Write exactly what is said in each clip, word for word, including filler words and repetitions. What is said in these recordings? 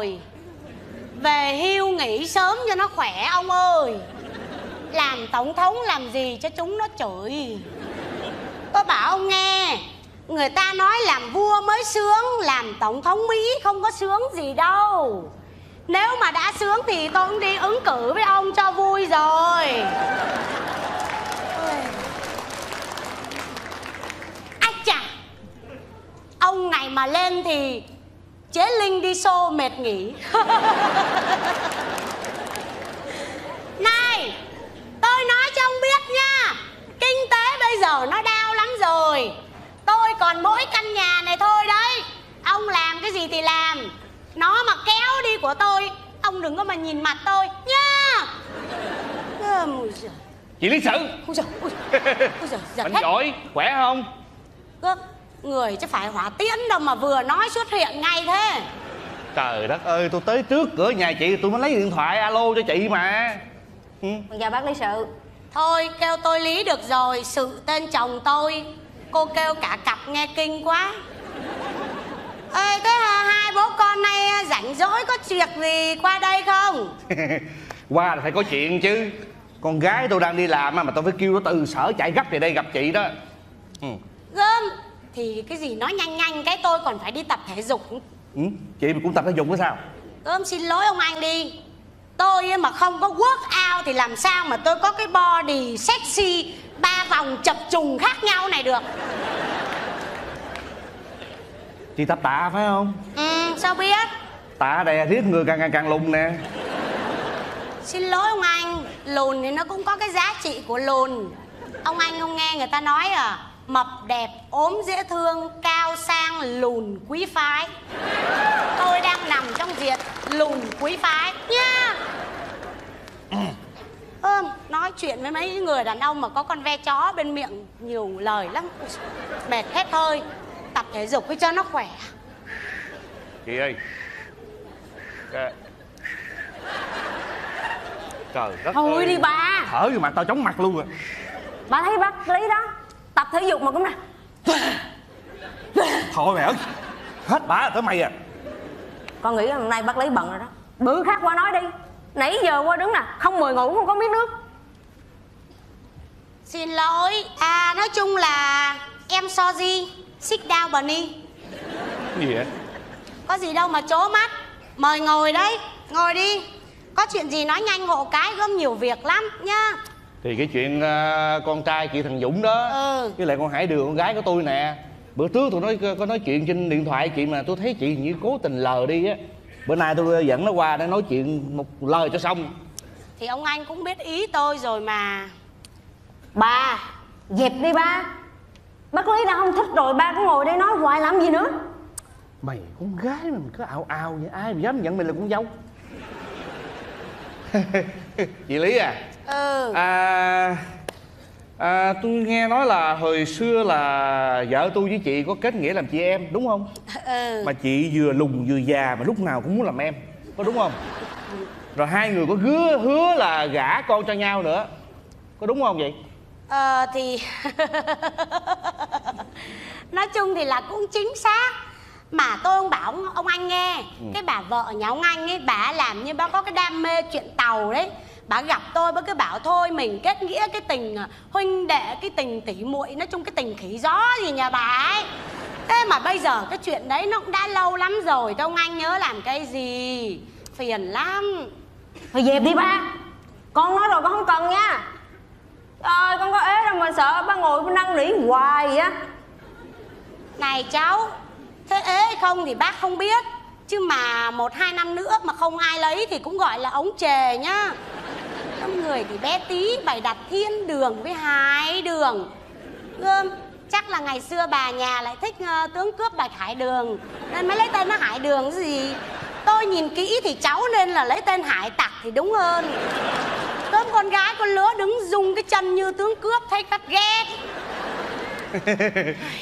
rồi. Về hưu nghỉ sớm cho nó khỏe ông ơi. Làm tổng thống làm gì cho chúng nó chửi. Tôi bảo ông nghe, người ta nói làm vua mới sướng, làm tổng thống Mỹ không có sướng gì đâu. Nếu mà đã sướng thì tôi cũng đi ứng cử với ông cho vui rồi. Ái chà, ông ngày mà lên thì chế Linh đi show mệt nghỉ. Này, tôi nói cho ông biết nha, kinh tế bây giờ nó đau lắm rồi. Tôi còn mỗi căn nhà này thôi đấy. Ông làm cái gì thì làm, nó mà kéo đi của tôi, ông đừng có mà nhìn mặt tôi nha. À, chị Lý Sự. Ôi giời, ôi giời, ôi giời, giật hết. Anh giỏi, khỏe không? Cơ, người chứ phải hỏa tiễn đâu mà vừa nói xuất hiện ngay thế. Trời đất ơi, tôi tới trước cửa nhà chị tôi mới lấy điện thoại alo cho chị mà. Ừ. Dạ bác Lý Sự. Thôi kêu tôi Lý được rồi, Sự tên chồng tôi. Cô kêu cả cặp nghe kinh quá. Ê, thế hai bố con này rảnh rỗi có chuyện gì qua đây không? Qua là phải có chuyện chứ. Con gái tôi đang đi làm mà tôi phải kêu nó từ sở chạy gấp về đây gặp chị đó. Ừ. Gớm, thì cái gì nói nhanh nhanh cái tôi còn phải đi tập thể dục. Ừ, chị cũng tập thể dục nữa sao? Gớm, xin lỗi ông anh đi. Tôi mà không có work out thì làm sao mà tôi có cái body sexy ba vòng chập trùng khác nhau này được. Chị tập tạ phải không? Ừ, sao biết? Tạ đè riết người càng càng càng lùn nè. Xin lỗi ông anh, lùn thì nó cũng có cái giá trị của lùn. Ông anh không nghe người ta nói à, mập đẹp, ốm dễ thương, cao sang, lùn quý phái. Tôi đang nằm trong diện lùn quý phái nha. Yeah. Ừ, nói chuyện với mấy người đàn ông mà có con ve chó bên miệng nhiều lời lắm. Mệt hết thôi. Tập thể dục với cho nó khỏe. Chị ơi, cái... trời đất thôi ơi, đi ba. Thở gì mà tao chóng mặt luôn rồi. Bà thấy bác Lý đó, tập thể dục mà cũng nè. Thôi mẹ ơi, hết bả là tới mày à. Con nghĩ hôm nay bác Lý bận rồi đó. Bữa khác qua nói đi. Nãy giờ qua đứng nè, không mười ngồi cũng không có miếng nước. Xin lỗi. À, nói chung là em sorry. Sit down bunny. Cái gì vậy? Có gì đâu mà trố mắt. Mời ngồi đấy, ngồi đi. Có chuyện gì nói nhanh hộ cái, gom nhiều việc lắm nhá. Thì cái chuyện uh, con trai chị thằng Dũng đó. Ừ. Với lại con Hải Đường, con gái của tôi nè. Bữa trước tụi nó có nói chuyện trên điện thoại chị mà tôi thấy chị như cố tình lờ đi á. Bữa nay tôi dẫn nó qua để nói chuyện một lời cho xong. Thì ông anh cũng biết ý tôi rồi mà. Ba, dẹp đi ba. Bác Lý đã không thích rồi, ba cứ ngồi đây nói hoài làm gì nữa. Mày con gái mà mình cứ ào ào vậy, ai mà dám nhận mình là con dâu. Chị Lý à. Ừ. À, à, tôi nghe nói là hồi xưa là vợ tôi với chị có kết nghĩa làm chị em, đúng không? Ừ. Mà chị vừa lùn vừa già mà lúc nào cũng muốn làm em, có đúng không? Rồi hai người có hứa, hứa là gả con cho nhau nữa, có đúng không vậy? Ờ thì nói chung thì là cũng chính xác. Mà tôi không bảo ông anh nghe. Ừ. Cái bà vợ nhà ông anh ấy, bà làm như bà có cái đam mê chuyện tàu đấy. Bà gặp tôi bà cứ bảo thôi mình kết nghĩa cái tình huynh đệ, cái tình tỉ muội, nói chung cái tình khỉ gió gì nhà bà ấy. Thế mà bây giờ cái chuyện đấy nó cũng đã lâu lắm rồi. Thế ông anh nhớ làm cái gì, phiền lắm. Thôi dẹp đi ba. Con nói rồi con không cần nha. Ơi, con có ế đâu mà sợ ba ngồi con năn nỉ hoài vậy á. Này cháu, thế ế không thì bác không biết. Chứ mà một hai năm nữa mà không ai lấy thì cũng gọi là ống chề nhá. Con người thì bé tí, bày đặt thiên đường với hái đường. Gươm, chắc là ngày xưa bà nhà lại thích uh, tướng cướp bạch Hải Đường nên mới lấy tên nó Hải Đường gì. Tôi nhìn kỹ thì cháu nên là lấy tên Hải Tặc thì đúng hơn. Tớm con gái con lứa đứng dùng cái chân như tướng cướp thấy phát ghét.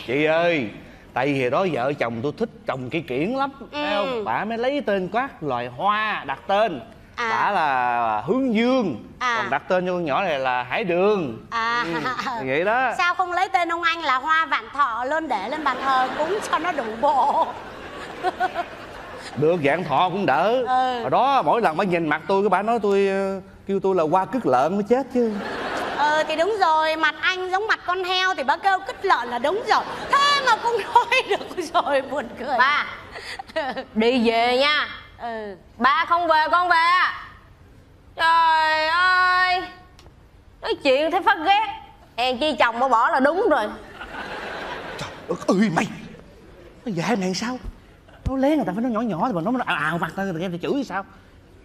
Chị ơi, tại vì đó vợ chồng tôi thích trồng cây kiển lắm. Ừ. Thấy không? Bà mới lấy tên các loài hoa đặt tên. À. Bà là Hướng Dương. À. Còn đặt tên cho con nhỏ này là Hải Đường. À. Ừ, vậy đó. Sao không lấy tên ông anh là Hoa Vạn Thọ lên để lên bàn thờ cúng cho nó đủ bộ. được dạng thọ cũng đỡ. Ờ. Hồi đó mỗi lần bà nhìn mặt tôi cái bà nói tôi kêu tôi là qua cứt lợn mới chết chứ. Ờ thì đúng rồi, mặt anh giống mặt con heo thì bà kêu cứt lợn là đúng rồi. Thế mà cũng nói được rồi, buồn cười. Ba đi về nha. Ừ. Ba không về con về. Trời ơi, nói chuyện thấy phát ghét. Hèn chi chồng bỏ bỏ là đúng rồi. Trời ơi mày, nó dạ này sao? Nó lén người ta phải nói nhỏ nhỏ thì mà nó ào ào mặt ta thì em thì chửi sao?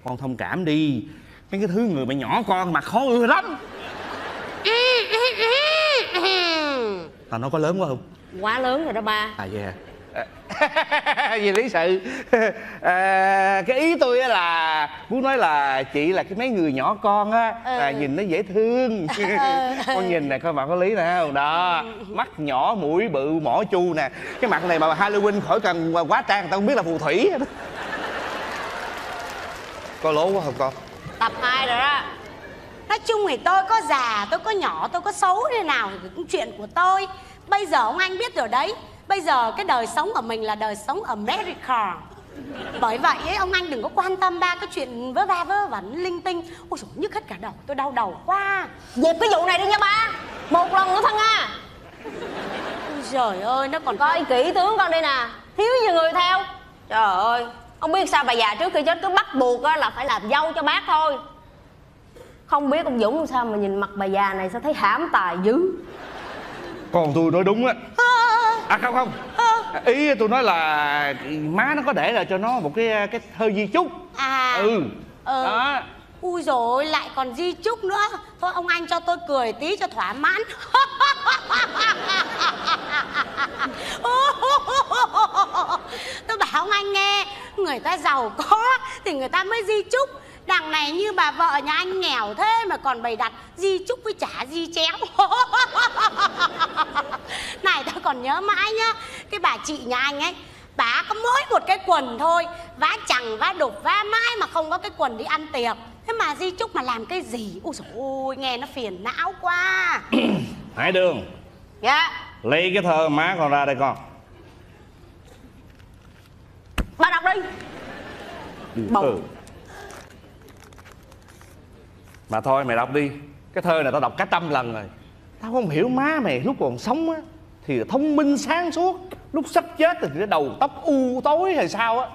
Con thông cảm đi, cái cái thứ người mà nhỏ con mặt khó ưa lắm. Tao nói có lớn quá không? Quá lớn rồi đó ba. À vậy hả? Vì lý sự à, cái ý tôi là muốn nói là chị là cái mấy người nhỏ con á, ừ. à, nhìn nó dễ thương. Con nhìn nè, coi mặt có lý nào đó, mắt nhỏ mũi bự mỏ chu nè, cái mặt này mà Halloween khỏi cần quá trang tao không biết là phù thủy. Coi lố quá không con? Tập hai rồi đó. Nói chung thì tôi có già, tôi có nhỏ, tôi có xấu thế nào thì cũng chuyện của tôi. Bây giờ ông anh biết rồi đấy. Bây giờ cái đời sống của mình là đời sống America. Bởi vậy ấy, ông anh đừng có quan tâm ba cái chuyện vớ va vớ vẩn linh tinh. Ôi dồi, nhức hết cả đầu, tôi đau đầu quá. Dẹp cái vụ này đi nha ba. Một lần nữa Thân à. Ôi trời ơi, nó còn coi kỹ tướng con đây nè. Thiếu nhiều người theo. Trời ơi, không biết sao bà già trước khi chết cứ bắt buộc là phải làm dâu cho bác thôi. Không biết ông Dũng sao mà nhìn mặt bà già này sao thấy hãm tài dữ. Còn tôi nói đúng á. À không không à. Ý tôi nói là má nó có để lại cho nó một cái cái thơ di chúc. À ừ, ừ. Đó. Ui dồi, lại còn di chúc nữa. Thôi ông anh cho tôi cười tí cho thỏa mãn. Tôi bảo ông anh nghe, người ta giàu có thì người ta mới di chúc. Đằng này như bà vợ nhà anh nghèo thế mà còn bày đặt di chúc với chả di chéo. Này tao còn nhớ mãi nhá, cái bà chị nhà anh ấy, bà có mỗi một cái quần thôi, vá chẳng vá đục vá mãi mà không có cái quần đi ăn tiệc. Thế mà di chúc mà làm cái gì? Ôi dồi ôi, nghe nó phiền não quá. Hải Đường. Dạ. Lấy cái thơ má con ra đây con. Bà đọc đi. Bầu. Mà thôi mày đọc đi. Cái thơ này tao đọc cả trăm lần rồi. Tao không hiểu má mày lúc còn sống á thì thông minh sáng suốt, lúc sắp chết thì cái đầu tóc u tối hay sao á.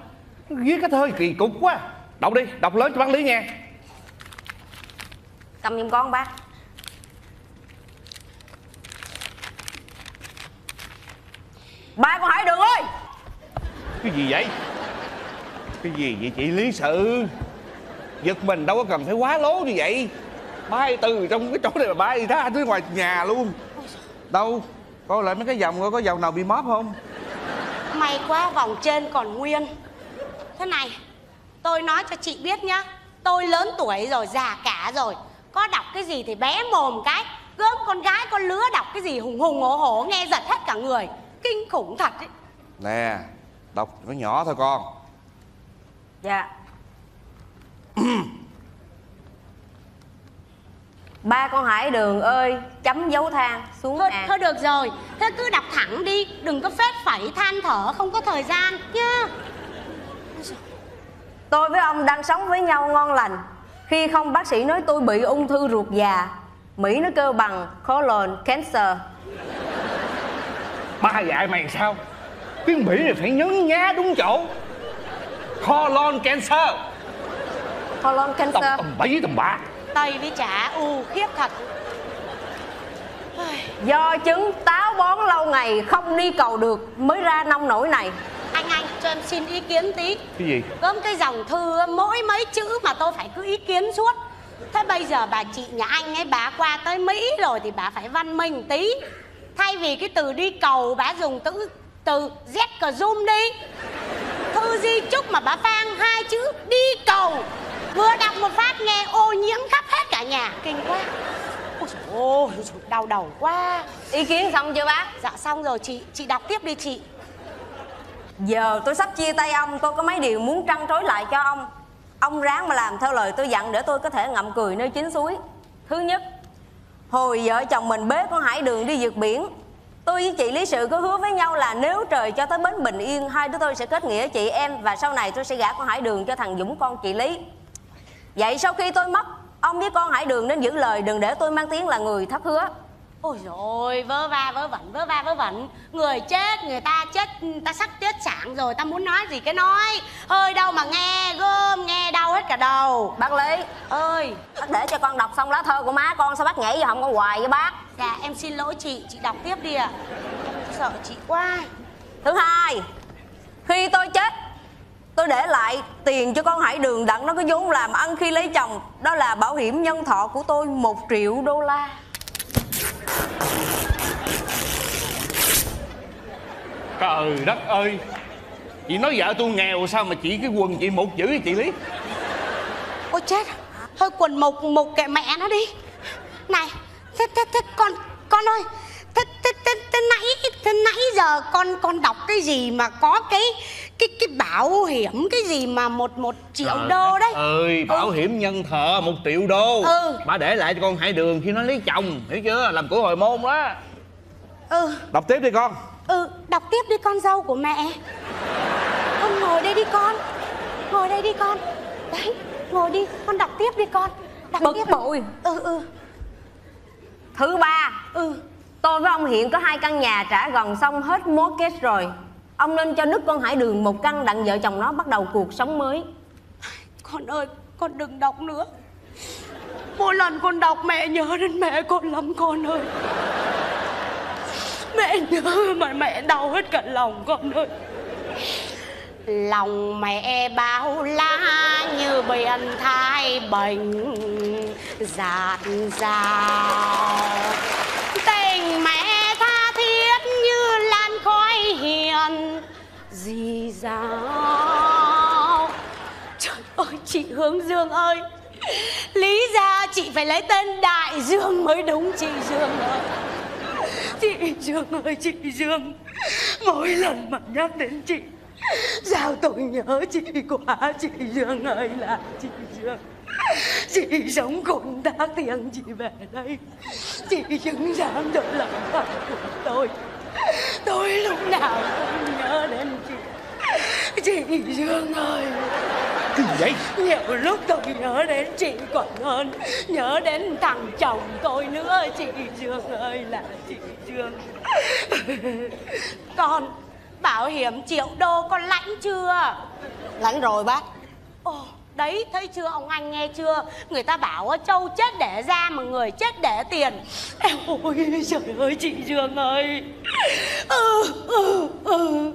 Viết cái thơ kỳ cục quá. Đọc đi, đọc lớn cho bác Lý nghe. Cầm giùm con bác. Ba con Hải Đường ơi. Cái gì vậy? Cái gì vậy chị Lý Sự? Giật mình đâu có cần phải quá lố như vậy. Bay từ trong cái chỗ này mà bay ra tới ngoài nhà luôn. Đâu, coi lại mấy cái vòng coi có vòng nào bị móp không. May quá vòng trên còn nguyên. Thế này, tôi nói cho chị biết nhá, tôi lớn tuổi rồi, già cả rồi, có đọc cái gì thì bé mồm cái. Gớm con gái con lứa đọc cái gì hùng hùng hổ hổ nghe giật hết cả người. Kinh khủng thật ấy. Nè, đọc nó nhỏ thôi con. Dạ. Ba con Hải Đường ơi, chấm dấu than xuống thôi, à. Thôi được rồi, thế cứ đọc thẳng đi, đừng có phết phẩy than thở, không có thời gian nhá. Tôi với ông đang sống với nhau ngon lành. Khi không bác sĩ nói tôi bị ung thư ruột già, Mỹ nó kêu bằng colon cancer. Ba dạy mày sao? Tiếng Mỹ này phải nhấn nhá đúng chỗ. Colon cancer. Colon cancer. Tầm bấy tầm bạ. Tây với chả u khiếp thật. Do trứng táo bón lâu ngày không đi cầu được mới ra nông nổi này. Anh anh cho em xin ý kiến tí. Cái gì? Gớm cái dòng thư mỗi mấy chữ mà tôi phải cứ ý kiến suốt. Thế bây giờ bà chị nhà anh ấy, bà qua tới Mỹ rồi thì bà phải văn minh tí. Thay vì cái từ đi cầu bà dùng từ từ zk zoom đi. Thư di chúc mà bà phang hai chữ đi cầu. Vừa đọc một phát nghe ô nhiễm khắp hết cả nhà. Kinh quá. Ôi trời ơi, đau đầu quá. Ý kiến xong chưa bác? Dạ xong rồi chị, chị đọc tiếp đi chị. Giờ tôi sắp chia tay ông, tôi có mấy điều muốn trăn trối lại cho ông. Ông ráng mà làm theo lời tôi dặn để tôi có thể ngậm cười nơi chín suối. Thứ nhất, hồi vợ chồng mình bế con Hải Đường đi vượt biển, Tôi với chị Lý Sự có hứa với nhau là nếu trời cho tới bến bình yên, hai đứa tôi sẽ kết nghĩa chị em, và sau này tôi sẽ gả con Hải Đường cho thằng Dũng con chị Lý. Vậy sau khi tôi mất, ông với con Hải Đường nên giữ lời, đừng để tôi mang tiếng là người thất hứa. Ôi rồi vớ va vớ vẩn, vớ va vớ vẩn. Người chết, người ta chết, ta sắp chết sảng rồi, ta muốn nói gì cái nói. Hơi đâu mà nghe gom, nghe đau hết cả đầu. Bác Lý ơi, bác để cho con đọc xong lá thơ của má con, sao bác nhảy vào họng con hoài với bác? Dạ em xin lỗi chị, chị đọc tiếp đi ạ. À, sợ chị quá. Thứ hai, khi tôi chết, tôi để lại tiền cho con Hải Đường đặng nó có vốn làm ăn khi lấy chồng. Đó là bảo hiểm nhân thọ của tôi một triệu đô la. Trời đất ơi, chị nói vợ tôi nghèo sao mà chị cái quần chị một chữ chị Lý. Ôi chết, thôi quần một một kệ mẹ nó đi. Này, thế thế thế con con ơi, thế thế thế, thế nãy thế nãy giờ con con đọc cái gì mà có cái cái cái bảo hiểm cái gì mà một một triệu Trời đô đấy. Ơi, bảo ừ. hiểm nhân thọ một triệu đô. Ừ. Bà để lại cho con Hải Đường khi nó lấy chồng, hiểu chưa? Làm của hồi môn đó. Ừ. Đọc tiếp đi con. Ừ, đọc tiếp đi con dâu của mẹ. Con ngồi đây đi con. Ngồi đây đi con. Đấy, ngồi đi, con đọc tiếp đi con. Đọc Bực tiếp bội. Ừ, ừ. Thứ ba. Ừ. Tôi với ông hiện có hai căn nhà trả gần xong hết mortgage rồi. Ông nên cho đứt con Hải Đường một căn đặng vợ chồng nó bắt đầu cuộc sống mới. Con ơi, con đừng đọc nữa. Mỗi lần con đọc mẹ nhớ đến mẹ con lắm con ơi. Mẹ nhớ mà mẹ đau hết cả lòng con ơi. Lòng mẹ bao la như biển thai bình dạt dào. Tình mẹ tha thiết như lan khói hiền dì dào. Trời ơi chị Hướng Dương ơi, lý ra chị phải lấy tên Đại Dương mới đúng chị Dương ơi. Chị Dương ơi, chị Dương, mỗi lần mà nhắc đến chị, sao tôi nhớ chị quá chị Dương ơi là chị Dương. Chị sống cùng đã tiền chị về đây, chị chứng giám được lòng thật của tôi. Tôi lúc nào cũng nhớ đến chị, chị Dương ơi. Vậy? Nhiều lúc tôi nhớ đến chị còn hơn nhớ đến thằng chồng tôi nữa. Chị Dương ơi là chị Dương. Con bảo hiểm triệu đô con lãnh chưa? Lãnh rồi bác. Ồ đấy, thấy chưa, ông anh nghe chưa? Người ta bảo trâu chết để ra mà người chết để tiền. Ôi trời ơi chị Dương ơi. Ừ ừ ừ.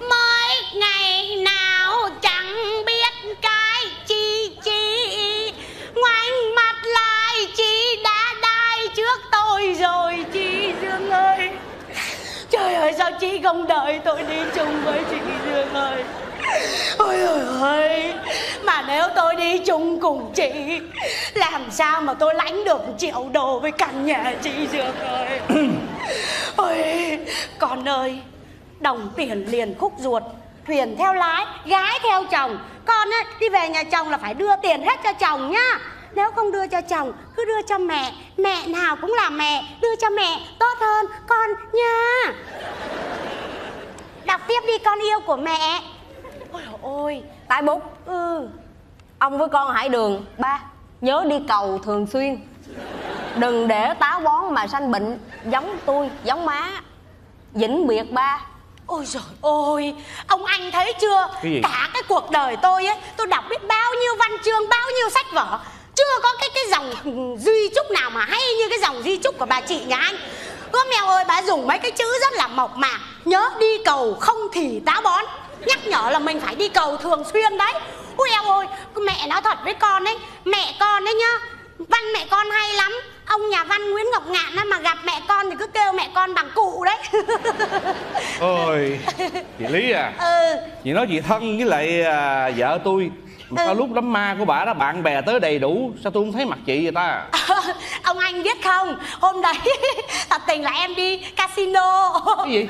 Mới ngày nào chẳng biết cái chi chi ngoảnh mặt lại chị đã đai trước tôi rồi chị Dương ơi. Trời ơi sao chị không đợi tôi đi chung với chị Dương ơi. Ôi trời ơi, mà nếu tôi đi chung cùng chị làm sao mà tôi lãnh được triệu đô với căn nhà chị Dương ơi. Ôi con ơi, đồng tiền liền khúc ruột, thuyền theo lái, gái theo chồng. Con á, đi về nhà chồng là phải đưa tiền hết cho chồng nhá. Nếu không đưa cho chồng, cứ đưa cho mẹ. Mẹ nào cũng là mẹ, đưa cho mẹ tốt hơn con nha. Đọc tiếp đi con yêu của mẹ. Ôi trời ơi, tại bút. Ừ. Ông với con Hải Đường, ba, nhớ đi cầu thường xuyên. Đừng để táo bón mà sanh bệnh giống tôi, giống má. Vĩnh biệt ba. Ôi trời ôi, ông anh thấy chưa? Cái cả cái cuộc đời tôi ấy, tôi đọc biết bao nhiêu văn chương, bao nhiêu sách vở, chưa có cái cái dòng duy trúc nào mà hay như cái dòng duy trúc của bà chị nhà anh. Ước mèo ơi, bà dùng mấy cái chữ rất là mộc mạc. Nhớ đi cầu không thì táo bón. Nhắc nhở là mình phải đi cầu thường xuyên đấy. Ôi eo ơi, mẹ nói thật với con ấy, mẹ con ấy nhá, văn mẹ con hay lắm. Ông nhà văn Nguyễn Ngọc Ngạn á, mà gặp mẹ con thì cứ kêu mẹ con bằng cụ đấy. Ôi chị Lý à. Ừ. Chị nói chị thân với lại à, vợ tôi mà ừ. Sao lúc đám ma của bà đó bạn bè tới đầy đủ, sao tôi không thấy mặt chị vậy ta? Ông anh biết không, hôm đấy thật tình là em đi casino. Cái gì?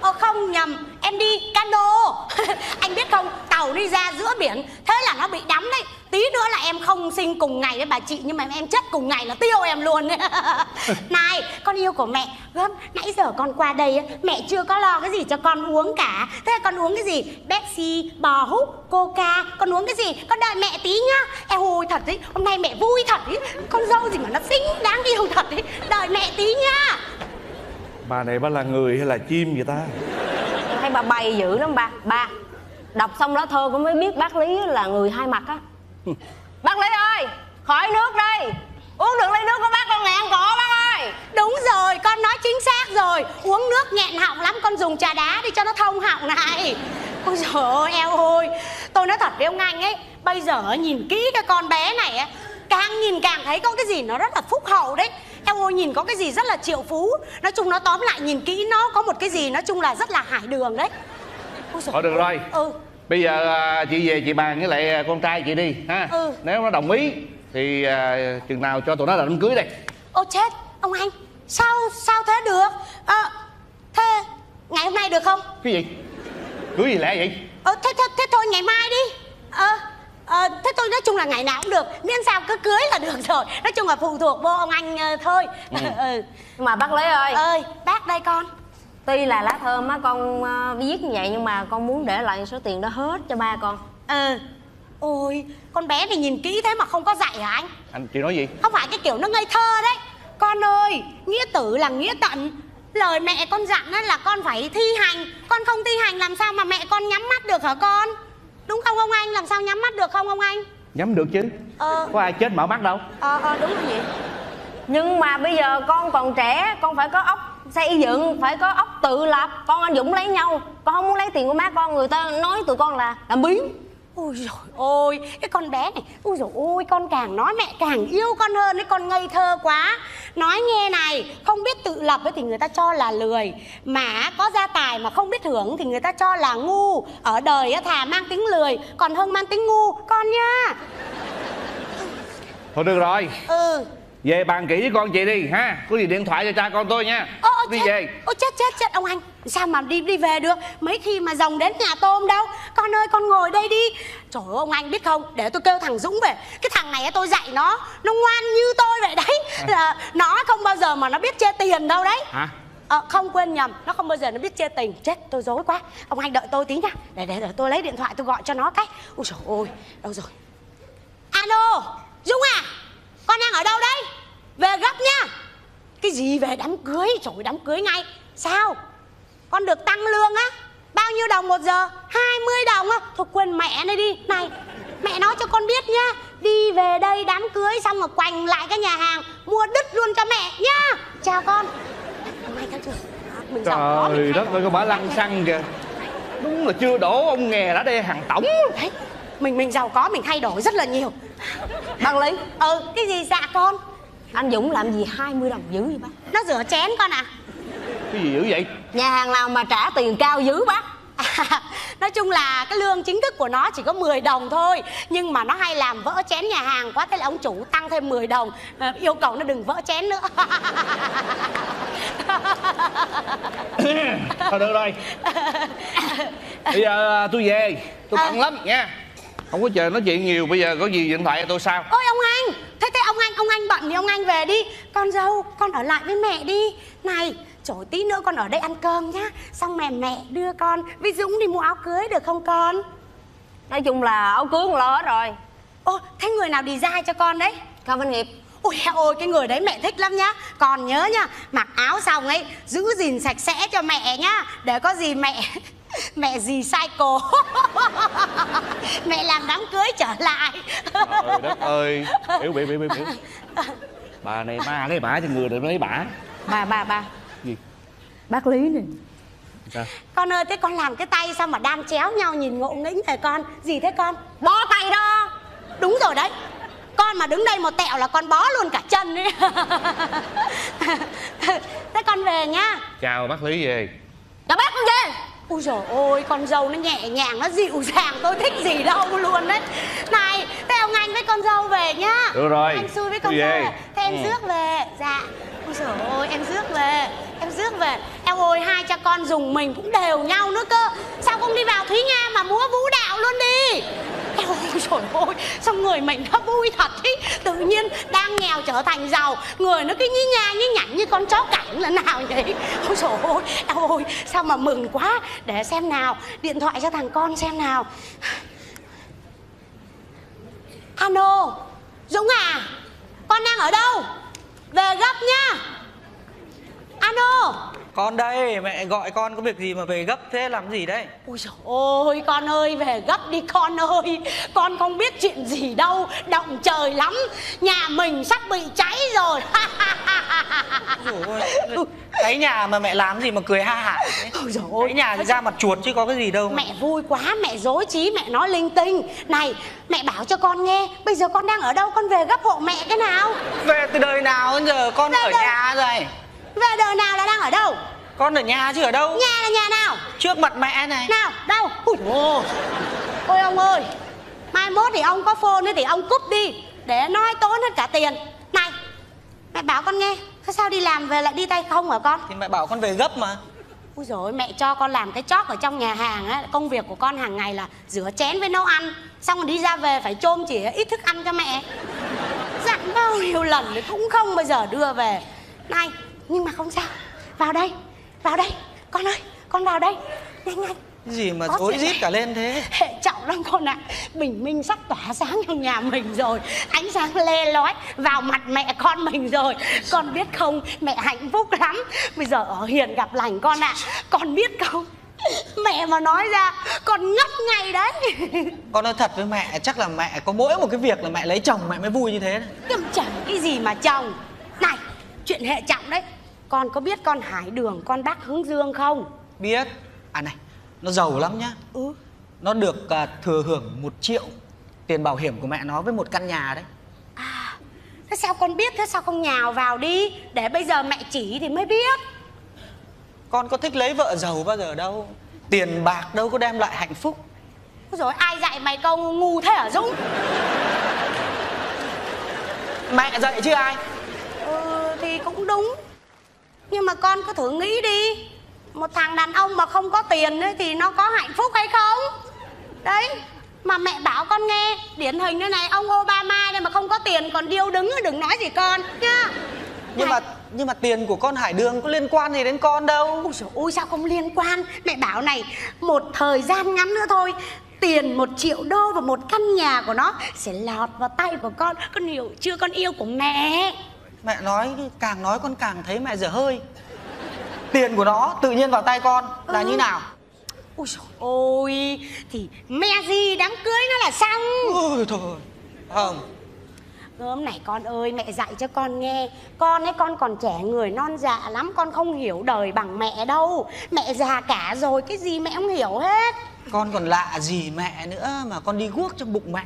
Ô, không nhầm, em đi cano. Anh biết không, tàu đi ra giữa biển, thế là nó bị đắm đấy. Tí nữa là em không sinh cùng ngày với bà chị, nhưng mà em chết cùng ngày là tiêu em luôn đấy. Này, con yêu của mẹ, gớm, nãy giờ con qua đây mẹ chưa có lo cái gì cho con uống cả. Thế là con uống cái gì? Pepsi, bò húc, coca, con uống cái gì? Con đợi mẹ tí nhá. Em hồi thật đấy, hôm nay mẹ vui thật đấy. Con dâu gì mà nó xinh, đáng yêu thật đấy. Đợi mẹ tí nhá. Bà này bà là người hay là chim vậy ta? Hay bà bày dữ lắm bà. Bà đọc xong lá thơ cũng mới biết bác Lý là người hai mặt á. Bác Lý ơi, khỏi nước đi. Uống được ly nước của bác con nghẹn cổ bác ơi. Đúng rồi, con nói chính xác rồi. Uống nước nghẹn họng lắm, con dùng trà đá đi cho nó thông họng này. Ôi trời ơi, eo ơi. Tôi nói thật với ông anh ấy, bây giờ nhìn kỹ cái con bé này á, càng nhìn càng thấy có cái gì nó rất là phúc hậu đấy. Em ơi, nhìn có cái gì rất là triệu phú. Nói chung nó tóm lại nhìn kỹ nó có một cái gì nói chung là rất là hải đường đấy. Thôi được rồi. Ừ. Bây giờ chị về chị bàn với lại con trai chị đi ha. Ừ. Nếu nó đồng ý thì uh, chừng nào cho tụi nó là đám cưới đây. Ô chết, ông anh, sao sao thế được? À, thế ngày hôm nay được không? Cái gì? Cưới gì lẽ vậy? Ờ, thế, thế, thế thôi ngày mai đi. Ờ. À, thế tôi nói chung là ngày nào cũng được, miễn sao cứ cưới là được rồi. Nói chung là phụ thuộc vô ông anh uh, thôi. Ừ. Ừ. Mà bác Lý ơi, ơi bác đây con. Tuy là lá thơm á con uh, viết như vậy, nhưng mà con muốn để lại số tiền đó hết cho ba con. Ừ. Ôi, con bé này nhìn kỹ thế mà không có dạy hả anh? Anh, chị nói gì? Không phải cái kiểu nó ngây thơ đấy. Con ơi, nghĩa tử là nghĩa tận. Lời mẹ con dặn á là con phải thi hành. Con không thi hành làm sao mà mẹ con nhắm mắt được hả con? Đúng không ông anh? Làm sao nhắm mắt được không ông anh? Nhắm được chứ. Ờ. Có ai chết mở mắt đâu. Ờ, ờ đúng rồi vậy. Nhưng mà bây giờ con còn trẻ, con phải có óc xây dựng, phải có óc tự lập. Con anh Dũng lấy nhau, con không muốn lấy tiền của má con. Người ta nói tụi con là làm biếng. Ôi dồi ôi, cái con bé này. Ôi dồi ôi, con càng nói mẹ càng yêu con hơn. Cái con ngây thơ quá. Nói nghe này, không biết tự lập thì người ta cho là lười. Mà có gia tài mà không biết hưởng thì người ta cho là ngu. Ở đời thà mang tiếng lười còn hơn mang tiếng ngu con nha. Thôi được rồi. Ừ. Về bàn kỹ với con chị đi ha. Có gì điện thoại cho cha con tôi nha. Ô, ô, đi chết. Về. Ô chết chết chết ông anh, sao mà đi đi về được? Mấy khi mà rồng đến nhà tôm đâu. Con ơi con ngồi đây đi. Trời ơi ông anh biết không, để tôi kêu thằng Dũng về. Cái thằng này tôi dạy nó, nó ngoan như tôi vậy đấy. Là nó không bao giờ mà nó biết chê tiền đâu đấy. Hả? À, không quên nhầm, nó không bao giờ nó biết chia tình. Chết, tôi dối quá. Ông anh đợi tôi tí nha. Để để, để tôi lấy điện thoại tôi gọi cho nó cái. Ôi trời ơi, đâu rồi? Alo, Dũng à, con đang ở đâu đấy? Về gấp nha. Cái gì về đám cưới? Trời ơi, đám cưới ngay. Sao? Con được tăng lương á. Bao nhiêu đồng một giờ? hai mươi đồng á. Thôi quên mẹ này đi. Này, mẹ nói cho con biết nhá, đi về đây đám cưới xong rồi quành lại cái nhà hàng mua đứt luôn cho mẹ nhá. Chào con. Mai tháng mình trời đó, mình đất ơi, con bả lăng xăng kìa. Đúng là chưa đổ ông nghè đã đe hàng tổng. Đấy, mình mình giàu có mình thay đổi rất là nhiều. Bằng Lý. Ừ, cái gì dạ con? Anh Dũng làm gì hai mươi đồng dữ vậy bác? Nó rửa chén con à. Cái gì dữ vậy? Nhà hàng nào mà trả tiền cao dữ bác? À, nói chung là cái lương chính thức của nó chỉ có mười đồng thôi. Nhưng mà nó hay làm vỡ chén nhà hàng quá. Thế là ông chủ tăng thêm mười đồng, yêu cầu nó đừng vỡ chén nữa. Thôi được rồi. Bây giờ tôi về, tôi bận à. lắm nha. Không có chờ nói chuyện nhiều. Bây giờ có gì điện thoại tôi sao? Ôi ông anh, thế thế ông anh ông anh bận thì ông anh về đi. Con dâu, con ở lại với mẹ đi. Này, trời tí nữa con ở đây ăn cơm nhá. Xong mẹ mẹ đưa con với Dũng đi mua áo cưới được không con? Nói chung là áo cưới con lo rồi. Ô, thế người nào design cho con đấy? Cao Văn Nghiệp. Ôi ôi, cái người đấy mẹ thích lắm nhá. Còn nhớ nhá, mặc áo xong ấy giữ gìn sạch sẽ cho mẹ nhá. Để có gì mẹ mẹ gì sai cô mẹ làm đám cưới trở lại. Trời đất ơi, biểu biểu biểu biểu bà này ma lấy bả cho người đừng lấy bả. Bà bà bà gì? Bác Lý này. Sao? Con ơi, thế con làm cái tay sao mà đan chéo nhau nhìn ngộ nghĩnh này con? Gì thế con? Bó tay đó. Đúng rồi đấy. Con mà đứng đây một tẹo là con bó luôn cả chân đấy. Thế con về nhá. Chào bác Lý về. Chào bác về. Ôi trời ơi, con dâu nó nhẹ nhàng, nó dịu dàng, tôi thích gì đâu luôn đấy. Này, thế ông anh với con dâu về nhá. Được rồi. Anh xui với con dâu. Thế em rước về. Dạ. Ôi trời ơi, em rước về, em rước về. Eo ôi, hai cha con dùng mình cũng đều nhau nữa cơ. Sao không đi vào Thúy Nga mà múa vũ đạo luôn đi. Eo ôi, trời ơi, sao người mình nó vui thật ý. Tự nhiên đang nghèo trở thành giàu. Người nó cứ nhí nha, nhí nhảnh như con chó cảnh là nào vậy. Ôi trời ơi, eo ôi, sao mà mừng quá. Để xem nào, điện thoại cho thằng con xem nào. Alo, Dũng à, con đang ở đâu? Về gấp nhá. Alo, con đây, mẹ gọi con có việc gì mà về gấp thế, làm gì đấy? Ôi trời ơi, con ơi, về gấp đi con ơi. Con không biết chuyện gì đâu, động trời lắm. Nhà mình sắp bị cháy rồi. Ôi trời ơi, cháy nhà mà mẹ làm gì mà cười ha hả. Ôi trời ơi, cháy nhà thì ra mặt chuột chứ có cái gì đâu mà. Mẹ vui quá, mẹ dối trí, mẹ nói linh tinh. Này, mẹ bảo cho con nghe, bây giờ con đang ở đâu, con về gấp hộ mẹ cái nào. Về từ đời nào giờ, con về ở đời... nhà rồi. Về đời nào là đang ở đâu? Con ở nhà chứ ở đâu? Nhà là nhà nào? Trước mặt mẹ này. Nào, đâu? Ui. Ôi. Ôi ông ơi, mai mốt thì ông có phone nữa thì ông cúp đi, để nói tốn hết cả tiền. Này, mẹ bảo con nghe, sao đi làm về lại đi tay không hả con? Thì mẹ bảo con về gấp mà. Ôi dồi ôi, mẹ cho con làm cái chóp ở trong nhà hàng á. Công việc của con hàng ngày là rửa chén với nấu ăn. Xong rồi đi ra về phải chôm chỉ ít thức ăn cho mẹ. Dặn bao nhiêu lần thì cũng không bao giờ đưa về. Này, nhưng mà không sao, vào đây, vào đây, con ơi, con vào đây, nhanh nhanh. Gì mà rối rít cả lên thế? Hệ trọng lắm con ạ, à. Bình minh sắp tỏa sáng trong nhà mình rồi, ánh sáng le lói vào mặt mẹ con mình rồi. Con biết không, mẹ hạnh phúc lắm, bây giờ ở hiền gặp lành con ạ, à. Con biết không? Mẹ mà nói ra con ngất ngay đấy. Con nói thật với mẹ, chắc là mẹ có mỗi một cái việc là mẹ lấy chồng mẹ mới vui như thế. Nhưng chẳng cái gì mà chồng. Này, chuyện hệ trọng đấy. Con có biết con Hải Đường, con Bác Hướng Dương không? Biết. À này, nó giàu lắm nhá. Ừ. Nó được uh, thừa hưởng một triệu tiền bảo hiểm của mẹ nó với một căn nhà đấy. À, thế sao con biết, thế sao không nhào vào đi? Để bây giờ mẹ chỉ thì mới biết. Con có thích lấy vợ giàu bao giờ đâu. Tiền bạc đâu có đem lại hạnh phúc. Ôi dồi, ai dạy mày câu ngu thế hả Dũng? Mẹ dạy chứ ai? Ừ, thì cũng đúng. Nhưng mà con cứ thử nghĩ đi, một thằng đàn ông mà không có tiền ấy thì nó có hạnh phúc hay không? Đấy, mà mẹ bảo con nghe, điển hình thế này, ông Obama đây mà không có tiền còn điêu đứng, đừng nói gì con nhá. Nhưng này. mà nhưng mà tiền của con Hải Đường có liên quan gì đến con đâu. Ôi trời ơi, sao không liên quan. Mẹ bảo này, một thời gian ngắn nữa thôi, tiền một triệu đô và một căn nhà của nó sẽ lọt vào tay của con. Con hiểu chưa, con yêu của mẹ. Mẹ nói, càng nói con càng thấy mẹ dở hơi. Tiền của nó tự nhiên vào tay con là ừ. như nào? Ôi trời ơi, thì me gì đám cưới nó là xong. Ôi trời ơi, không. Hôm nay con ơi, mẹ dạy cho con nghe. Con ấy, con còn trẻ người non dạ lắm. Con không hiểu đời bằng mẹ đâu. Mẹ già cả rồi, cái gì mẹ không hiểu hết. Con còn lạ gì mẹ nữa mà con đi guốc trong bụng mẹ.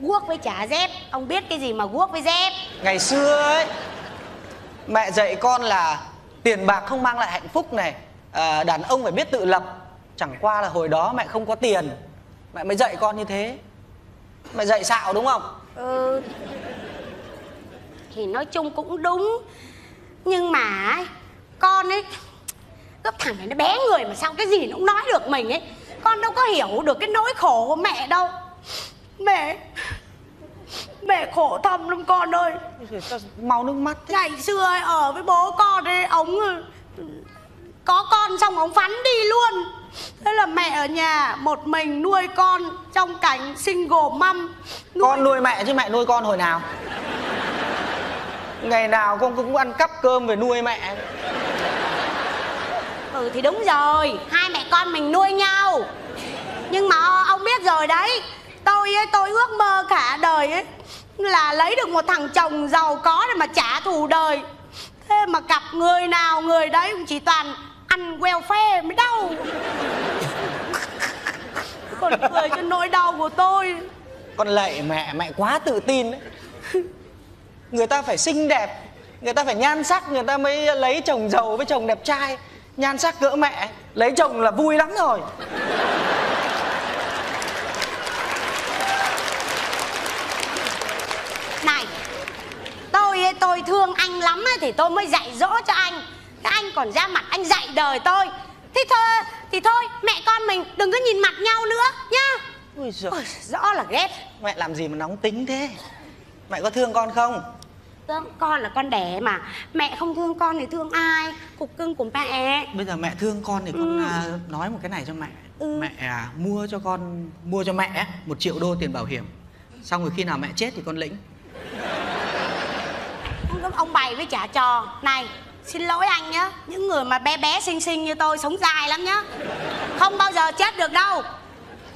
Guốc với chả dép, ông biết cái gì mà guốc với dép. Ngày xưa ấy, mẹ dạy con là tiền bạc không mang lại hạnh phúc này, à, đàn ông phải biết tự lập. Chẳng qua là hồi đó mẹ không có tiền, mẹ mới dạy con như thế. Mẹ dạy xạo đúng không? Ừ, thì nói chung cũng đúng. Nhưng mà con ấy, gấp thằng này nó bé người mà sao cái gì nó cũng nói được mình ấy. Con đâu có hiểu được cái nỗi khổ của mẹ đâu. Mẹ, mẹ khổ thầm lắm con ơi. Máu nước mắt thế. Ngày xưa ấy, ở với bố con ấy, ông có con xong ông phắn đi luôn. Thế là mẹ ở nhà một mình nuôi con trong cảnh single mom nuôi... Con nuôi mẹ chứ mẹ nuôi con hồi nào? Ngày nào con cũng ăn cắp cơm về nuôi mẹ. Ừ thì đúng rồi, hai mẹ con mình nuôi nhau. Nhưng mà ông biết rồi đấy, Tôi ấy, tôi ước mơ cả đời ấy là lấy được một thằng chồng giàu có để mà trả thù đời. Thế mà cặp người nào người đấy cũng chỉ toàn ăn welfare mới đau. Còn cười cho nỗi đau của tôi. Con lạy mẹ, mẹ quá tự tin đấy. Người ta phải xinh đẹp, người ta phải nhan sắc, người ta mới lấy chồng giàu với chồng đẹp trai. Nhan sắc cỡ mẹ, lấy chồng là vui lắm rồi. Tôi ấy, tôi thương anh lắm ấy, thì tôi mới dạy dỗ cho anh. Các anh còn ra mặt anh dạy đời tôi. Thế thôi, thì thôi mẹ con mình đừng có nhìn mặt nhau nữa nhá. Ôi giời, ôi, rõ là ghét. Mẹ làm gì mà nóng tính thế? Mẹ có thương con không? Thương con là con đẻ mà. Mẹ không thương con thì thương ai? Cục cưng của mẹ. Bây giờ mẹ thương con thì con ừ. nói một cái này cho mẹ. ừ. Mẹ à, mua cho con, mua cho mẹ một triệu đô tiền bảo hiểm. Xong rồi khi nào mẹ chết thì con lĩnh. Ông bày với trả trò. Này, xin lỗi anh nhá. Những người mà bé bé xinh xinh như tôi sống dài lắm nhá, không bao giờ chết được đâu.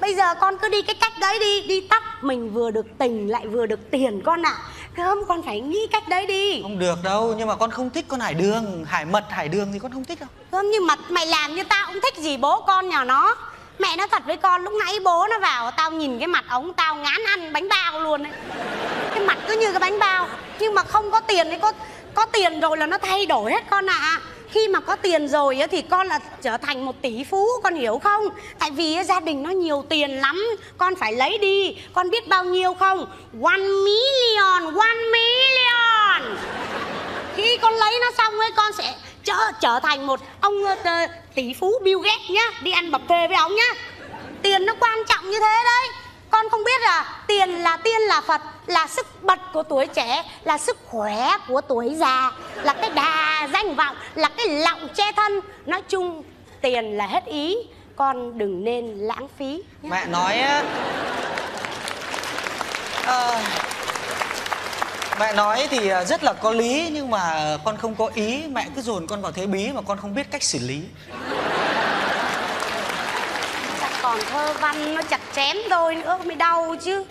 Bây giờ con cứ đi cái cách đấy đi. Đi tắt, mình vừa được tình lại vừa được tiền con ạ. Không, con phải nghĩ cách đấy đi. Không được đâu, nhưng mà con không thích con hải đường. Hải mật, hải đường thì con không thích đâu. Không, nhưng mà mày làm như tao cũng thích gì bố con nhà nó. Mẹ nó thật với con, lúc nãy bố nó vào tao nhìn cái mặt ống tao ngán ăn bánh bao luôn ấy. Cái mặt cứ như cái bánh bao. Nhưng mà không có tiền thì có, có tiền rồi là nó thay đổi hết con ạ. à. Khi mà có tiền rồi thì con là trở thành một tỷ phú, con hiểu không? Tại vì gia đình nó nhiều tiền lắm, con phải lấy đi. Con biết bao nhiêu không? One million, one million. Khi con lấy nó xong ấy, con sẽ trở, trở thành một ông uh, tỷ phú Bill Gates nhá. Đi ăn bập phê với ông nhá. Tiền nó quan trọng như thế đấy. Con không biết à, tiền là tiên là Phật, là sức bật của tuổi trẻ, là sức khỏe của tuổi già, là cái đà danh vọng, là cái lọng che thân. Nói chung tiền là hết ý, con đừng nên lãng phí nhé. Mẹ nói à, mẹ nói thì rất là có lý, nhưng mà con không có ý. Mẹ cứ dồn con vào thế bí mà con không biết cách xử lý. Còn thơ văn nó chặt chém tôi nữa mới đau chứ.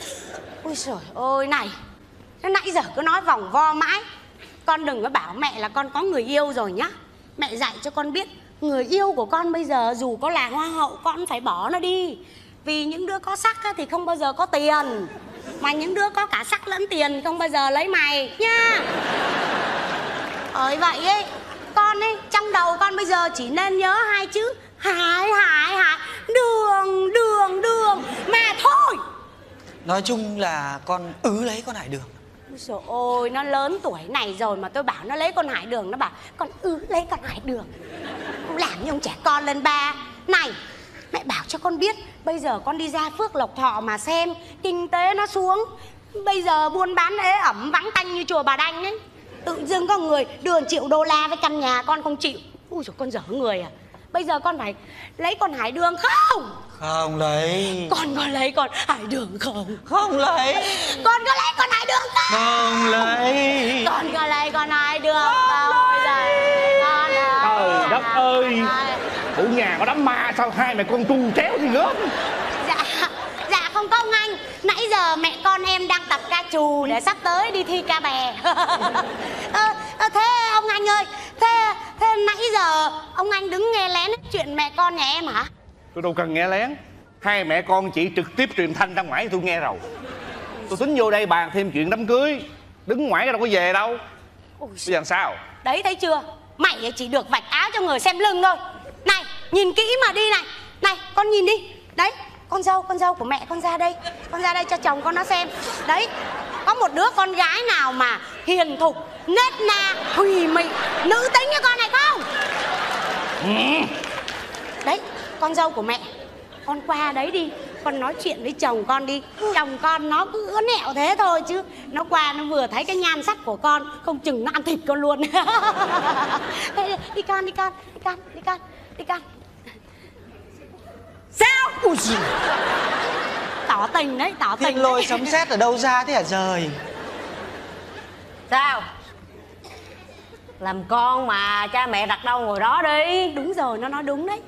Ôi trời ơi, này, nãy giờ cứ nói vòng vo mãi. Con đừng có bảo mẹ là con có người yêu rồi nhá. Mẹ dạy cho con biết, người yêu của con bây giờ dù có là hoa hậu con phải bỏ nó đi. Vì những đứa có sắc thì không bao giờ có tiền, mà những đứa có cả sắc lẫn tiền không bao giờ lấy mày nhá. Ơi vậy ấy, con ấy, trong đầu con bây giờ chỉ nên nhớ hai chữ Hải, hải, hải, đường, đường, đường mà thôi. Nói chung là con ứ lấy con hải đường. Ôi trời ơi, nó lớn tuổi này rồi mà tôi bảo nó lấy con hải đường, nó bảo con ứ lấy con hải đường. Cũng làm như ông trẻ con lên ba. Này, mẹ bảo cho con biết, bây giờ con đi ra Phước Lộc Thọ mà xem, kinh tế nó xuống. Bây giờ buôn bán ế ẩm vắng tanh như chùa Bà Đanh ấy. Tự dưng có người đưa triệu đô la với căn nhà con không chịu. Ôi trời, con dở người à. Bây giờ con phải lấy con hải đường không? Không lấy. Con có lấy con hải đường không? Không lấy. Con có lấy con hải đường không? Không lấy. Con có lấy con hải đường không? Trời đất ơi, chủ nhà có đám ma sao hai mẹ con chu chéo gì gớm. Dạ, dạ không có ông anh. Nãy giờ mẹ con em đang tập ca trù để sắp tới đi thi ca bè. ờ, thế ông anh ơi, thế thế nãy giờ ông anh đứng nghe lén chuyện mẹ con nhà em hả? Tôi đâu cần nghe lén, hai mẹ con chị trực tiếp truyền thanh ra ngoài tôi nghe rồi. Tôi tính vô đây bàn thêm chuyện đám cưới, đứng ngoài đâu có về đâu. Ôi bây giờ sao? Đấy, thấy chưa, mày chỉ được vạch áo cho người xem lưng thôi. Này, nhìn kỹ mà đi này. Này, con nhìn đi. Đấy, con dâu, con dâu của mẹ con ra đây. Con ra đây cho chồng con nó xem. Đấy, có một đứa con gái nào mà hiền thục, nết na, thùy mị, nữ tính như con này không? Ừ. Đấy, con dâu của mẹ, con qua đấy đi, con nói chuyện với chồng con đi. Chồng con nó cứ ứa nẹo thế thôi chứ nó qua nó vừa thấy cái nhan sắc của con, không chừng nó ăn thịt con luôn. Đấy, đi con, đi con, đi con, đi con, đi con. Sao? Ui giời. Tỏ tình đấy, tỏ tình. Thiên lôi sấm sét ở đâu ra thế hả trời? Sao? Làm con mà cha mẹ đặt đâu ngồi đó đi. Đúng rồi, nó nói đúng đấy.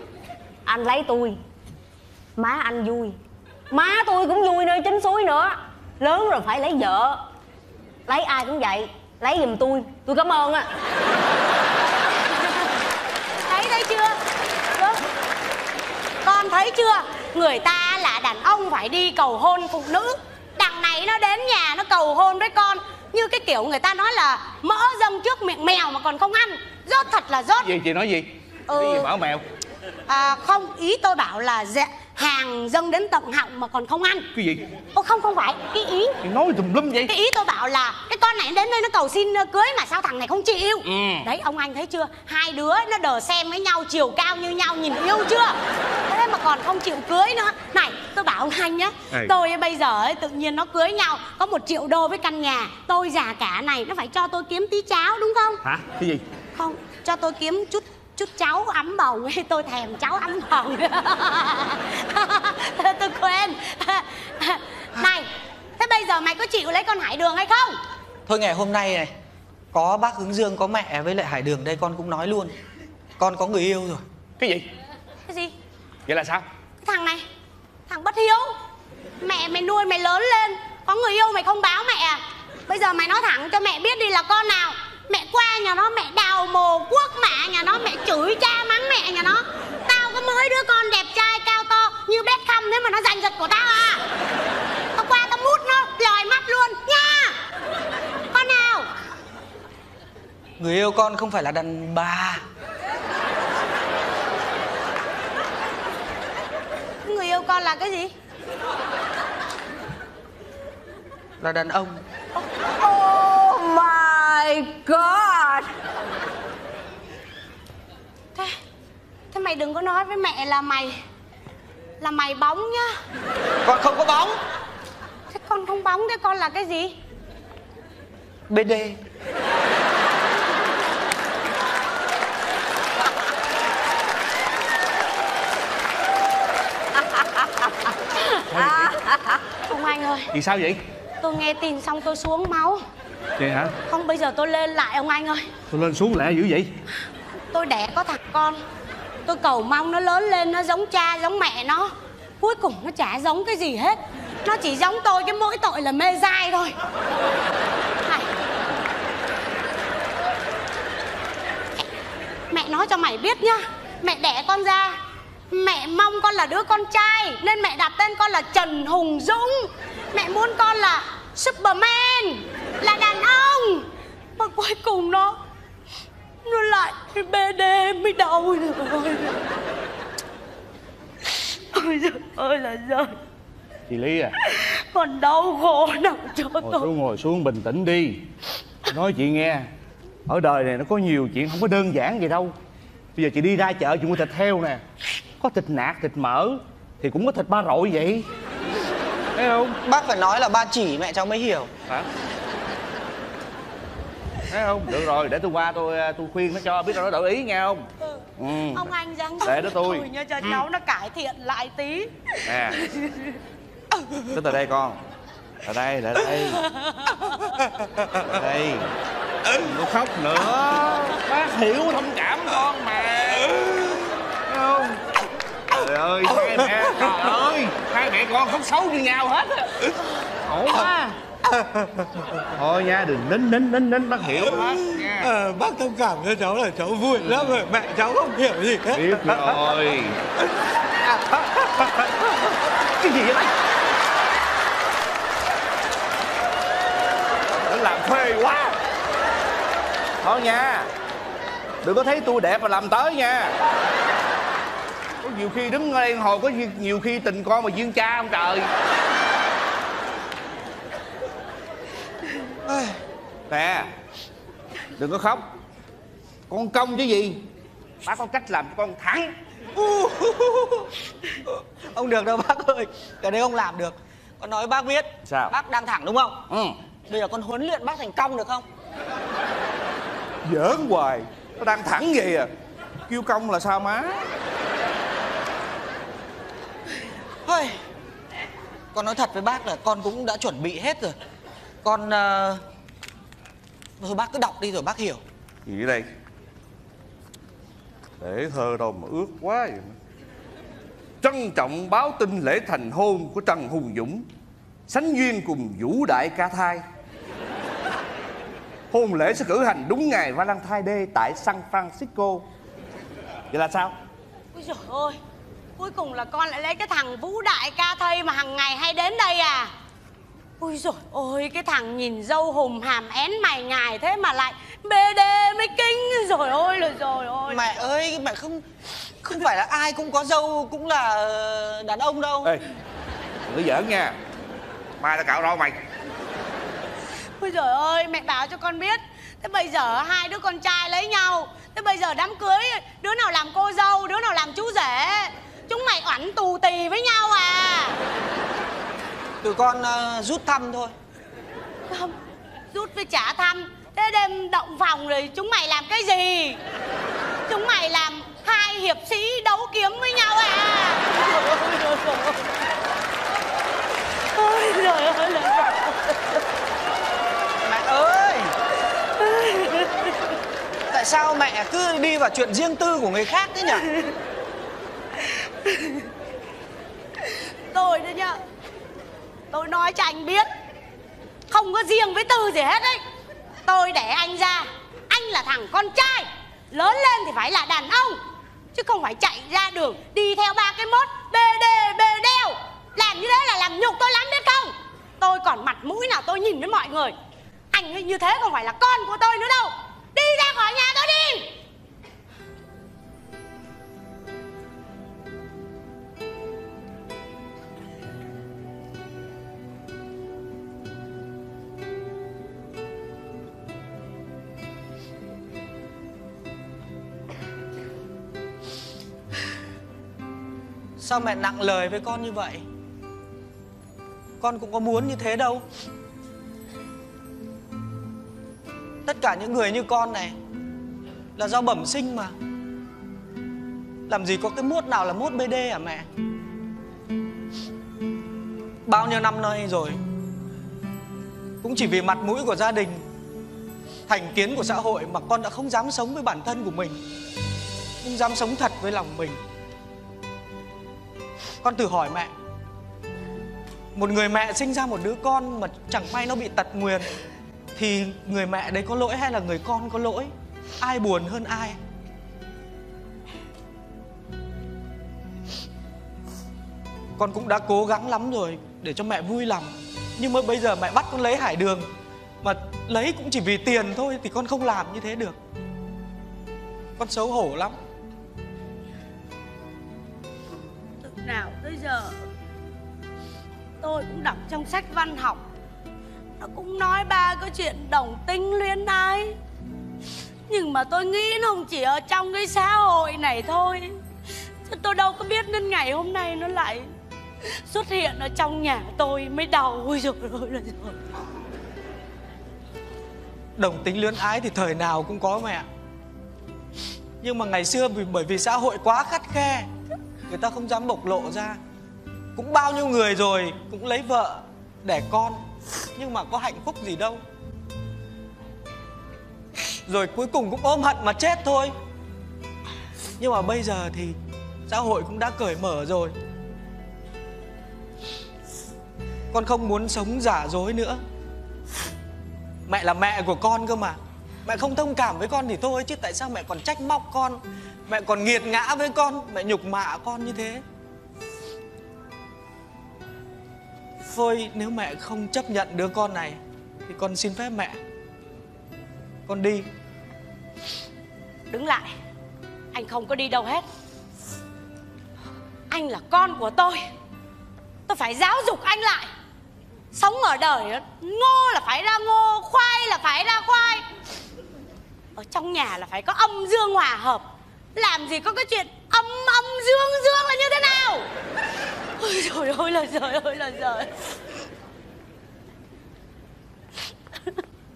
Anh lấy tôi, má anh vui, má tôi cũng vui nơi chính suối nữa. Lớn rồi phải lấy vợ. Lấy ai cũng vậy, lấy giùm tôi, tôi cảm ơn á. Thấy, thấy chưa? Đúng. Con thấy chưa? Người ta là đàn ông phải đi cầu hôn phụ nữ, đằng này nó đến nhà nó cầu hôn với con. Như cái kiểu người ta nói là mỡ dông trước miệng mèo mà còn không ăn. Rốt thật là rốt. Gì, chị nói gì? Ừ. Cái gì bảo mèo? À, không, ý tôi bảo là dạ, hàng dâng đến tận họng mà còn không ăn. Cái gì? Ô không, không phải. Cái ý thì nói tùm lum vậy. Cái ý tôi bảo là cái con này đến đây nó cầu xin cưới mà sao thằng này không chịu. Ừ. Đấy ông anh thấy chưa? Hai đứa nó đờ xem với nhau, chiều cao như nhau, nhìn yêu chưa? Thế mà còn không chịu cưới nữa. Này tôi bảo ông anh nhá, tôi bây giờ ấy, tự nhiên nó cưới nhau có một triệu đô với căn nhà, tôi già cả này nó phải cho tôi kiếm tí cháo đúng không? Hả? Cái gì? Không, cho tôi kiếm chút chút cháo ấm bầu ấy, tôi thèm cháo ấm bầu. Tôi quên. Này, thế bây giờ mày có chịu lấy con Hải Đường hay không? Thôi ngày hôm nay này, có bác Hướng Dương, có mẹ với lại Hải Đường đây, con cũng nói luôn, con có người yêu rồi. Cái gì? Cái gì? Vậy là sao? Cái thằng này, thằng bất hiếu. Mẹ mày nuôi mày lớn lên, có người yêu mày không báo mẹ à? Bây giờ mày nói thẳng cho mẹ biết đi là con nào. Mẹ qua nhà nó mẹ đào mồ quốc mạ nhà nó, mẹ chửi cha mắng mẹ nhà nó. Tao có mới đứa con đẹp trai cao to như Beckham thế mà nó giành giật của tao à? Tao qua tao mút nó lòi mắt luôn nha. Con nào? Người yêu con không phải là đàn bà. Người yêu con là cái gì? Là đàn ông. Oh my god. Thế, thế mày đừng có nói với mẹ là mày Là mày bóng nhá. Con không có bóng. Thế con không bóng, thế con là cái gì? bê đê. à, Ông anh ơi. Thì sao vậy? Tôi nghe tin xong tôi xuống máu. Vậy hả? Không, bây giờ tôi lên lại ông anh ơi. Tôi lên xuống lẹ dữ vậy? Tôi đẻ có thằng con, tôi cầu mong nó lớn lên nó giống cha giống mẹ nó. Cuối cùng nó chả giống cái gì hết. Nó chỉ giống tôi cái mỗi tội là mê giai thôi. Này, mẹ nói cho mày biết nhá, mẹ đẻ con ra, mẹ mong con là đứa con trai nên mẹ đặt tên con là Trần Hùng Dũng. Mẹ muốn con là Superman, là đàn ông. Mà cuối cùng nó Nó lại bê đê mới đâu rồi. Ôi giời ơi là giời. Chị Lý à, còn đau khổ nào cho tôi. Ngồi xuống, ngồi xuống bình tĩnh đi. Nói chị nghe, ở đời này nó có nhiều chuyện không có đơn giản vậy đâu. Bây giờ chị đi ra chợ chị mua thịt heo nè, có thịt nạc, thịt mỡ, thì cũng có thịt ba rọi vậy. Thấy không? Bác phải nói là ba chỉ mẹ cháu mới hiểu. Hả? Thấy không? Được rồi, để tôi qua tôi tôi khuyên nó cho, biết đâu nó đổi ý nghe không? Ừ. Ừ. Ông anh rằng để đó tôi nha cho ừ. cháu nó cải thiện lại tí. Nè. Cứ từ đây con. Ở đây, lại đây. Ở đây. Đừng có khóc nữa. Bác hiểu thông cảm con mà. Thấy không? Trời ơi, hai mẹ, trời ơi, hai mẹ con không xấu như nhau hết á. Khổ quá. Thôi nha, đừng nín nín nín nín bác hiểu hết nha. À, bác thông cảm cho cháu là cháu vui ừ. lắm rồi, mẹ cháu không hiểu gì hết. Biết rồi. Cái gì vậy? Nó làm phê quá. Thôi nha, đừng có thấy tôi đẹp mà làm tới nha. Có nhiều khi đứng ở đây hồi có nhiều khi tình con mà duyên cha không trời. Nè, đừng có khóc. Con công chứ gì. Bác có cách làm cho con thẳng. Không được đâu bác ơi. Cái đấy không làm được. Con nói bác biết. Sao? Bác đang thẳng đúng không? Ừ. Bây giờ con huấn luyện bác thành công được không? Giỡn hoài. Nó đang thẳng gì à? Kêu công là sao má? Thôi, con nói thật với bác là con cũng đã chuẩn bị hết rồi. Con... Uh... Thôi bác cứ đọc đi rồi bác hiểu. Gì đây? Để thơ đâu mà ước quá vậy. Trân trọng báo tin lễ thành hôn của Trần Hùng Dũng, sánh duyên cùng Vũ Đại Ca Thai. Hôn lễ sẽ cử hành đúng ngày Valentine Day tại San Francisco. Vậy là sao? Ôi trời ơi, cuối cùng là con lại lấy cái thằng Vũ Đại Ca Thây mà hằng ngày hay đến đây à? Ui dồi ôi, cái thằng nhìn dâu hùm hàm én mày ngài thế mà lại bê đê mới kinh. Rồi ôi, rồi rồi ôi. Mẹ ơi, mẹ không Không phải là ai cũng có dâu cũng là đàn ông đâu. Ê, đừng có giỡn nha, mai tao cạo râu mày. Ôi trời ơi, mẹ báo cho con biết. Thế bây giờ hai đứa con trai lấy nhau, thế bây giờ đám cưới đứa nào làm cô dâu, đứa nào làm chú rể, chúng mày oẳn tù tì với nhau à? Tụi con uh, rút thăm thôi. Không, rút với trả thăm. Thế đêm động phòng rồi chúng mày làm cái gì? Chúng mày làm hai hiệp sĩ đấu kiếm với nhau à? Ôi trời ơi, mẹ ơi, tại sao mẹ cứ đi vào chuyện riêng tư của người khác thế nhỉ? Tôi đấy nhá, tôi nói cho anh biết, không có riêng với Tư gì hết đấy. Tôi để anh ra, anh là thằng con trai, lớn lên thì phải là đàn ông, chứ không phải chạy ra đường đi theo ba cái mốt bê đê bê đeo. Làm như thế là làm nhục tôi lắm biết không? Tôi còn mặt mũi nào tôi nhìn với mọi người. Anh ấy như thế không phải là con của tôi nữa đâu. Đi ra khỏi nhà tôi đi. Sao mẹ nặng lời với con như vậy? Con cũng có muốn như thế đâu. Tất cả những người như con này là do bẩm sinh mà. Làm gì có cái mốt nào là mốt bê đê hả mẹ? Bao nhiêu năm nay rồi, cũng chỉ vì mặt mũi của gia đình, thành kiến của xã hội mà con đã không dám sống với bản thân của mình, không dám sống thật với lòng mình. Con tự hỏi mẹ, một người mẹ sinh ra một đứa con mà chẳng may nó bị tật nguyền, thì người mẹ đấy có lỗi hay là người con có lỗi? Ai buồn hơn ai? Con cũng đã cố gắng lắm rồi để cho mẹ vui lòng, nhưng mà bây giờ mẹ bắt con lấy hải đường, mà lấy cũng chỉ vì tiền thôi, thì con không làm như thế được. Con xấu hổ lắm. Nào tới giờ tôi cũng đọc trong sách văn học, nó cũng nói ba cái chuyện đồng tính luyến ái, nhưng mà tôi nghĩ nó không chỉ ở trong cái xã hội này thôi, chứ tôi đâu có biết đến ngày hôm nay nó lại xuất hiện ở trong nhà tôi mới đầu. Ôi giời ơi, đồng tính luyến ái thì thời nào cũng có mẹ, nhưng mà ngày xưa bởi vì xã hội quá khắt khe, người ta không dám bộc lộ ra. Cũng bao nhiêu người rồi, cũng lấy vợ đẻ con, nhưng mà có hạnh phúc gì đâu. Rồi cuối cùng cũng ôm hận mà chết thôi. Nhưng mà bây giờ thì xã hội cũng đã cởi mở rồi. Con không muốn sống giả dối nữa. Mẹ là mẹ của con cơ mà. Mẹ không thông cảm với con thì thôi, chứ tại sao mẹ còn trách móc con, mẹ còn nghiệt ngã với con, mẹ nhục mạ con như thế? Thôi, nếu mẹ không chấp nhận đứa con này thì con xin phép mẹ, con đi. Đứng lại, anh không có đi đâu hết. Anh là con của tôi, tôi phải giáo dục anh lại. Sống ở đời, ngô là phải ra ngô, khoai là phải ra khoai. Ở trong nhà là phải có âm dương hòa hợp. Làm gì có cái chuyện âm âm dương dương là như thế nào? Ôi trời ơi là trời ơi là trời.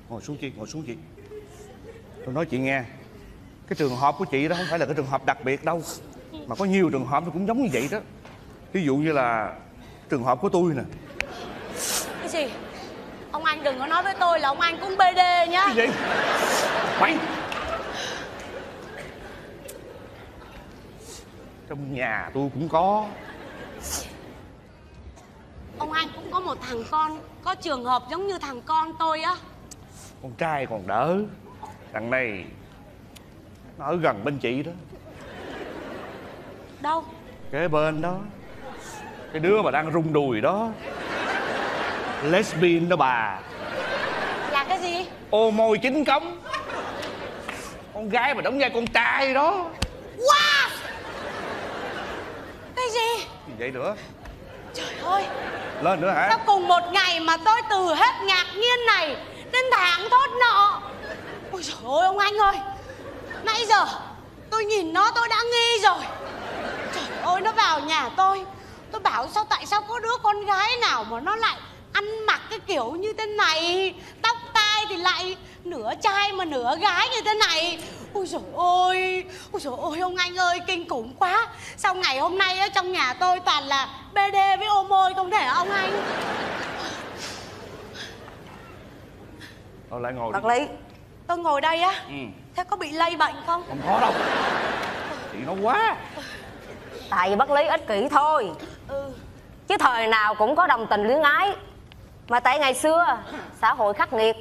Ngồi xuống chị, ngồi xuống chị. Tôi nói chị nghe, cái trường hợp của chị đó không phải là cái trường hợp đặc biệt đâu, mà có nhiều trường hợp nó cũng giống như vậy đó. Ví dụ như là trường hợp của tôi nè. Cái gì? Ông anh đừng có nói với tôi là ông anh cũng bê đê nhá. Cái gì? Mày! Trong nhà tôi cũng có. Ông anh cũng có một thằng con, có trường hợp giống như thằng con tôi á. Con trai còn đỡ, thằng này nó ở gần bên chị đó. Đâu? Kế bên đó. Cái đứa mà đang rung đùi đó, lesbian đó bà. Là cái gì? Ô môi chính cống. Con gái mà đóng vai con trai đó. Wow! vậy nữa? Trời ơi, lên nữa hả? Sao cùng một ngày mà tôi từ hết ngạc nhiên này đến tháng thốt nọ. Ôi trời ơi ông anh ơi, nãy giờ tôi nhìn nó tôi đã nghi rồi. Trời ơi, nó vào nhà tôi, tôi bảo sao tại sao có đứa con gái nào mà nó lại ăn mặc cái kiểu như thế này, tóc tai thì lại nửa trai mà nửa gái như thế này. Ôi dồi ôi, ôi dồi ôi ông anh ơi, kinh khủng quá. Sao ngày hôm nay á, trong nhà tôi toàn là bê đê với ô môi không thể ông anh. Tôi lại ngồi. Bác Lý, tôi ngồi đây á, ừ. Thế có bị lây bệnh không? Không có đâu. Chị nó quá. Tại vì bác Lý ích kỷ thôi, ừ. Chứ thời nào cũng có đồng tình luyến ái. Mà tại ngày xưa xã hội khắc nghiệt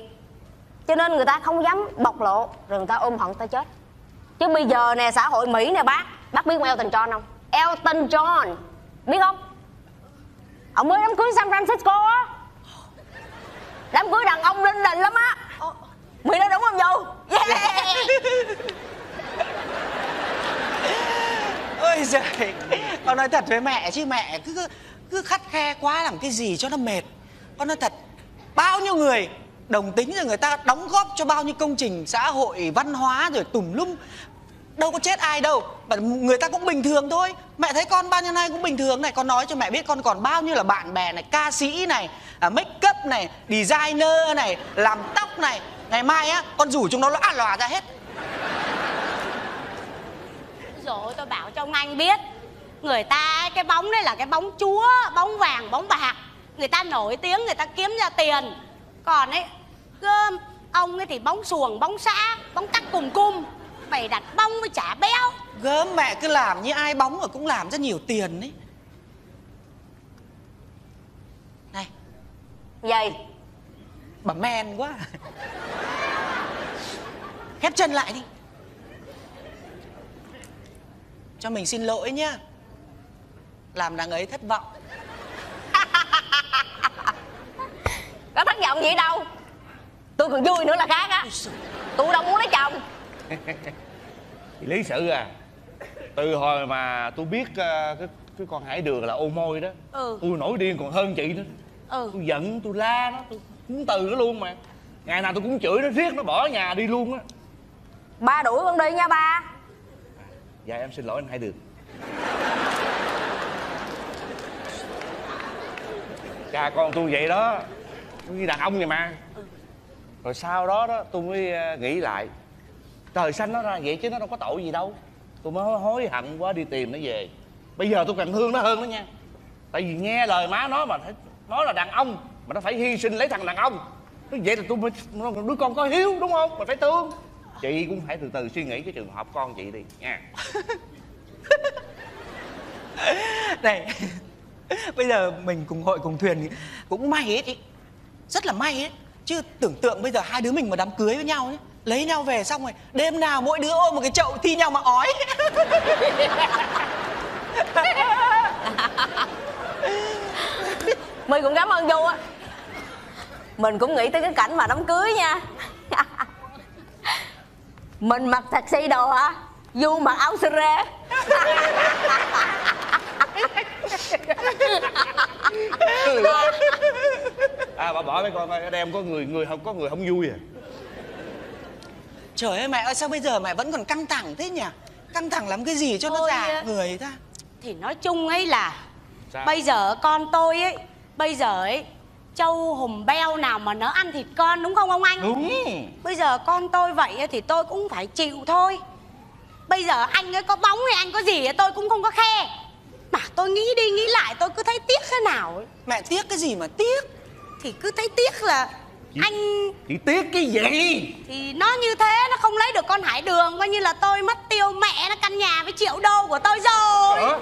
cho nên người ta không dám bộc lộ, rồi người ta ôm hận ta chết. Chứ bây giờ nè, xã hội Mỹ nè bác, bác biết ông Elton John không? Elton John, biết không? Ông mới đám cưới San Francisco á. Đám cưới đàn ông linh đình lắm á. Mỹ nói đúng không Vũ? Yeah. Ôi giời, con nói thật với mẹ chứ mẹ cứ, cứ, cứ khắt khe quá làm cái gì cho nó mệt. Con nói thật, bao nhiêu người đồng tính rồi người ta đóng góp cho bao nhiêu công trình xã hội, văn hóa rồi tùm lum, đâu có chết ai đâu, mà người ta cũng bình thường thôi. Mẹ thấy con bao nhiêu nay cũng bình thường này. Con nói cho mẹ biết con còn bao nhiêu là bạn bè này, ca sĩ này, make up này, designer này, làm tóc này. Ngày mai á, con rủ chúng nó lòa lòa ra hết. Rồi tôi bảo cho ông anh biết, người ta cái bóng đấy là cái bóng chúa, bóng vàng, bóng bạc. Người ta nổi tiếng, người ta kiếm ra tiền. Còn ấy, cơm, ông ấy thì bóng xuồng, bóng xã, bóng tắc cùng cung. Mày đặt bóng mới chả béo. Gớm, mẹ cứ làm như ai bóng rồi cũng làm ra nhiều tiền ấy. Này, vậy bà men quá. Khép chân lại đi. Cho mình xin lỗi nhá, làm nàng ấy thất vọng. Có thất vọng gì đâu, tôi còn vui nữa là khác á. Tôi đâu muốn lấy chồng. Thì lý sự à, từ hồi mà tôi biết uh, cái, cái con Hải Đường là ô môi đó, ừ. Tôi nổi điên còn hơn chị nữa, ừ. Tôi giận, tôi la nó, tôi cũng từ nó luôn mà. Ngày nào tôi cũng chửi nó, riết nó bỏ nhà đi luôn á. Ba đuổi con đi nha ba. À, dạ em xin lỗi anh Hải Đường. Cha con tôi vậy đó, như đàn ông vậy mà, ừ. Rồi sau đó đó tôi mới nghĩ lại, trời xanh nó ra vậy chứ nó đâu có tội gì đâu. Tôi mới hối hận quá đi tìm nó về. Bây giờ tôi càng thương nó hơn đó nha. Tại vì nghe lời má nó mà, nó là đàn ông mà nó phải hy sinh lấy thằng đàn ông. Vậy là tôi mới, đứa con có hiếu đúng không, mà phải thương. Chị cũng phải từ từ suy nghĩ cái trường hợp con chị đi nha. Này, bây giờ mình cùng hội cùng thuyền cũng may hết ý. Rất là may ấy. Chứ tưởng tượng bây giờ hai đứa mình mà đám cưới với nhau ấy, lấy nhau về xong rồi đêm nào mỗi đứa ôm một cái chậu thi nhau mà ói. Mình cũng cảm ơn Vô á. Mình cũng nghĩ tới cái cảnh mà đám cưới nha. Mình mặc taxi đồ hả? Vô mặc áo sơ rê. À bà bỏ mấy con ơi, đem có người người không có người không vui à. Trời ơi mẹ ơi, sao bây giờ mẹ vẫn còn căng thẳng thế nhỉ? Căng thẳng làm cái gì cho thôi, nó già người ta. Thì nói chung ấy là sao? Bây giờ con tôi ấy, bây giờ ấy trâu hùm beo nào mà nó ăn thịt con đúng không ông anh? Đúng. Bây giờ con tôi vậy ấy, thì tôi cũng phải chịu thôi. Bây giờ anh ấy có bóng hay anh có gì ấy, tôi cũng không có khe. Mà tôi nghĩ đi nghĩ lại tôi cứ thấy tiếc thế nào ấy. Mẹ tiếc cái gì mà tiếc? Thì cứ thấy tiếc là chị, anh... Chị tiếc cái gì? Thì nó như thế, nó không lấy được con Hải Đường, coi như là tôi mất tiêu mẹ nó căn nhà với triệu đô của tôi rồi. Ủa?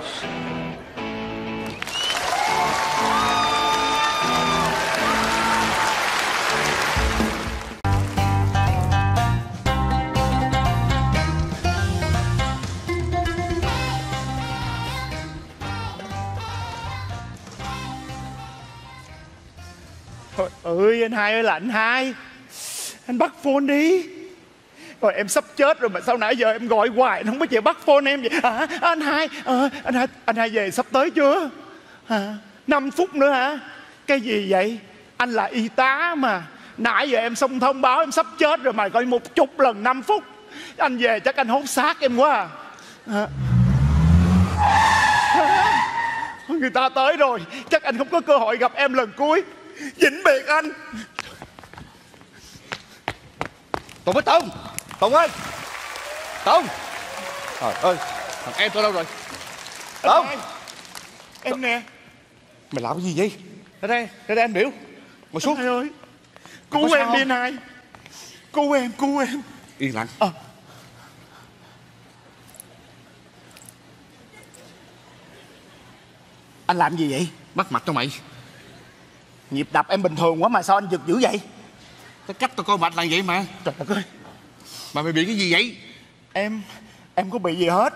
Trời ơi, anh Hai ơi là anh Hai. Anh bắt phone đi. Rồi em sắp chết rồi mà sao nãy giờ em gọi hoài, anh không có chịu bắt phone em vậy. À, anh Hai, à, anh Hai, anh Hai về sắp tới chưa? Hả? năm phút nữa hả? Cái gì vậy? Anh là y tá mà. Nãy giờ em xong thông báo em sắp chết rồi mà, gọi một chục lần năm phút. Anh về chắc anh hốt xác em quá à. Hả? Hả? Người ta tới rồi, chắc anh không có cơ hội gặp em lần cuối. Vĩnh biệt anh. Tùng với Tùng. Tùng ơi. Tùng. Trời ơi, thằng em tôi đâu rồi? Tùng. Em nè. Mày làm cái gì vậy? Ra đây, ra đây anh biểu. Ngồi xuống. Trời ơi, cứu em đi này. Cứu em, cứu em. Yên lặng. Ờ. Anh làm gì vậy? Bắt mạch cho mày. Nhịp đập em bình thường quá mà sao anh giật dữ vậy? Cái cách tao coi mạch là vậy mà. Trời ơi. Mà mày bị cái gì vậy? Em... em có bị gì hết.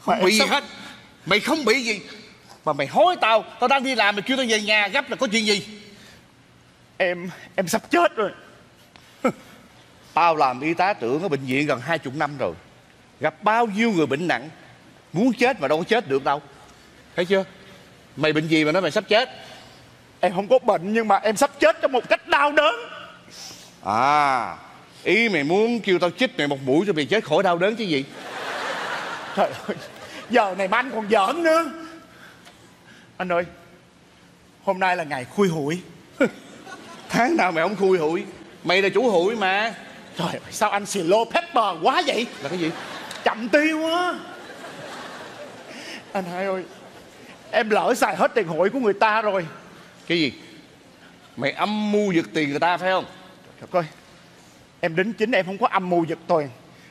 Không bị gì hết. Mày không bị gì. Mà mày hối tao. Tao đang đi làm mày kêu tao về nhà gấp là có chuyện gì? Em... em sắp chết rồi. Tao làm y tá trưởng ở bệnh viện gần hai chục năm rồi. Gặp bao nhiêu người bệnh nặng. Muốn chết mà đâu có chết được đâu. Thấy chưa? Mày bệnh gì mà nói mày sắp chết? Em không có bệnh nhưng mà em sắp chết trong một cách đau đớn. À, ý mày muốn kêu tao chích mày một mũi cho mày chết khỏi đau đớn chứ gì? Trời ơi, giờ này mà anh còn giỡn nữa. Anh ơi, hôm nay là ngày khui hụi. Tháng nào mày không khui hụi. Mày là chủ hụi mà. Trời ơi, sao anh slow pepper quá vậy? Là cái gì? Chậm tiêu á. Anh Hai ơi, em lỡ xài hết tiền hụi của người ta rồi. Cái gì? Mày âm mưu giật tiền người ta phải không? Trời ơi, em đính chính em không có âm mưu giật tiền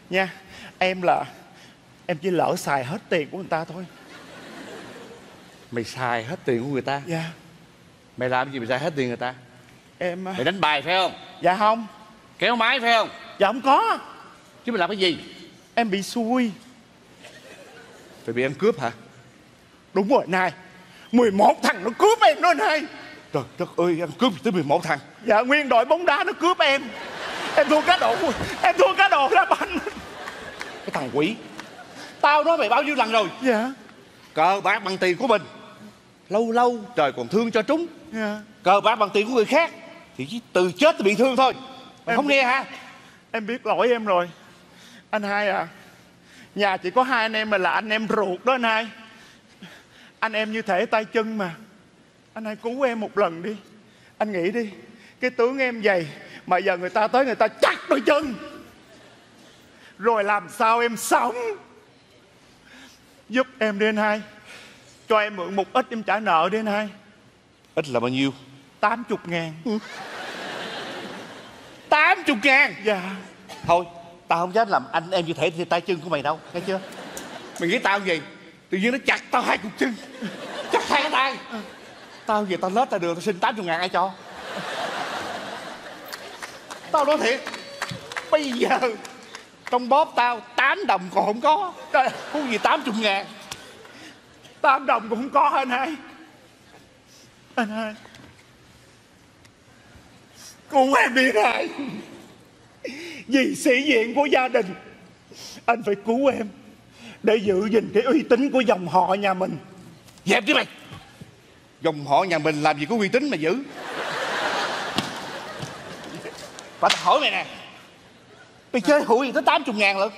nha. Em là... em chỉ lỡ xài hết tiền của người ta thôi. Mày xài hết tiền của người ta? Dạ. Mày làm gì mày xài hết tiền người ta? Em... mày đánh bài phải không? Dạ không. Kéo máy phải không? Dạ không có. Chứ mày làm cái gì? Em bị xui. Mày bị ăn cướp hả? Đúng rồi này. mười một thằng nó cướp em đó này. Trời đất ơi, ăn cướp tới mười một thằng. Dạ, nguyên đội bóng đá nó cướp em. Em thua cá độ, em thua cá độ đá banh. Cái thằng quỷ. Tao nói mày bao nhiêu lần rồi. Dạ. Cờ bạc bằng tiền của mình, lâu lâu trời còn thương cho trúng. Dạ. Cờ bạc bằng tiền của người khác thì chỉ từ chết tới bị thương thôi. Mày em không biết, nghe hả? Em biết lỗi em rồi. Anh Hai à, nhà chỉ có hai anh em mà là anh em ruột đó anh Hai. Anh em như thể tay chân mà. Anh Hai cứu em một lần đi. Anh nghĩ đi, cái tướng em dày mà giờ người ta tới người ta chặt đôi chân, rồi làm sao em sống? Giúp em đi anh Hai. Cho em mượn một ít em trả nợ đi anh Hai. Ít là bao nhiêu? tám mươi ngàn. Ừ. tám mươi ngàn? Dạ. Thôi, tao không dám làm anh em như thể tay chân của mày đâu, nghe chưa? Mày nghĩ tao gì? Tự nhiên nó chặt tao hai cục chân, chặt hai cái tay. À. Tao về tao lết ra đường tao xin tám mươi ngàn ai cho. Tao nói thiệt, bây giờ trong bóp tao tám đồng còn không có. Trời, không gì tám mươi ngàn. tám đồng cũng không có anh Hai. Anh Hai, cứu em đi này. Vì sĩ diện của gia đình, anh phải cứu em để giữ gìn cái uy tín của dòng họ nhà mình. Dẹp đi mày. Dòng họ nhà mình làm gì có uy tín mà giữ. Phải hỏi mày nè, mày chơi hụi gì tới tám mươi ngàn lận?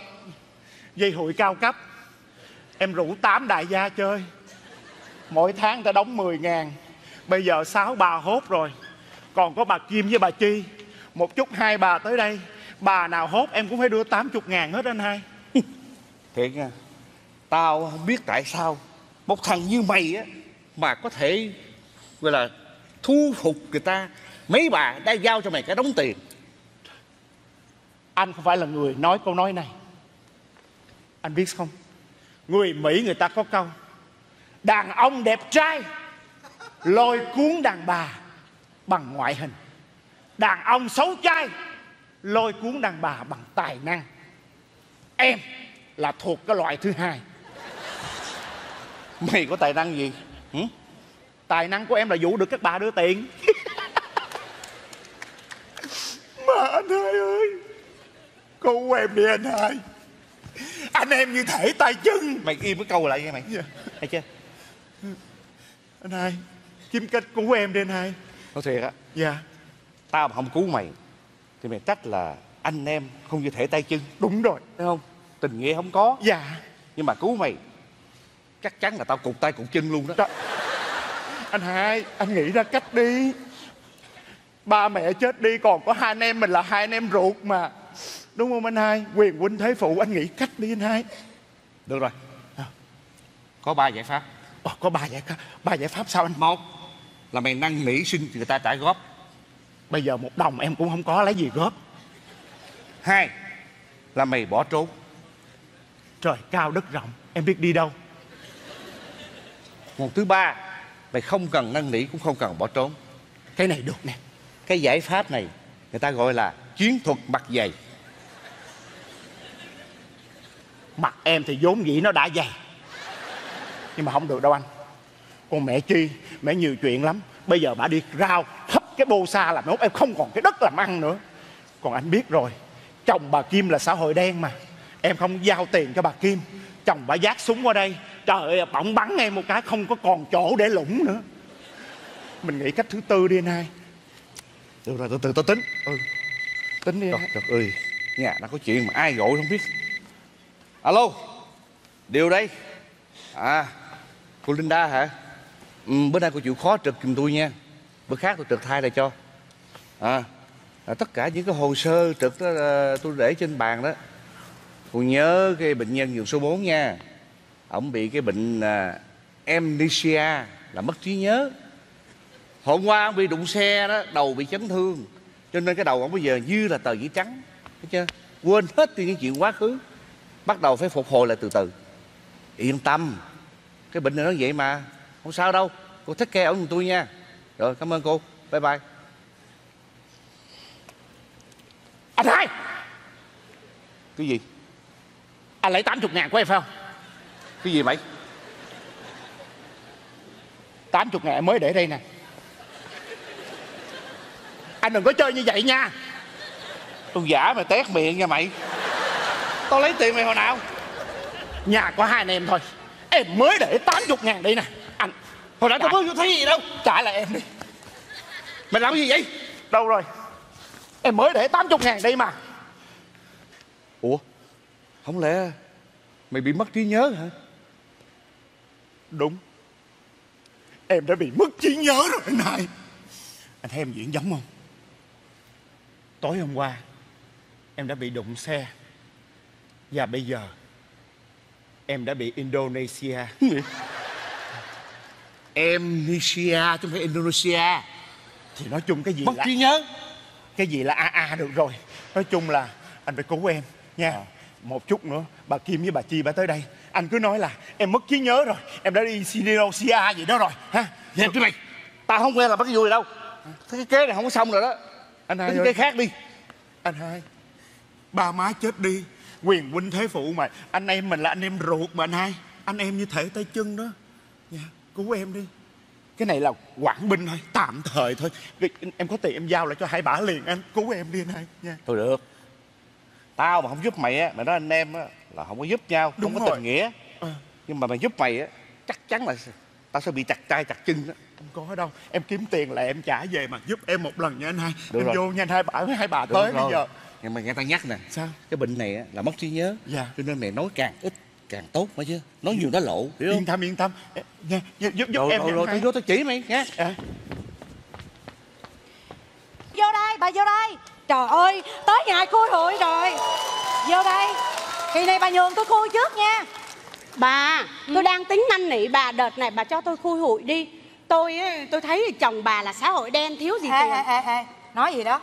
Dây hụi cao cấp. Em rủ tám đại gia chơi. Mỗi tháng người ta đóng mười ngàn. Bây giờ sáu bà hốt rồi. Còn có bà Kim với bà Chi. Một chút hai bà tới đây, bà nào hốt em cũng phải đưa tám mươi ngàn hết anh Hai. Thiệt nha. Tao không biết tại sao một thằng như mày á mà có thể gọi là thu phục người ta. Mấy bà đã giao cho mày cái đống tiền. Anh không phải là người nói câu nói này. Anh biết không, người Mỹ người ta có câu đàn ông đẹp trai lôi cuốn đàn bà bằng ngoại hình, đàn ông xấu trai lôi cuốn đàn bà bằng tài năng. Em là thuộc cái loại thứ hai. Mày có tài năng gì? Hử? Tài năng của em là dụ được các bà đưa tiền. Mà anh Hai ơi, cứu em đi anh Hai. Anh em như thể tay chân. Mày im cái câu lại nha mày. Thấy chưa? Anh hai, kiếm cách cứu em đi anh hai. Nói thiệt á. Dạ. Tao mà không cứu mày thì mày trách là anh em không như thể tay chân. Đúng rồi. Thấy không? Tình nghĩa không có. Dạ. Nhưng mà cứu mày chắc chắn là tao cụt tay cụt chân luôn đó. Trời. Anh hai, anh nghĩ ra cách đi. Ba mẹ chết đi còn có hai anh em mình là hai anh em ruột mà. Đúng không anh hai? Quyền huynh thế phụ, anh nghĩ cách đi anh hai. Được rồi. À. Có ba giải pháp. Ồ, có ba giải pháp. Ba giải pháp sao anh? Một là mày năn nỉ xin người ta trả góp. Bây giờ một đồng em cũng không có, lấy gì góp. Hai là mày bỏ trốn. Trời cao đất rộng, em biết đi đâu. Còn thứ ba, mày không cần năn nỉ cũng không cần bỏ trốn. Cái này được nè. Cái giải pháp này người ta gọi là chiến thuật mặt dày. Mặt em thì vốn dĩ nó đã dày. Nhưng mà không được đâu anh. Con mẹ Chi, mẹ nhiều chuyện lắm. Bây giờ bà đi rau, hấp cái bô sa làm nốt, em không còn cái đất làm ăn nữa. Còn anh biết rồi, chồng bà Kim là xã hội đen mà. Em không giao tiền cho bà Kim, chồng bà vác súng qua đây. Trời ơi, bỗng bắn em một cái không có còn chỗ để lủng nữa. Mình nghĩ cách thứ tư đi anh hai. Được rồi, từ từ tao tính. Ừ. Tính đi. Trời, trời ơi, nhà nó có chuyện mà ai gọi không biết. Alo, Điều đây. À, cô Linda hả? Ừ, bữa nay cô chịu khó trực giùm tôi nha. Bữa khác tôi trực thay lại cho. À, à tất cả những cái hồ sơ trực đó tôi để trên bàn đó. Cô nhớ cái bệnh nhân giường số bốn nha. Ổng bị cái bệnh à, amnesia là mất trí nhớ. Hôm qua ông bị đụng xe đó, đầu bị chấn thương. Cho nên cái đầu ông bây giờ như là tờ giấy trắng. Thấy chưa? Quên hết những chuyện quá khứ. Bắt đầu phải phục hồi lại từ từ. Yên tâm, cái bệnh này nó vậy mà. Không sao đâu, cô thích care ổng tôi nha. Rồi, cảm ơn cô, bye bye. Anh hai! Cái gì? Anh lấy tám mươi ngàn của em phải không? Cái gì mày? tám mươi ngàn em mới để đây nè. Anh đừng có chơi như vậy nha. Tôi giả mày tét miệng nha mày. Tao lấy tiền mày hồi nào? Nhà có hai anh em thôi. Em mới để tám mươi ngàn đây nè. Anh hồi nãy tao mới vô thấy gì đâu. Trả lại em đi. Mày làm cái gì vậy? Đâu rồi? Em mới để tám mươi ngàn đây mà. Ủa? Không lẽ mày bị mất trí nhớ hả? Đúng. Em đã bị mất trí nhớ rồi anh hai. Anh thấy em diễn giống không? Tối hôm qua em đã bị đụng xe. Và bây giờ em đã bị Indonesia. Amnesia chứ không phải Indonesia. Thì nói chung cái gì mất là... mất trí nhớ. Cái gì là a a được rồi. Nói chung là anh phải cứu em nha. À. Một chút nữa bà Kim với bà Chi bà tới đây. Anh cứ nói là em mất trí nhớ rồi. Em đã đi Indonesia gì đó rồi. Ha? Vậy em chứ mày. Tao không nghe là bắt cái vui đâu. Cái kế này không có xong rồi đó. Anh hai, cái kế khác đi. Anh hai, ba má chết đi, quyền huynh thế phụ mà. Anh em mình là anh em ruột mà anh hai. Anh em như thể tay chân đó. Dạ, cứu em đi. Cái này là quảng binh thôi, tạm thời thôi. Em có tiền em giao lại cho hai bả liền. Anh cứu em đi anh hai nha. Thôi được. Tao mà không giúp mày á, mày nói anh em á là không có giúp nhau. Đúng không rồi. Có tình nghĩa. À. Nhưng mà mày giúp mày á, chắc chắn là tao sẽ bị chặt tay chặt chân đó. Không có đâu. Em kiếm tiền là em trả về mà. Giúp em một lần nha anh hai. Được em rồi. Vô nha anh hai, bả với hai bà được tới rồi. Bây giờ nhưng mà nghe tao nhắc nè. Sao? Cái bệnh này là mất trí nhớ. Dạ. Cho nên mày nói càng ít càng tốt mà chứ. Nói nhiều nó lộ. Hiểu không? Yên tâm, yên tâm. Nha, giúp giúp rồi, em. Rồi rồi, tao vô tao chỉ mày nha. À. Vô đây, bà vô đây. Trời ơi, tới nhà khui hụi rồi. Vô đây. Kỳ này bà nhường tôi khui trước nha. Bà, ừ. Tôi đang tính năn nỉ bà đợt này bà cho tôi khui hụi đi. Tôi tôi thấy chồng bà là xã hội đen thiếu gì tiền. Ê, ê, ê, nói gì đó.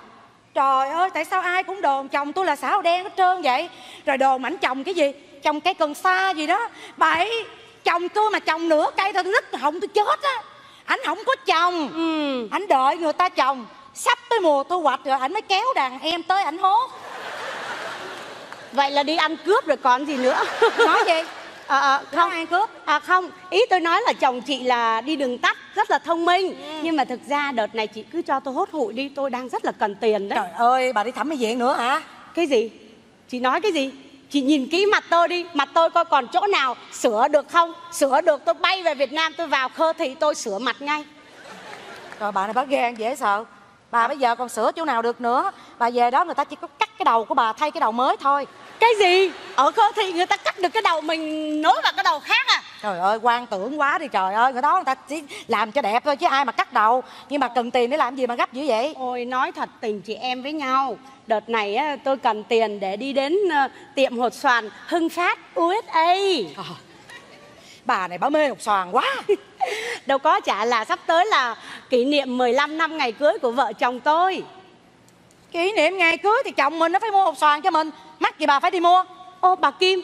Trời ơi, tại sao ai cũng đồn chồng tôi là xã hội đen hết trơn vậy? Rồi đồn ảnh chồng cái gì? Chồng cây cần sa gì đó. Bà ấy, chồng tôi mà chồng nửa cây tôi nứt họng tôi chết á. Ảnh không có chồng. Ừ. Ảnh đợi người ta chồng. Sắp tới mùa thu hoạch rồi ảnh mới kéo đàn em tới ảnh hốt. Vậy là đi ăn cướp rồi còn gì nữa. Nói gì? À, à, không ăn cướp. À không, ý tôi nói là chồng chị là đi đường tắt, rất là thông minh. Ừ. Nhưng mà thực ra đợt này chị cứ cho tôi hốt hụi đi, tôi đang rất là cần tiền đấy. Trời ơi, bà đi thẩm mỹ viện nữa hả? Cái gì? Chị nói cái gì? Chị nhìn kỹ mặt tôi đi, mặt tôi coi còn chỗ nào sửa được không. Sửa được tôi bay về Việt Nam, tôi vào khơ thì tôi sửa mặt ngay. Rồi bà này bà ghen dễ sợ. Bà bây giờ còn sửa chỗ nào được nữa. Bà về đó người ta chỉ có cắt cái đầu của bà, thay cái đầu mới thôi. Cái gì? Ở khơ thì người ta cắt được cái đầu mình nối vào cái đầu khác à? Trời ơi, quan tưởng quá đi trời ơi. Người đó người ta chỉ làm cho đẹp thôi chứ ai mà cắt đầu. Nhưng mà cần tiền để làm gì mà gấp dữ vậy? Ôi, nói thật tình chị em với nhau. Đợt này á, tôi cần tiền để đi đến uh, tiệm hột xoàn Hưng Phát u ét a. À, bà này bà mê hột xoàn quá. Đâu có, chả là sắp tới là kỷ niệm mười lăm năm ngày cưới của vợ chồng tôi. Kỷ niệm ngày cưới thì chồng mình nó phải mua hột xoàn cho mình, mắc gì bà phải đi mua. Ô bà Kim,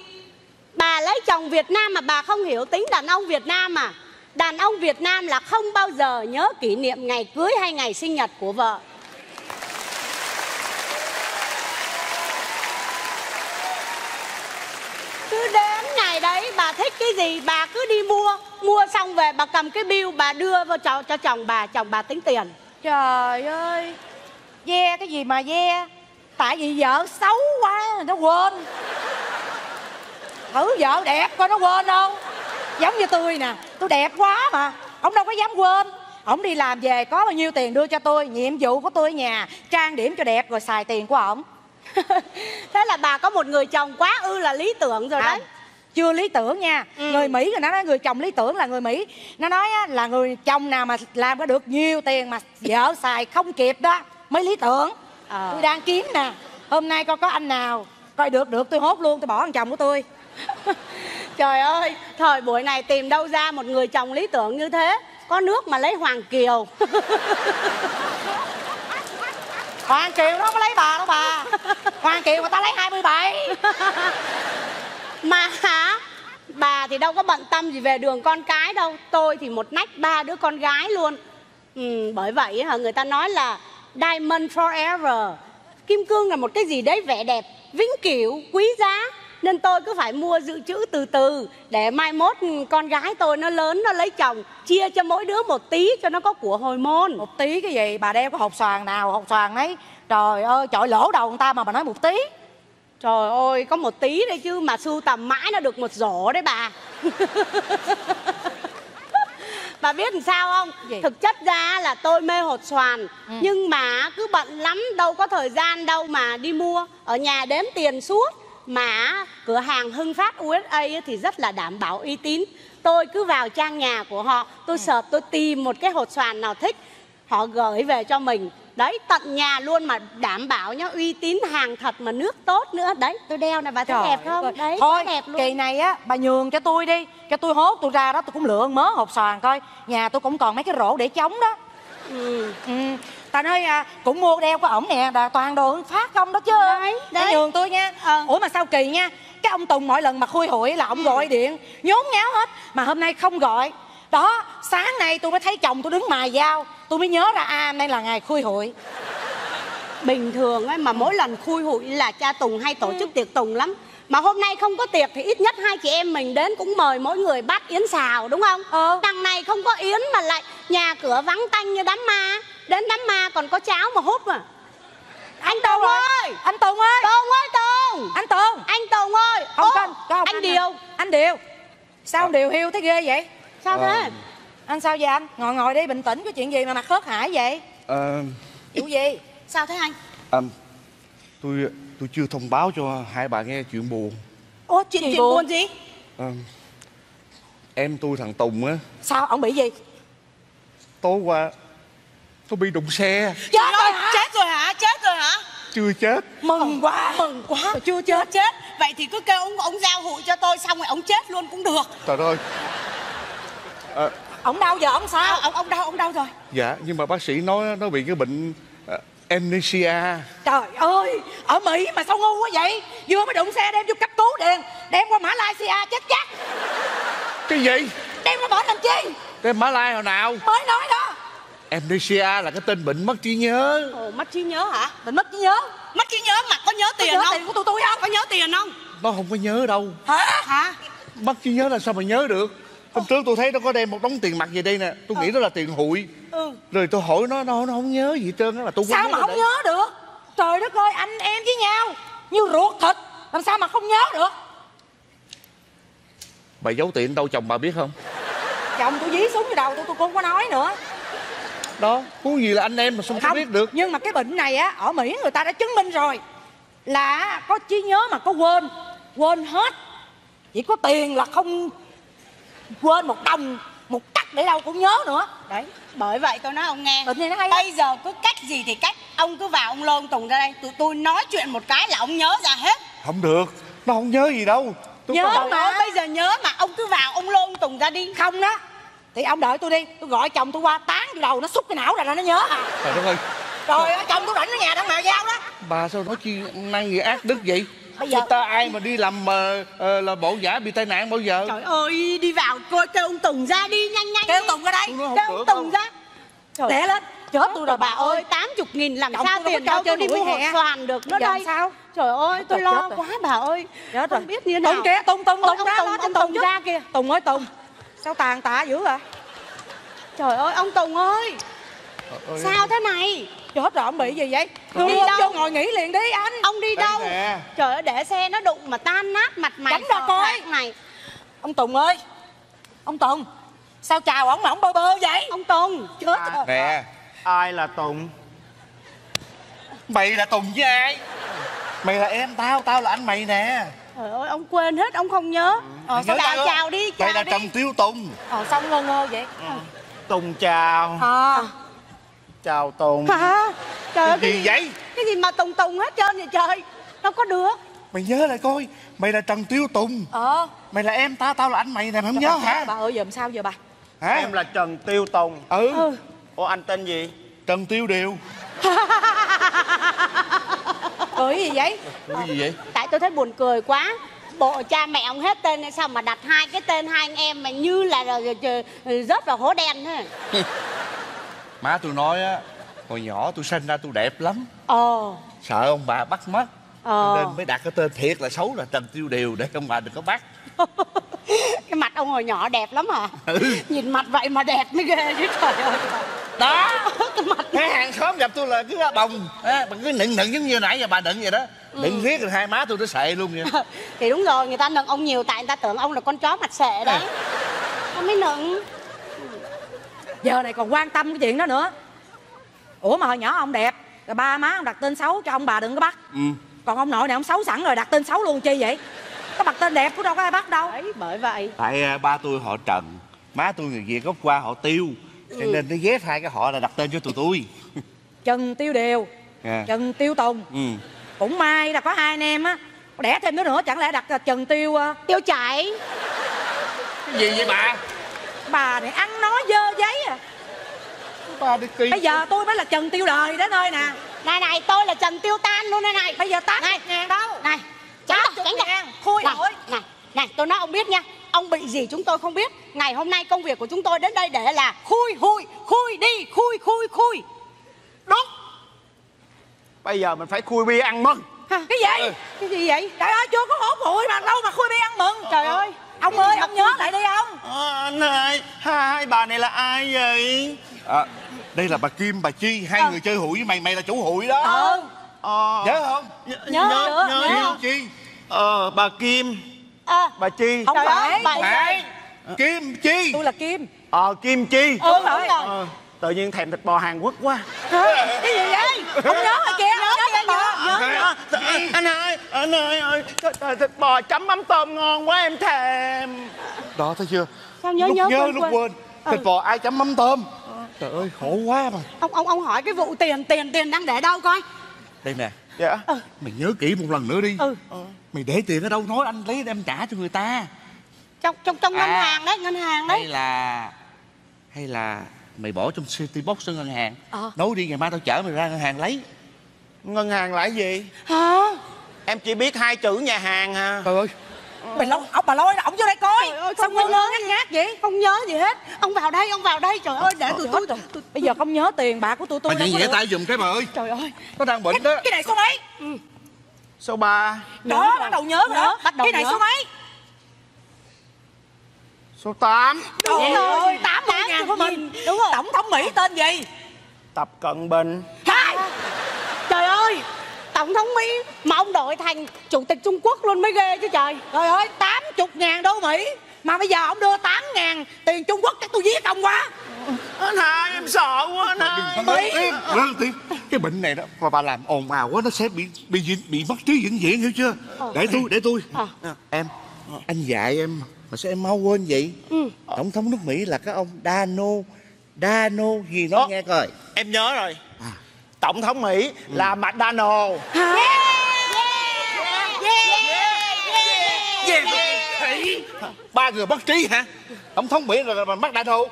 bà lấy chồng Việt Nam mà bà không hiểu tính đàn ông Việt Nam à? Đàn ông Việt Nam là không bao giờ nhớ kỷ niệm ngày cưới hay ngày sinh nhật của vợ. Cứ đến ngày đấy bà thích cái gì bà cứ đi mua. Mua xong về bà cầm cái bill bà đưa vào cho, cho chồng bà, chồng bà tính tiền. Trời ơi, ve yeah, cái gì mà ve yeah. Tại vì vợ xấu quá nó quên. Thử vợ đẹp coi nó quên không. Giống như tôi nè, tôi đẹp quá mà ông đâu có dám quên. Ông đi làm về có bao nhiêu tiền đưa cho tôi. Nhiệm vụ của tôi ở nhà trang điểm cho đẹp rồi xài tiền của ông. Thế là bà có một người chồng quá ư là lý tưởng rồi đấy. À, chưa lý tưởng nha. Ừ. Người Mỹ rồi nó nói người chồng lý tưởng là người Mỹ. Nó nói là người chồng nào mà làm có được nhiều tiền mà vợ xài không kịp đó mới lý tưởng. À, tôi đang kiếm nè. Hôm nay coi có anh nào coi được được tôi hốt luôn, tôi bỏ anh chồng của tôi. Trời ơi, thời buổi này tìm đâu ra một người chồng lý tưởng như thế. Có nước mà lấy Hoàng Kiều. Hoàng Kiều nó không có lấy bà đâu bà. Hoàng Kiều người ta lấy hai mươi bảy. Mà hả? Bà thì đâu có bận tâm gì về đường con cái đâu. Tôi thì một nách ba đứa con gái luôn. Ừ, bởi vậy hả, người ta nói là Diamond Forever, kim cương là một cái gì đấy vẻ đẹp, vĩnh cửu, quý giá. Nên tôi cứ phải mua dự trữ từ từ để mai mốt con gái tôi nó lớn nó lấy chồng chia cho mỗi đứa một tí cho nó có của hồi môn. Một tí cái gì? Bà đeo có hột xoàn nào hột xoàn ấy. Trời ơi, chọi lỗ đầu người ta mà bà nói một tí. Trời ơi, có một tí đấy chứ mà sưu tầm mãi nó được một rổ đấy bà. Bà biết làm sao không? Gì? Thực chất ra là tôi mê hột xoàn. Ừ. Nhưng mà cứ bận lắm, đâu có thời gian đâu mà đi mua. Ở nhà đếm tiền suốt. Mà cửa hàng Hưng Phát u ét a thì rất là đảm bảo uy tín. Tôi cứ vào trang nhà của họ, tôi search, tôi tìm một cái hột xoàn nào thích, họ gửi về cho mình. Đấy, tận nhà luôn mà đảm bảo nhá, uy tín, hàng thật mà nước tốt nữa. Đấy, tôi đeo này bà thấy trời đẹp không? Ơi. Đấy, thôi, đẹp luôn. Kỳ này á, bà nhường cho tôi đi. Cho tôi hốt, tôi ra đó, tôi cũng lượn mớ hột xoàn coi. Nhà tôi cũng còn mấy cái rổ để trống đó. Ừ. Ừ. Ta nói à, cũng mua đeo của ổng nè, toàn đồ Hưng Phát không đó chứ. Đấy, đấy. Nhường tôi nha. Ừ. Ủa mà sao kỳ nha, cái ông Tùng mỗi lần mà khui hụi là ông gọi điện nhốn nháo hết, mà hôm nay không gọi. Đó, sáng nay tôi mới thấy chồng tôi đứng mài dao, tôi mới nhớ ra à, hôm nay là ngày khui hụi. Bình thường ấy mà mỗi lần khui hụi là cha Tùng hay tổ chức tiệc Tùng lắm. Mà hôm nay không có tiệc thì ít nhất hai chị em mình đến cũng mời mỗi người bát yến xào đúng không? Ừ. Đằng này không có yến mà lại nhà cửa vắng tanh như đám ma. Đến đám ma còn có cháo mà hút mà. Anh Tùng ơi! Anh Tùng ơi! Tùng ơi Tùng! Anh Tùng! Anh Tùng ơi! Không cần, anh, anh Điều! Anh, anh Điều! Sao Điều hiu thấy ghê vậy? Sao ờ... thế? Anh sao vậy anh? Ngồi ngồi đi bình tĩnh, có chuyện gì mà mặt hớt hải vậy? Ờ... Vụ gì? Sao thế anh? À, tôi... tôi chưa thông báo cho hai bà nghe chuyện buồn. Ủa chuyện, chuyện buồn gì? À, em tôi thằng Tùng á. Sao? Ông bị gì? Tối qua tôi bị đụng xe. Chết rồi, rồi hả? Chết rồi hả? Chết rồi hả? Chưa chết. Mừng ừ, quá. Mừng quá. Tôi chưa chết. Chưa chết. Vậy thì cứ kêu ông, ông giao hụi cho tôi xong rồi ông chết luôn cũng được. Trời ơi. À, ông đau giờ ông sao? À, ông ông đau ông đau rồi. Dạ nhưng mà bác sĩ nói nó bị cái bệnh amnesia. Trời ơi, ở Mỹ mà sao ngu quá vậy? Vừa mới đụng xe đem vô cấp cứu liền, đem qua Malaysia chết chắc. Cái gì? Đem qua bỏ làm chi? Đem Malaysia hồi nào? Mới nói đó. Amnesia là cái tên bệnh mất trí nhớ. Ồ, mất trí nhớ hả? Bệnh mất trí nhớ. Mất trí nhớ mà có nhớ tiền không? Nhớ tiền của tụi tôi không? Có nhớ tiền không? Nó không có nhớ đâu. Hả? Hả? Mất trí nhớ là sao mà nhớ được? Hôm trước tôi thấy nó có đem một đống tiền mặt về đây nè, tôi nghĩ đó là tiền hụi. Ừ. Rồi tôi hỏi nó, nó nó không nhớ gì hết trơn á, là tôi. Sao mà không đấy. Nhớ được? Trời đất ơi, anh em với nhau như ruột thịt làm sao mà không nhớ được. Bà giấu tiền đâu chồng bà biết không? Chồng tôi dí súng vào đầu tôi, tôi cũng có nói nữa. Đó, muốn gì là anh em mà sao không biết được. Nhưng mà cái bệnh này á, ở Mỹ người ta đã chứng minh rồi, là có trí nhớ mà có quên, quên hết. Chỉ có tiền là không quên một đồng, một cắt để đâu cũng nhớ nữa. Đấy, bởi vậy tôi nói ông nghe, này nó hay bây đó. Giờ cứ cách gì thì cách, ông cứ vào ông lôi ông Tùng ra đây, tụi tôi nói chuyện một cái là ông nhớ ra hết. Không được, nó không nhớ gì đâu. Tôi nhớ mà. Mà bây giờ nhớ mà ông cứ vào ông lôi ông Tùng ra đi. Không đó, thì ông đợi tôi đi, tôi gọi chồng tôi qua tán vô đầu nó xúc cái não ra là nó nhớ à. Trời đất ơi. Rồi bà... chồng tôi rảnh ở nhà đang mạo dao đó. Bà sao nói chi năng gì ác đức vậy? Bây giờ... ta ai mà đi làm mà, uh, là bộ giả bị tai nạn bao giờ. Trời ơi, đi vào coi kêu ông Tùng ra đi, nhanh nhanh. Kêu ông Tùng ra đây, kêu ông Tùng ra. Đẻ lên, chết tôi rồi bà ơi. Tám mươi nghìn làm chồng sao tiền đâu cho đi mua hột xoàn được nữa đây sao? Trời ơi, tôi lo quá bà ơi. Không biết như thế nào. Tùng kìa, Tùng, Tùng, Tùng ra, ông Tùng ra kìa. Tùng ơi, Tùng. Sao tàn tạ dữ vậy? Trời ơi, ông Tùng ơi. Ơi, sao thế này? Chết rồi, ông bị gì vậy? Tôi đi đâu? Vô ngồi nghỉ liền đi anh. Ông đi đâu? Trời ơi, để xe nó đụng mà tan nát mặt mày. Tránh ra coi này. Ông Tùng ơi. Ông Tùng. Sao chào ổng mà ổng bơ bơ vậy? Ông Tùng. Chết à, rồi. Nè, ai là Tùng? Mày là Tùng với ai? Mày là em tao, tao là anh mày nè. Trời ơi, ông quên hết, ông không nhớ. Ờ, ừ, sao chào, chào đi, chào mày đi. Mày là chồng Tiêu Tùng. Ờ, xong ngơ ngơ vậy. Ừ. Tùng chào. À. Chào Tùng. Hả? Trời ơi, cái gì vậy? Cái gì mà Tùng Tùng hết trơn vậy trời? Đâu có được. Mày nhớ lại coi, mày là Trần Tiêu Tùng. Ờ. Mày là em tao, tao là anh mày nè, mày không trời nhớ hả? Bà ơi, giờ làm sao giờ bà? Hả? Em là Trần Tiêu Tùng. Ừ. Ừ. Ủa anh tên gì? Trần Tiêu Điều. Cười gì vậy? Cười gì vậy? Tại tôi thấy buồn cười quá. Bộ cha mẹ ông hết tên sao mà đặt hai cái tên hai anh em mà như là rồi rớt vào hố đen thế. Má tôi nói á, hồi nhỏ tôi sinh ra tôi đẹp lắm. Ồ. Sợ ông bà bắt mất. Ồ. Nên mới đặt cái tên thiệt là xấu là Trần Tiêu Điều để ông bà đừng có bắt. Cái mặt ông hồi nhỏ đẹp lắm hả? Ừ. Nhìn mặt vậy mà đẹp mới ghê chứ trời ơi. Đó. Cái mặt cái hàng xóm gặp tôi là cứ bồng à, bà cứ nựng nựng giống như nãy giờ bà nựng vậy đó. Ừ. Đừng riết rồi hai má tôi nó sệ luôn vậy. Thì đúng rồi, người ta nựng ông nhiều tại người ta tưởng ông là con chó mặt sệ đấy. Ông mới nựng. Giờ này còn quan tâm cái chuyện đó nữa. Ủa mà hồi nhỏ ông đẹp, rồi ba má ông đặt tên xấu cho ông bà đừng có bắt. Ừ. Còn ông nội này ông xấu sẵn rồi đặt tên xấu luôn chi vậy? Có đặt tên đẹp cũng đâu có ai bắt đâu. Đấy, bởi vậy. Tại ba tôi họ Trần, má tôi người Việt gốc Hoa họ Tiêu. Cho ừ. nên nó ghép hai cái họ là đặt tên cho tụi tôi. Trần Tiêu Điều, à. Trần Tiêu Tùng. Ừ. Cũng may là có hai anh em á, đẻ thêm đứa nữa chẳng lẽ đặt Trần Tiêu Tiêu Chảy. Cái gì vậy bà? Bà này ăn nói dơ giấy à. Bà đi kỳ. Bây giờ tôi mới là Trần Tiêu Đời đến nơi nè. Này này, tôi là Trần Tiêu Tan luôn đây này. Bây giờ tát này ngàn đâu. Này, cháo chục ngàn. Khui nổi. Này, này, tôi nói ông biết nha. Ông bị gì chúng tôi không biết. Ngày hôm nay công việc của chúng tôi đến đây để là khui hùi, khui đi, khui khui khui. Đúng. Bây giờ mình phải khui bia ăn mừng. Hả? Cái gì? Ừ. Cái gì vậy? Trời ơi, chưa có hổn hụi mà đâu mà khui bia ăn mừng. Trời ờ, ơi. Ông ơi, ông nhớ lại đi ông. À, anh ơi, hai bà này là ai vậy? À, đây là bà Kim, bà Chi, hai à. người chơi hụi với mày, mày là chủ hụi đó. Ừ. À, nhớ không? Nhớ, nhớ, nhớ, nhớ. nhớ. Chi? Ờ, bà Kim, à. bà Chi. Không phải. Phải. Kim Chi. Tôi là Kim. Ờ, à, Kim Chi. Ừ, đúng rồi. À, tự nhiên thèm thịt bò Hàn Quốc quá. À, cái gì vậy? Ông nhớ rồi kìa. Anh ơi, anh ơi, ơi thịt bò chấm mắm tôm ngon quá em thèm. Đó thấy chưa? Sao nhớ lúc nhớ, nhớ lúc quên. quên. Thịt ừ. bò ai chấm mắm tôm. Ừ. Trời ơi khổ quá mà. Ông ông ông hỏi cái vụ tiền tiền tiền đang để đâu coi. Đây nè. Dạ. Ừ. Mày nhớ kỹ một lần nữa đi. Ừ. Mày để tiền ở đâu nói anh lấy đem trả cho người ta. Trong trong trong à, ngân hàng đấy, ngân hàng đấy. Hay là hay là mày bỏ trong city box ở ngân hàng. Ờ. Nấu đi ngày mai tao chở mày ra ngân hàng lấy. Ngân hàng là cái gì? Hả? Em chỉ biết hai chữ nhà hàng à. Trời ơi. Mày lôi, ông bà lôi ổng vô đây coi. Trời ơi, sao ngơ ngơ ngác ngác vậy? Không nhớ gì hết. Ông vào đây, ông vào đây. Trời ơi, để tụi tôi. Bây giờ không nhớ tiền bạc của tụi tôi. Mày nhẹ tay giùm cái bà ơi. Trời ơi. Nó đang bệnh đó. Cái này số mấy? Số ba. Đó, bắt đầu nhớ rồi đó. Cái này số mấy? Số tám. Đúng rồi, tám mươi ngàn của mình. Đúng rồi. Tổng thống Mỹ tên gì? Tập Cận Bình. Trời ơi, Tổng thống Mỹ mà ông đội thành chủ tịch Trung Quốc luôn mới ghê chứ trời. Trời ơi, tám mươi ngàn đô Mỹ mà bây giờ ông đưa tám ngàn tiền Trung Quốc chắc tôi giết ông quá. Anh hai em sợ quá anh hai. Tiếng cái bệnh này đó mà bà làm ồn ào quá nó sẽ bị bị bị mất trí vĩnh viễn, hiểu chưa? Ờ. Để tôi để tôi à. Em anh dạy em mà sao em mau quên vậy? Ừ. Tổng thống nước Mỹ là cái ông Donald Donald gì nó nghe coi. Em nhớ rồi. À. Tổng thống Mỹ ừ. là McDonald. Yeah. Yeah. Yeah. Yeah. Yeah. Ba người bất trí hả? Tổng thống Mỹ là McDonald,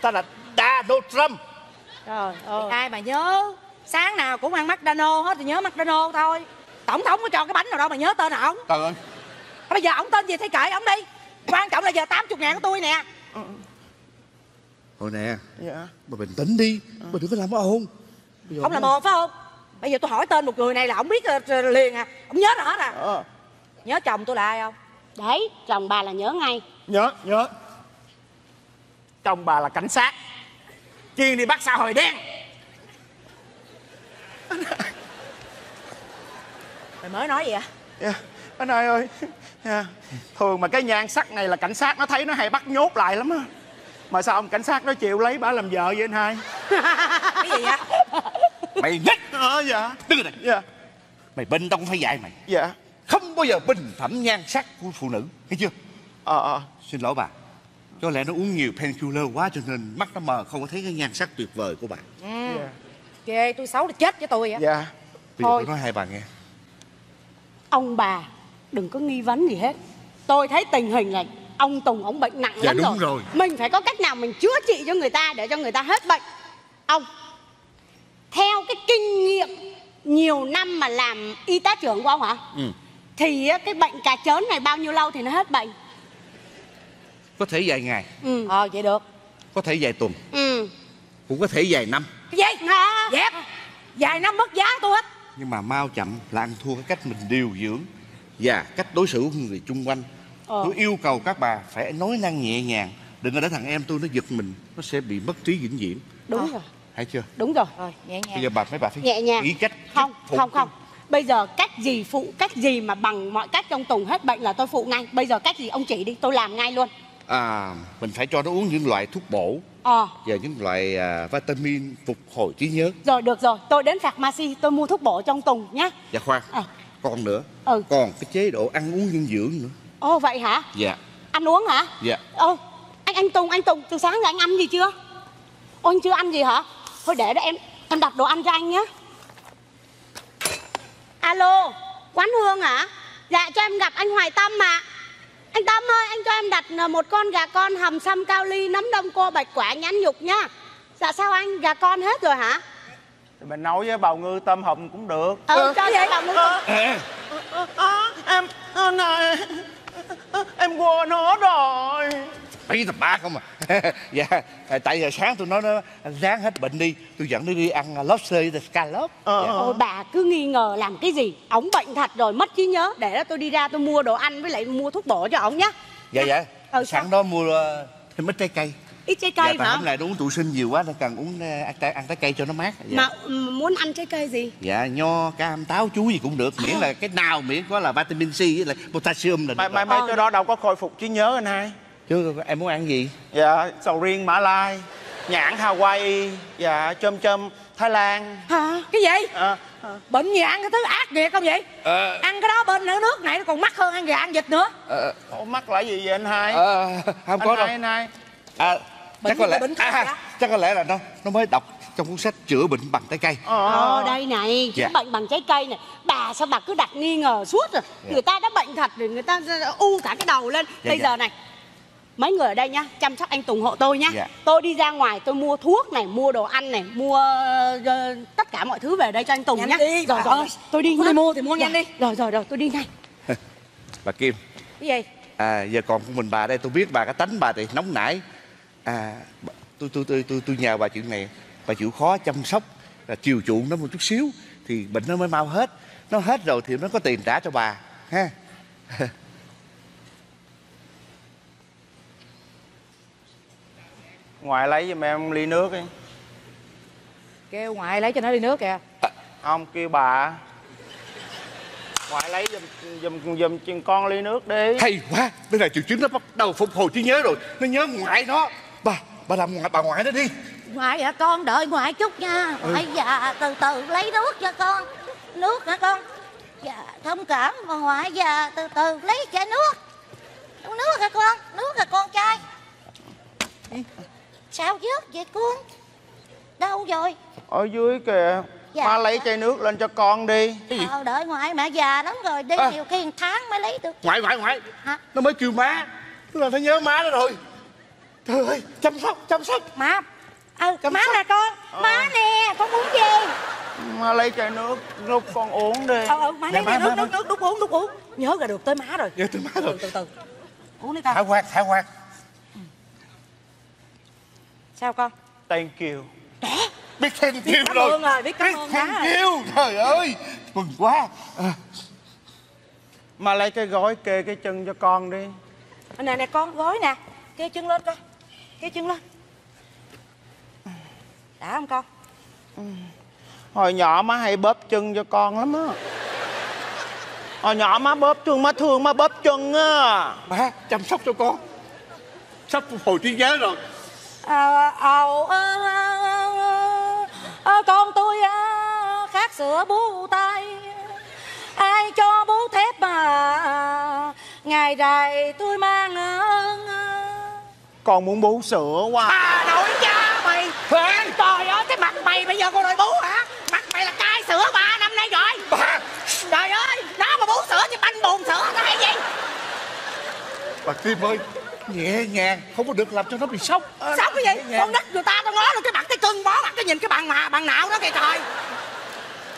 ta là Donald Trump. Trời ơi, ai mà nhớ. Sáng nào cũng ăn McDonald hết thì nhớ McDonald thôi. Tổng thống có cho cái bánh nào đâu mà nhớ tên ổng. Trời ơi. Bây giờ ổng tên gì thì kệ ổng đi. Quan trọng là giờ tám mươi ngàn của tôi nè. Thôi nè. Dạ. Bà bình tĩnh đi. Bà đừng có làm ồn. Ông làm ồn phải không? Bây giờ tôi hỏi tên một người này là ổng biết liền à. Ổng nhớ rõ hết à. Ờ. Nhớ chồng tôi là ai không? Đấy, chồng bà là nhớ ngay. Nhớ, nhớ. Chồng bà là cảnh sát, chuyên đi bắt xã hội đen. Mày mới nói gì vậy? Yeah. Anh ơi ơi yeah. Thường mà cái nhan sắc này là cảnh sát nó thấy nó hay bắt nhốt lại lắm á. Mà sao ông cảnh sát nó chịu lấy bả làm vợ vậy anh hai? Cái gì vậy? Mày nhích ờ dạ. Đứng đây. Dạ. Mày bên tao cũng phải dạy mày. Dạ. Không bao giờ bình phẩm nhan sắc của phụ nữ, thấy chưa? Ờ à, à. Xin lỗi bà. Có lẽ nó uống nhiều painkiller quá cho nên mắt nó mờ, không có thấy cái nhan sắc tuyệt vời của bạn. Ừ. Yeah. Ghê, tôi xấu là chết với tôi á. Dạ. Bây giờ tôi nói hai bà nghe. Ông bà đừng có nghi vấn gì hết. Tôi thấy tình hình này ông Tùng ổng bệnh nặng dạ, lắm đúng rồi. rồi. Mình phải có cách nào mình chữa trị cho người ta để cho người ta hết bệnh. Ông theo cái kinh nghiệm nhiều năm mà làm y tá trưởng của ông hả? Ừ. Thì cái bệnh cà chớn này bao nhiêu lâu thì nó hết bệnh? Có thể vài ngày. Ừ. Ờ vậy được. Có thể vài tuần. Ừ. Cũng có thể vài năm. Cái gì? Hả? Dẹp. Vài năm mất giá tôi hết. Nhưng mà mau chậm là ăn thua cái cách mình điều dưỡng và cách đối xử của người chung quanh. Ờ. Tôi yêu cầu các bà phải nói năng nhẹ nhàng. Đừng có để thằng em tôi nó giật mình, nó sẽ bị mất trí vĩnh viễn. Đúng à. Rồi. Hay chưa? Đúng rồi. Rồi nhẹ nhàng. Bây giờ bà mấy bà phải nhẹ nhàng. Nghĩ cách. Không, không, không, không. Bây giờ cách gì phụ, cách gì mà bằng mọi cách ông Tùng hết bệnh là tôi phụ ngay. Bây giờ cách gì ông chỉ đi, tôi làm ngay luôn. À, mình phải cho nó uống những loại thuốc bổ à. Và những loại à, vitamin phục hồi trí nhớ. Rồi được rồi, tôi đến pharmacy tôi mua thuốc bổ cho ông Tùng nhé. Dạ khoan, à. Còn nữa, ừ. còn cái chế độ ăn uống dinh dưỡng nữa. Ồ vậy hả? Dạ. Ăn uống hả? Dạ. Ồ, anh anh Tùng, anh Tùng, từ sáng giờ anh ăn gì chưa? Ôi anh chưa ăn gì hả? Thôi để đó em, em đặt đồ ăn cho anh nhé. Alo, quán Hương hả? Dạ cho em gặp anh Hoài Tâm ạ. À. Anh Tâm ơi, anh cho em đặt một con gà con hầm sâm cao ly, nấm đông cô, bạch quả, nhãn nhục nha. Dạ sao anh, gà con hết rồi hả? Mình nấu với bào ngư tôm hùm cũng được. Ừ, cho vậy bào ngư tôm. Em, này, em quên hết rồi. Phải tập ba không à? Dạ, tại giờ sáng tôi nói nó ráng hết bệnh đi, tôi dẫn nó đi ăn lobster với scallop. Ôi bà cứ nghi ngờ làm cái gì, ổng bệnh thật rồi mất trí nhớ, để đó tôi đi ra tôi mua đồ ăn với lại mua thuốc bổ cho ổng nhá. Dạ dạ. Ừ, sẵn đó mua thêm ít trái cây. Ít trái cây mà. Dạ, hôm nay uống tụ sinh nhiều quá nên cần uống ăn trái cây cho nó mát. Dạ. Mà muốn ăn trái cây gì? Dạ nho, cam, táo, chuối gì cũng được, miễn là cái nào miễn có là vitamin C với lại potassium là. Mai mai cái đó đâu có khôi phục trí nhớ anh hai. Chứ em muốn ăn gì? Dạ, sầu riêng Mã Lai, nhãn Hawaii, dạ, chôm chôm Thái Lan. Hả? Cái gì? À, à. Bệnh gì ăn cái thứ ác nghiệt không vậy? À. Ăn cái đó bên nước này nó còn mắc hơn ăn gà ăn vịt nữa. À. Ủa, mắc lại gì vậy anh hai? À, không anh có hai, đâu. Anh hai. À, chắc có lẽ à, chắc có lẽ là nó nó mới đọc trong cuốn sách chữa bệnh bằng trái cây. Ờ đây này, chữa dạ. bệnh bằng trái cây này. Bà sao bà cứ đặt nghi ngờ suốt rồi? Dạ. Người ta đã bệnh thật rồi, người ta u cả cái đầu lên. Dạ, bây dạ. giờ này. Mấy người ở đây nhá, chăm sóc anh Tùng hộ tôi nhá. Dạ. Tôi đi ra ngoài tôi mua thuốc này, mua đồ ăn này, mua uh, tất cả mọi thứ về đây cho anh Tùng nhanh nhá. Đi. Rồi, à, rồi, tôi đi tôi mua thì mua dạ. nhanh đi. Rồi rồi rồi, tôi đi ngay. Bà Kim. Cái gì? À giờ còn của mình bà đây, tôi biết bà cái tánh bà thì nóng nảy. À tôi tôi tôi tôi tôi nhờ bà chuyện này, bà chịu khó chăm sóc, chiều chuộng nó một chút xíu thì bệnh nó mới mau hết. Nó hết rồi thì nó có tiền trả cho bà ha. Ngoại lấy giùm em ly nước đi. Kêu ngoại lấy cho nó ly nước kìa. Không, kêu bà. Ngoại lấy dùm, dùm, dùm, dùm con ly nước đi. Hay quá, đây là triệu chứng nó bắt đầu phục hồi trí nhớ rồi. Nó nhớ ngoại nó. Bà, bà làm ngoại, bà ngoại nó đi. Ngoại hả con, đợi ngoại chút nha. Ngoại ừ. già từ từ lấy nước cho con. Nước hả con? Dạ, thông cảm mà ngoại già từ từ lấy chai nước. Nước hả con? Nước hả con trai? Sao dớt vậy con? Đâu rồi? Ở dưới kìa. Dạ, má lấy chai nước lên cho con đi. Ờ, đợi ngoại mà già lắm rồi đi à. Nhiều khi một tháng mới lấy được. Ngoại ngoại ngoại hả? Nó mới kêu má. Nó là nó nhớ má nó rồi. Trời ơi, chăm sóc chăm sóc má. Ừ, chăm má sóc. Là con à. Má nè, con muốn gì? Má lấy chai nước lúc con uống đi. Ờ, ừ, má lấy chai nước, nước, nước, nước uống, nước uống. Nhớ là được tới má rồi. Nhớ tới má rồi. Từ từ, từ. Uống đi con. Thả quạt, thả quạt. Ừ. Sao con? Thank you. Đó. Biết thank you biết rồi. rồi. Biết cảm ơn má rồi. Trời ơi, mừng quá. À. Mà lấy cái gói kê cái chân cho con đi. Nè nè con, gói nè. Kê chân lên con. Kê chân lên. Đã không con? Ừ. Hồi nhỏ má hay bóp chân cho con lắm á. Hồi nhỏ má bóp chân, má thương má bóp chân á. Má chăm sóc cho con. Sắp hồi trí nhớ rồi. Ờ, ờ, ờ, con tôi khát sữa bú tay. Ai cho bú thép mà ngày dài tôi mang ơn. Con muốn bú sữa quá. À, nội cha mày. Trời ơi, cái mặt mày bây giờ con đòi bú hả? Mặt mày là cai sữa ba năm nay rồi. Bà. Trời ơi, nó mà bú sữa thì banh buồn sữa nó hay gì? Bà Kim ơi, nhẹ nhàng, không có được làm cho nó bị sốc. Ờ, sốc cái gì? Con nít người ta tao ngó luôn cái mặt cái cưng bó mặt cái nhìn cái bàn mà bàn nào đó kìa trời.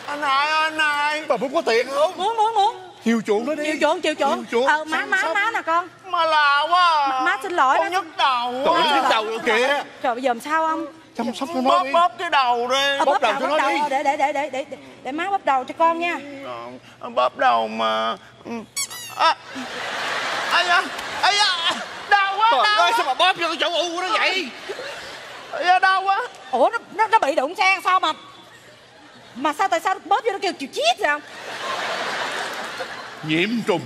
Anh ơi, anh ơi. Bà muốn có tiền không? Muốn, muốn, muốn. Chiều chuộng nó đi. Chiều chuộng, chiều chuộng. Ờ, má, má, má nè con. Mà là quá à. Má xin lỗi. Con nhức đầu. Tội nhức đầu rồi kìa. Trời, bây giờ làm sao không? Chăm sóc cho nó bóp, đi. Bóp cái đầu đi. Bóp, bóp đầu, đầu cho bóp nó đầu. Đi. Để, để, để, để, để, để má bóp đầu cho con nha. Bóp đầu mà. À. Ây da, ây da. Đau quá, đau quá. Sao mà bóp vô cái chỗ u của nó vậy? Ây da, đau quá. Ủa, nó, nó, nó bị đụng xe sao mà. Mà sao, tại sao bóp vô nó kêu chịu chiết vậy không? Nhiễm trùng.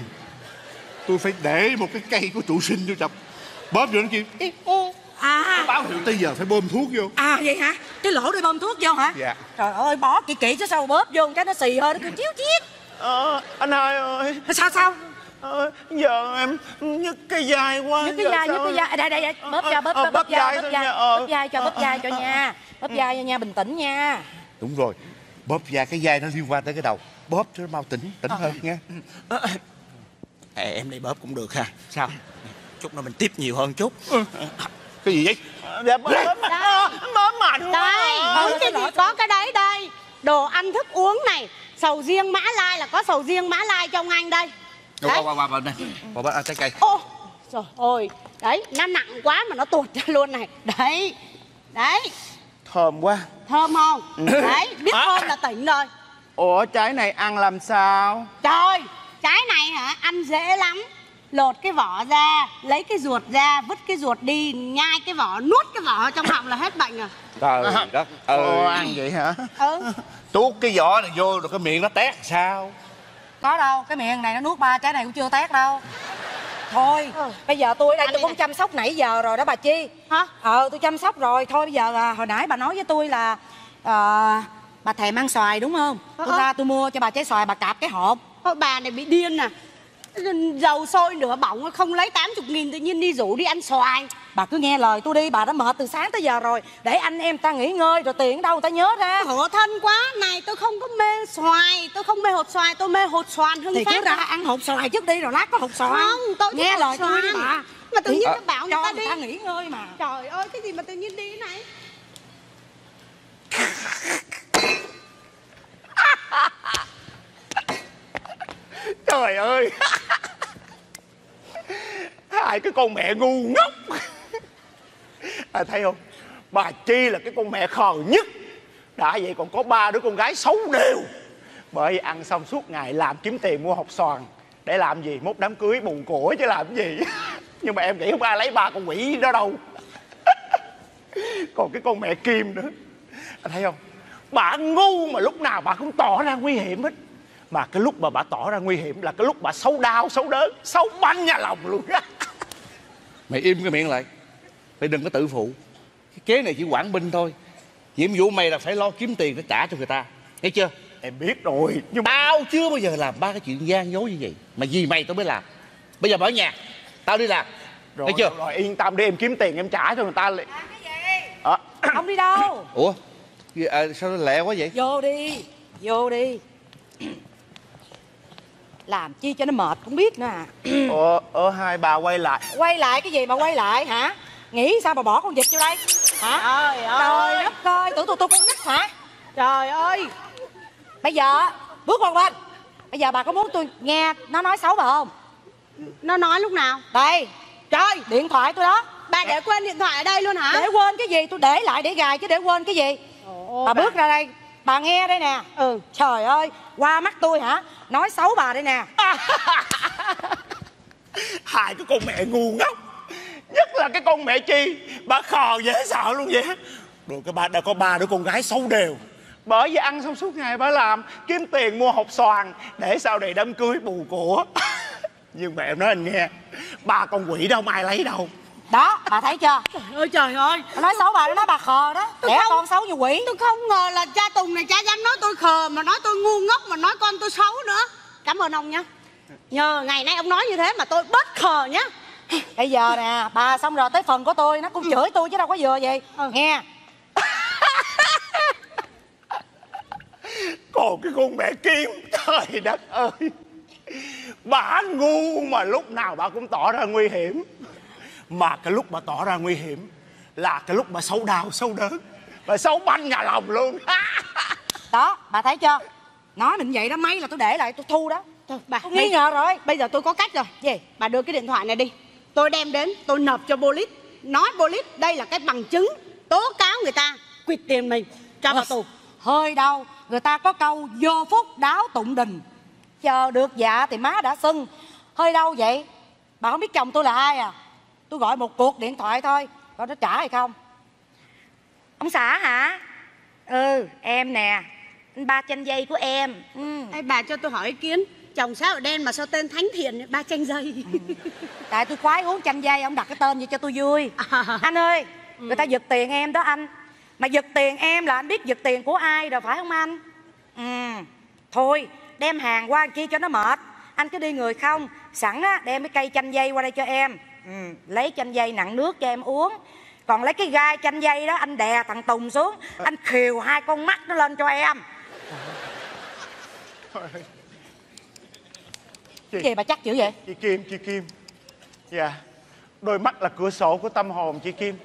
Tôi phải để một cái cây của trụ sinh vô chọc. Bóp vô nó kêu ô. À, báo hiệu tới giờ phải bơm thuốc vô. À vậy hả? Cái lỗ để bơm thuốc vô hả? Dạ. Trời ơi, bó kỹ kỹ chứ sao bóp vô cái nó xì hơi nó cứ chiếu chiết. Ờ, anh hai ơi. Sao sao? Ờ, giờ em nhức cái vai quá. Nhức cái vai, nhức cái vai. Đây đây đây, bóp cho bóp bóp bóp vai, bóp vai. Bóp vai cho bóp vai cho nha. Bóp vai cho nha, bình tĩnh nha. Đúng rồi. Bóp vai cái vai nó liên quan tới cái đầu. Bóp cho nó mau tỉnh, tỉnh hơn nha. Em đi bóp cũng được ha. Sao? Chút nữa mình tiếp nhiều hơn chút. Cái gì vậy? Dạ, bóp mệt. Đây, bấm cái gì có cái đấy đây. Đồ ăn thức uống này, sầu riêng Mã Lai là có sầu riêng Mã Lai trong anh đây. Qua qua qua bên này. Qua bên trái cây. Ô, trời ơi. Đấy, nó nặng quá mà nó tuột ra luôn này. Đấy. Đấy. Thơm quá. Thơm không? Đấy, biết thơm là tỉnh rồi. Ủa, trái này ăn làm sao? Trời, trái này hả? Ăn dễ lắm. Lột cái vỏ ra, lấy cái ruột ra, vứt cái ruột đi, nhai cái vỏ, nuốt cái vỏ trong họng là hết bệnh rồi. Trời đất ơi, ăn vậy hả? Ừ. Tuốt cái vỏ này vô rồi cái miệng nó tét sao? Có đâu, cái miệng này nó nuốt ba trái này cũng chưa tét đâu. Thôi, ừ. Bây giờ tôi ở đây tôi cũng chăm sóc nãy giờ rồi đó bà Chi. Hả? Ờ, tôi chăm sóc rồi, thôi bây giờ hồi nãy bà nói với tôi là uh, bà thèm ăn xoài đúng không? Ờ, tôi ra tôi mua cho bà trái xoài, bà cạp cái hộp. Thôi bà này bị điên à. Dầu sôi nửa bỏng không lấy tám mươi nghìn tự nhiên đi rủ đi ăn xoài. Bà cứ nghe lời tôi đi, bà đã mệt từ sáng tới giờ rồi. Để anh em ta nghỉ ngơi rồi tiền đâu người ta nhớ ra. Khổ thân quá, này tôi không có mê xoài. Tôi không mê hột xoài, tôi mê hột xoàn hương. Thì cứ ra ăn hột xoài trước đi rồi lát có hột xoài. Không, tôi nghe lời tôi đi bà. Mà tự nhiên nó bảo người ta đi, người ta nghỉ ngơi mà. Trời ơi, cái gì mà tự nhiên đi này. Trời ơi. Hai cái con mẹ ngu ngốc. À, thấy không? Bà Chi là cái con mẹ khờ nhất. Đã vậy còn có ba đứa con gái xấu đều. Bởi vì ăn xong suốt ngày làm kiếm tiền mua hột xoàn. Để làm gì? Mốt đám cưới bùn củi chứ làm gì. Nhưng mà em nghĩ không ai lấy ba con quỷ đó đâu. Còn cái con mẹ Kim nữa. À, thấy không? Bà ngu mà lúc nào bà cũng tỏ ra nguy hiểm hết. mà cái lúc mà bà tỏ ra nguy hiểm là cái lúc bà xấu đau, xấu đớn, xấu banh nhà lòng luôn đó. Mày im cái miệng lại, mày đừng có tự phụ. Cái kế này chỉ quản binh thôi, nhiệm vụ mày là phải lo kiếm tiền để trả cho người ta, thấy chưa? Em biết rồi, nhưng mà... tao chưa bao giờ làm ba cái chuyện gian dối như vậy, mà vì mày tao mới làm. Bây giờ bỏ nhà, tao đi làm, rồi, thấy chưa? Rồi, rồi yên tâm đi, em kiếm tiền em trả cho người ta liền. Làm cái gì? À. Không đi đâu. Ủa, à, sao nó lẹ quá vậy? Vô đi, vô đi. Làm chi cho nó mệt không biết nữa à. Ờ, ở hai bà quay lại. Quay lại cái gì mà quay lại hả? Nghĩ sao mà bỏ con vịt vô đây hả? Trời ơi, trời đất ơi, tưởng tôi tôi con nít hả? Trời ơi. Bây giờ bước qua bên. Bây giờ bà có muốn tôi nghe nó nói xấu bà không? Nó nói lúc nào? Đây. Trời, điện thoại tôi đó. Bà để quên điện thoại ở đây luôn hả? Để quên cái gì, tôi để lại để gài chứ để quên cái gì. Ồ, bà, bà bước ra đây. Bà nghe đây nè. Ừ. Trời ơi, qua mắt tôi hả? Nói xấu bà đây nè. Hai cái con mẹ ngu ngốc. Nhất là cái con mẹ Chi, bà khò dễ sợ luôn vậy. Rồi cái bà đã có ba đứa con gái xấu đều. Bởi vì ăn xong suốt ngày bà làm, kiếm tiền mua hộp xoàn để sau này đám cưới bù của. Nhưng mà em nói anh nghe, ba con quỷ đâu mà ai lấy đâu. Đó, bà thấy chưa? Trời ơi, trời ơi. Bà nói xấu bà, nó nói bà khờ đó. Đẻ con xấu như quỷ. Tôi không ngờ là cha Tùng này cha dám nói tôi khờ, mà nói tôi ngu ngốc, mà nói con tôi xấu nữa. Cảm ơn ông nha. Nhờ ngày nay ông nói như thế mà tôi bớt khờ nhá. Bây giờ nè, bà xong rồi tới phần của tôi, nó cũng ừ. chửi tôi chứ đâu có vừa gì. Ừ. Nghe. Còn cái con mẹ Kim, trời đất ơi. Bà ngu mà lúc nào bà cũng tỏ ra nguy hiểm. Mà cái lúc bà tỏ ra nguy hiểm là cái lúc bà xấu đau, xấu đớn, bà xấu banh nhà lòng luôn. Đó, bà thấy chưa? Nói mình vậy đó, máy là tôi để lại, tôi thu đó. Thôi, bà tôi nghi ngờ rồi. Bây giờ tôi có cách rồi. Gì? Bà đưa cái điện thoại này đi, tôi đem đến, tôi nộp cho police. Nói police đây là cái bằng chứng tố cáo người ta quyệt tiền mình cho vào tù. Hơi đau. Người ta có câu vô phúc đáo tụng đình, chờ được dạ thì má đã sưng. Hơi đau vậy. Bà không biết chồng tôi là ai à? Tôi gọi một cuộc điện thoại thôi, coi nó trả hay không. Ông xã hả? Ừ, em nè. Ba chanh dây của em. Ừ. Ê, bà cho tôi hỏi ý kiến, chồng xã hội đen mà sao tên thánh thiện ba chanh dây? Ừ. Tại tôi khoái uống chanh dây, ông đặt cái tên vậy cho tôi vui. À. Anh ơi, ừ. người ta giật tiền em đó anh. Mà giật tiền em là anh biết giật tiền của ai rồi phải không anh? Ừ. Thôi, đem hàng qua kia cho nó mệt. Anh cứ đi người không. Sẵn á, đem cái cây chanh dây qua đây cho em. Ừ, lấy chanh dây nặng nước cho em uống. Còn lấy cái gai chanh dây đó, anh đè thằng Tùng xuống. À. Anh khều hai con mắt nó lên cho em. Cái gì bà chắc chữ vậy? Chị Kim, chị Kim. Dạ. Đôi mắt là cửa sổ của tâm hồn chị Kim.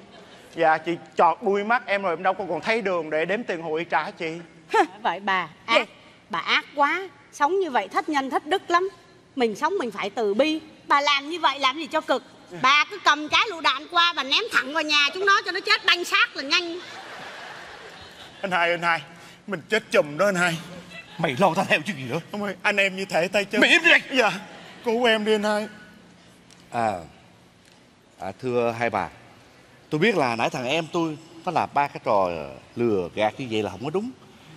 Dạ, chị chọt đuôi mắt em rồi, em đâu còn thấy đường để đếm tiền hụi trả chị. Vậy bà ác, dạ. bà ác quá. Sống như vậy thất nhân thất đức lắm. Mình sống mình phải từ bi. Bà làm như vậy làm gì cho cực. Bà cứ cầm trái lựu đạn qua, bà ném thẳng vào nhà chúng nó cho nó chết banh xác là nhanh. Anh hai, anh hai, mình chết chùm đó anh hai. Mày lo tao theo chứ gì nữa. Ông ơi, anh em như thể tay chân. Mày im đi anh. Dạ, cứu em đi anh hai. À, à, thưa hai bà, tôi biết là nãy thằng em tôi nó làm ba cái trò lừa gạt như vậy là không có đúng.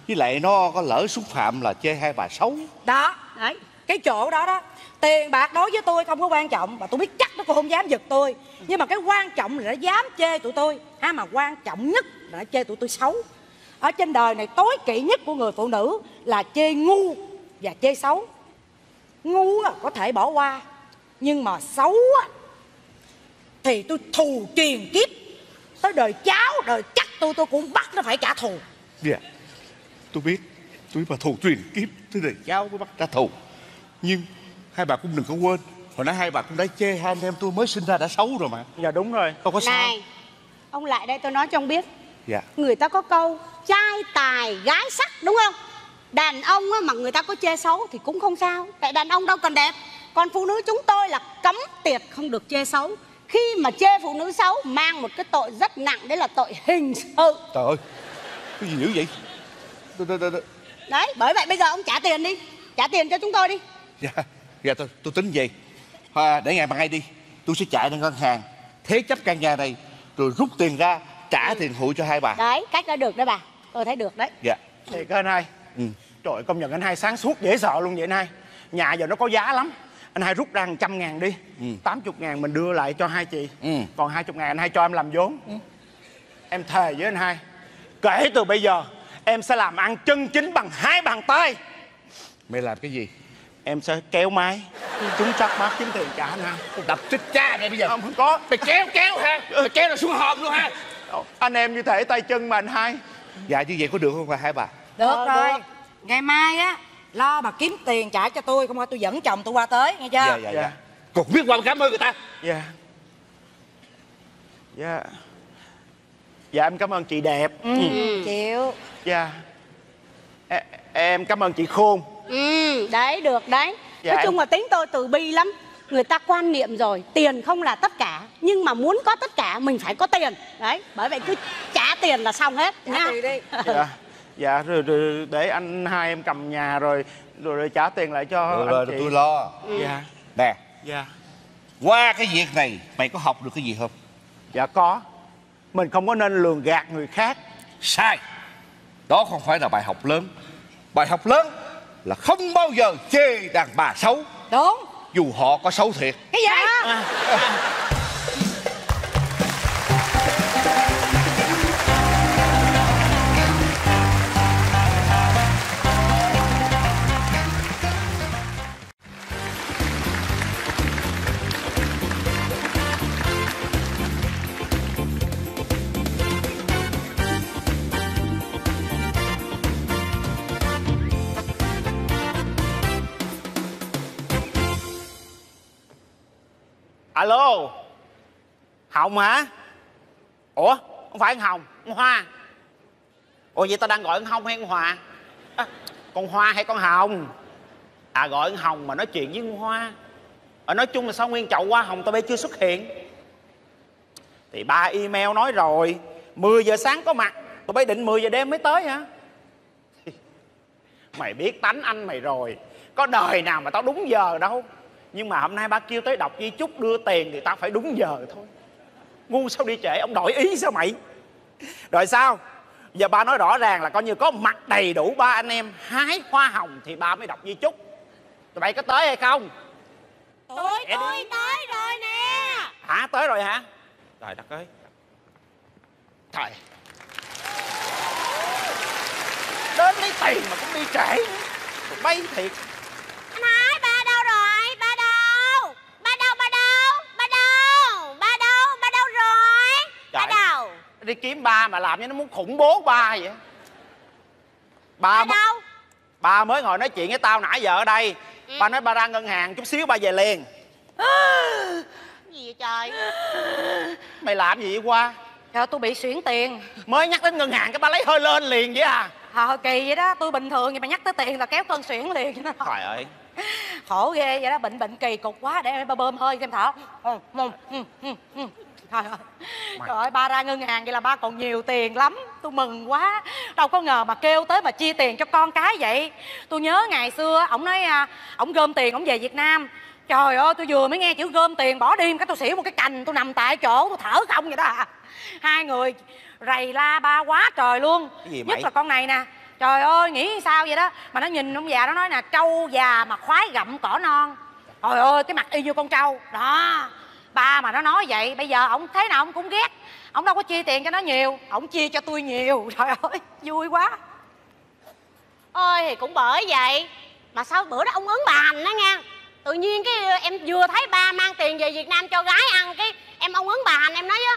Với lại nó có lỡ xúc phạm là chê hai bà xấu. Đó, đấy, cái chỗ đó đó. Tiền bạc đối với tôi không có quan trọng. Và tôi biết chắc nó cũng không dám giật tôi. Nhưng mà cái quan trọng là nó dám chê tụi tôi ha. Mà quan trọng nhất là nó chê tụi tôi xấu. Ở trên đời này tối kỵ nhất của người phụ nữ là chê ngu và chê xấu. Ngu có thể bỏ qua, nhưng mà xấu thì tôi thù truyền kiếp. Tới đời cháu, đời chắc tôi tôi cũng bắt nó phải trả thù. Dạ, yeah. tôi biết. Tôi biết mà thù truyền kiếp, tới đời cháu mới bắt trả thù. Nhưng hai bà cũng đừng có quên, hồi nãy hai bà cũng đã chê hai anh em tôi mới sinh ra đã xấu rồi mà. Dạ đúng rồi. Không có sao. Này, ông lại đây tôi nói cho ông biết. Dạ. Người ta có câu trai tài gái sắc đúng không? Đàn ông á, mà người ta có chê xấu thì cũng không sao. Tại đàn ông đâu cần đẹp. Còn phụ nữ chúng tôi là cấm tiệt không được chê xấu. Khi mà chê phụ nữ xấu mang một cái tội rất nặng, đấy là tội hình sự. Trời ơi, cái gì dữ vậy? Đấy, bởi vậy bây giờ ông trả tiền đi. Trả tiền cho chúng tôi đi. Dạ. Dạ tôi, tôi tính vậy à, để ngày bằng ai đi. Tôi sẽ chạy lên ngân hàng, thế chấp căn nhà này, rồi rút tiền ra trả ừ. tiền hụi cho hai bà. Đấy, cách đã được đó bà. Tôi thấy được đấy. Dạ. Thiệt hả anh hai? Ừ. Trời ơi, công nhận anh hai sáng suốt dễ sợ luôn vậy anh hai. Nhà giờ nó có giá lắm. Anh hai rút ra một trăm ngàn đi, ừ. tám mươi ngàn mình đưa lại cho hai chị, ừ. Còn hai mươi ngàn anh hai cho em làm vốn, ừ. Em thề với anh hai, kể từ bây giờ em sẽ làm ăn chân chính bằng hai bàn tay. Mày làm cái gì? Em sẽ kéo máy, chúng chắc bác kiếm tiền trả anh ha. Đập trích cha này bây giờ. Không, không có. Mày kéo kéo ha, mày kéo nó xuống hòm luôn ha. Anh em như thể tay chân mà anh hai. Dạ như vậy có được không hai bà? Được ờ, rồi, được. Ngày mai á lo mà kiếm tiền trả cho tôi, không phải tôi dẫn chồng tôi qua tới, nghe chưa? Dạ, dạ, dạ. Cục biết qua cảm ơn người ta. Dạ. Dạ. Dạ em cảm ơn chị đẹp. Ừ, ừ. Chịu. Dạ. E em cảm ơn chị khôn. Ừ, đấy, được đấy. Dạ, nói chung em... là tính tôi từ bi lắm. Người ta quan niệm rồi, tiền không là tất cả. Nhưng mà muốn có tất cả, mình phải có tiền. Đấy, bởi vậy cứ trả tiền là xong hết. Trả nha. Tiền đi. Dạ. Dạ rồi, rồi để anh hai em cầm nhà rồi rồi, rồi trả tiền lại cho rồi, anh rồi, chị. Rồi tôi lo. Ừ. Dạ. Nè. Dạ. Qua cái việc này mày có học được cái gì không? Dạ có. Mình không có nên lường gạt người khác. Sai. Đó không phải là bài học lớn. Bài học lớn là không bao giờ chê đàn bà xấu. Đúng. Dù họ có xấu thiệt. Cái gì? À. À. Alo Hồng hả? Ủa không phải anh Hồng, con Hoa. Ủa vậy tao đang gọi con Hồng hay con Hòa? À, con Hoa hay con Hồng? À gọi con Hồng mà nói chuyện với con Hoa. À, nói chung là sao nguyên chậu hoa hồng tao bé chưa xuất hiện. Thì ba email nói rồi mười giờ sáng có mặt, tụi bay định mười giờ đêm mới tới hả? Mày biết tánh anh mày rồi, có đời nào mà tao đúng giờ đâu. Nhưng mà hôm nay ba kêu tới đọc di chúc đưa tiền thì tao phải đúng giờ thôi. Ngu sao đi trễ, ông đổi ý sao mày? Rồi sao? Giờ ba nói rõ ràng là coi như có mặt đầy đủ ba anh em hái hoa hồng thì ba mới đọc di chúc. Tụi bay có tới hay không? Tôi, tôi tới rồi nè. Hả? Tới rồi hả? Trời đất ơi. Trời. Đến lấy tiền mà cũng đi trễ. Tụi bay thiệt. Đi kiếm ba mà làm như nó muốn khủng bố ba vậy. Ba đâu? Ba mới ngồi nói chuyện với tao nãy giờ ở đây. Ừ. Ba nói ba ra ngân hàng chút xíu ba về liền. Gì vậy trời? Mày làm gì vậy qua? Trời, tôi bị xuyển tiền. Mới nhắc đến ngân hàng cái ba lấy hơi lên liền vậy à? Ờ kỳ vậy đó, tôi bình thường vậy mà nhắc tới tiền là kéo cơn xuyển liền. Trời ơi. Khổ ghê vậy đó, bệnh bệnh kỳ cục quá, để ba bơm hơi xem thở. Ừ, ừ, ừ, ừ, ừ. Trời ơi. Trời ơi, ba ra ngân hàng vậy là ba còn nhiều tiền lắm. Tôi mừng quá. Đâu có ngờ mà kêu tới mà chia tiền cho con cái vậy. Tôi nhớ ngày xưa ổng nói ổng gom tiền ổng về Việt Nam. Trời ơi, tôi vừa mới nghe chữ gom tiền bỏ đi cái tôi xỉu một cái cành. Tôi nằm tại chỗ tôi thở không vậy đó à. Hai người rầy la ba quá trời luôn. Nhất mày? Là con này nè. Trời ơi, nghĩ sao vậy đó. Mà nó nhìn ông già nó nói nè, trâu già mà khoái gặm cỏ non. Trời ơi, cái mặt y như con trâu. Đó. Ba mà nó nói vậy, bây giờ ổng thế nào ổng cũng ghét. Ổng đâu có chia tiền cho nó nhiều, ổng chia cho tôi nhiều. Trời ơi, vui quá. Ôi thì cũng bởi vậy mà sao bữa đó ông ứng bàn đó nha. Tự nhiên cái em vừa thấy ba mang tiền về Việt Nam cho gái ăn, cái em ông ứng bàn em nói á,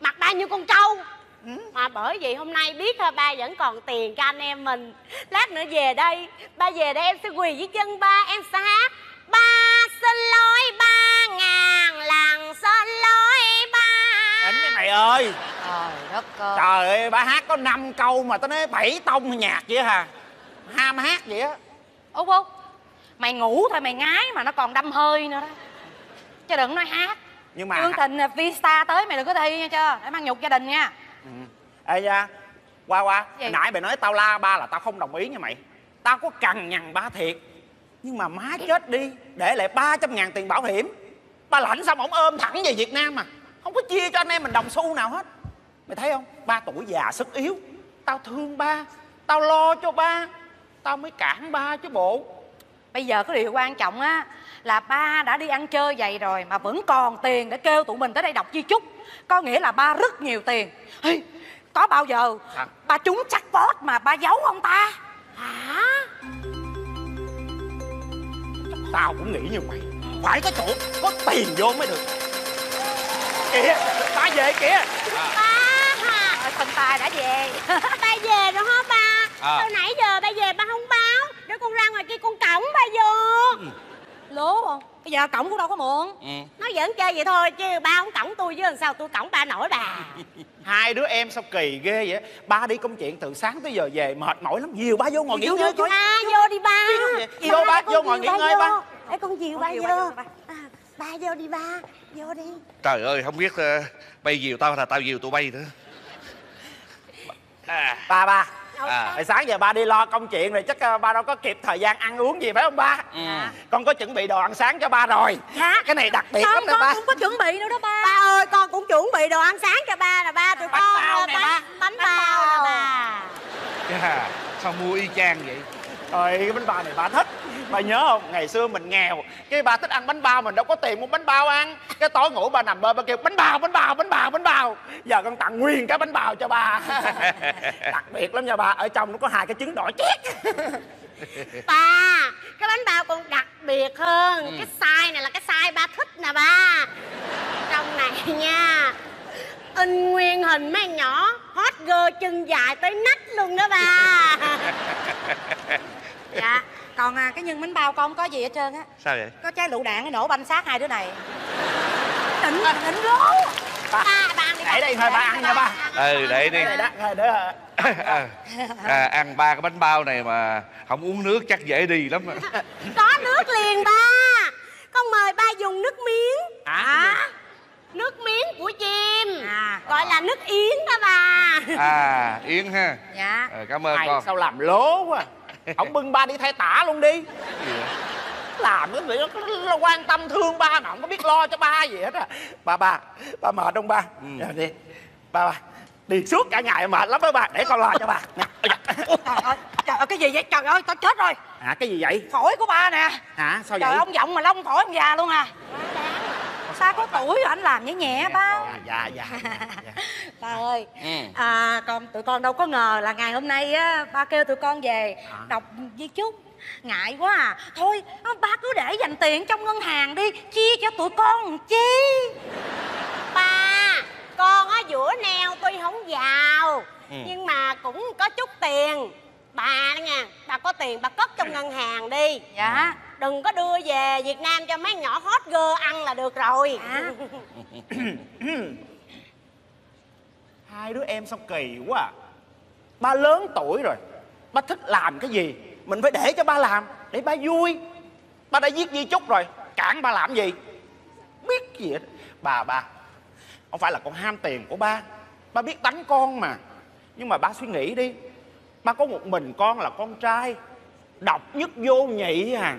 mặt ba như con trâu. Ừ. Mà bởi vì hôm nay biết thôi ba vẫn còn tiền cho anh em mình. Lát nữa về đây, ba về đây em sẽ quỳ với chân ba, em sẽ hát. Ba xin lỗi ba ngàn lần, xin lỗi ba. Đánh mày ơi. Trời đất ơi. Trời ơi, bà hát có năm câu mà tao nói bảy tông nhạc vậy hả? Ham hát vậy á. Út Út, mày ngủ thôi mày ngái mà nó còn đâm hơi nữa đó. Chứ đừng nói hát. Nhưng mà chương trình Vista tới mày đừng có thi nha chưa. Để mang nhục gia đình nha. Ừ. Ê nha, qua qua. Hồi nãy mày nói tao la ba là tao không đồng ý nha mày. Tao có cằn nhằn ba thiệt. Nhưng mà má chết đi, để lại ba trăm ngàn tiền bảo hiểm. Ba lãnh xong ổng ôm thẳng về Việt Nam à. Không có chia cho anh em mình đồng xu nào hết. Mày thấy không, ba tuổi già sức yếu. Tao thương ba, tao lo cho ba. Tao mới cản ba chứ bộ. Bây giờ có điều quan trọng á là ba đã đi ăn chơi vậy rồi mà vẫn còn tiền để kêu tụi mình tới đây đọc di chúc, có nghĩa là ba rất nhiều tiền. Ê, có bao giờ à. ba trúng jackpot mà ba giấu không ta? Hả? Tao cũng nghĩ như mày, phải có chỗ có tiền vô mới được. Kìa, ba về kìa. À. Ba hả? Thần tài đã về. Ba về rồi hả ba? Hồi à. nãy giờ ba về ba không báo, để con ra ngoài kia con cõng ba vô. Ừ. Lố không? Bây giờ cõng cũng đâu có muộn. Ừ. Nó vẫn chơi vậy thôi chứ ba không cõng tôi chứ làm sao tôi cõng ba nổi bà. Hai đứa em sao kỳ ghê vậy? Ba đi công chuyện từ sáng tới giờ về mệt mỏi lắm, nhiều ba vô ngồi nghỉ ngơi coi. À, vô đi ba. Vô ba, ba vô ngồi nghỉ ngơi ba. Ê con dìu ba vô. Ba vô đi ba, vô đi. Trời ơi, không biết uh, bay dìu tao là tao dìu tụi bay nữa. À. Ba ba. À. Hồi sáng giờ ba đi lo công chuyện rồi, chắc uh, ba đâu có kịp thời gian ăn uống gì phải không ba? Ừ. Con có chuẩn bị đồ ăn sáng cho ba rồi. Hả? Cái này đặc biệt lắm đó ba. Con cũng có chuẩn bị nữa đó ba. Ba ơi, con cũng chuẩn bị đồ ăn sáng cho ba nè ba. Tụi bánh con bao nè ba. Bánh bao nè ba. Yeah. Sao mua y chang vậy? Trời, cái bánh bao này ba thích. Ba nhớ không, ngày xưa mình nghèo cái ba thích ăn bánh bao, mình đâu có tiền mua bánh bao ăn, cái tối ngủ ba nằm mơ ba kêu bánh bao bánh bao bánh bao bánh bao. Giờ con tặng nguyên cái bánh bao cho ba. Đặc biệt lắm nha ba, ở trong nó có hai cái trứng đỏ chét. Ba, cái bánh bao còn đặc biệt hơn. Ừ. Cái size này là cái size ba thích nè ba. Trong này nha, in nguyên hình mấy nhỏ hot girl chân dài tới nách luôn đó ba. Dạ. Còn à, cái nhân bánh bao con không có gì hết trơn á. Sao vậy? Có trái lựu đạn nổ banh sát hai đứa này. Tỉnh, à. tỉnh lố. Ba, ba ăn đi. Để đây thôi, ba ăn nha ba. Ừ, để đi. Ăn ba cái bánh bao này mà không uống nước chắc dễ đi lắm. Có nước liền ba. Con mời ba dùng nước miếng. À. Nước miếng của chim. À. Gọi là nước yến đó ba. À, yến ha. Dạ. À, cảm ơn mày con. Sao làm lố quá. Ông bưng ba đi thay tả luôn đi. Làm cái việc nó, nó quan tâm thương ba mà không có biết lo cho ba gì hết à. Ba ba, ba mệt không ba? Ừ. Đi. Ba ba, đi suốt cả ngày mệt lắm đó ba, để con lo cho ba. Trời ơi, trời ơi, cái gì vậy? Trời ơi, tao chết rồi. Hả, cái gì vậy? Phổi của ba nè. Hả, sao vậy? Trời, ông giọng mà lông phổi ông già luôn à. Ba có tuổi rồi, anh làm nhẹ nhẹ ba. Dạ, dạ, dạ, dạ. Ba ơi, à, con, tụi con đâu có ngờ là ngày hôm nay á, ba kêu tụi con về à. đọc di chúc. Ngại quá à. Thôi, ba cứ để dành tiền trong ngân hàng đi, chia cho tụi con chi. Ba, con á giữa neo tuy không giàu, ừ. nhưng mà cũng có chút tiền. Bà đó nha, bà có tiền bà cất trong ngân hàng đi. Dạ. Đừng có đưa về Việt Nam cho mấy nhỏ hot girl ăn là được rồi. À. Hai đứa em sao kỳ quá à. Ba lớn tuổi rồi, ba thích làm cái gì mình phải để cho ba làm, để ba vui. Ba đã viết di chúc rồi, cản ba làm gì? Biết gì hết. Bà bà, không phải là con ham tiền của ba, ba biết đánh con mà. Nhưng mà ba suy nghĩ đi, ba có một mình con là con trai, độc nhất vô nhị à.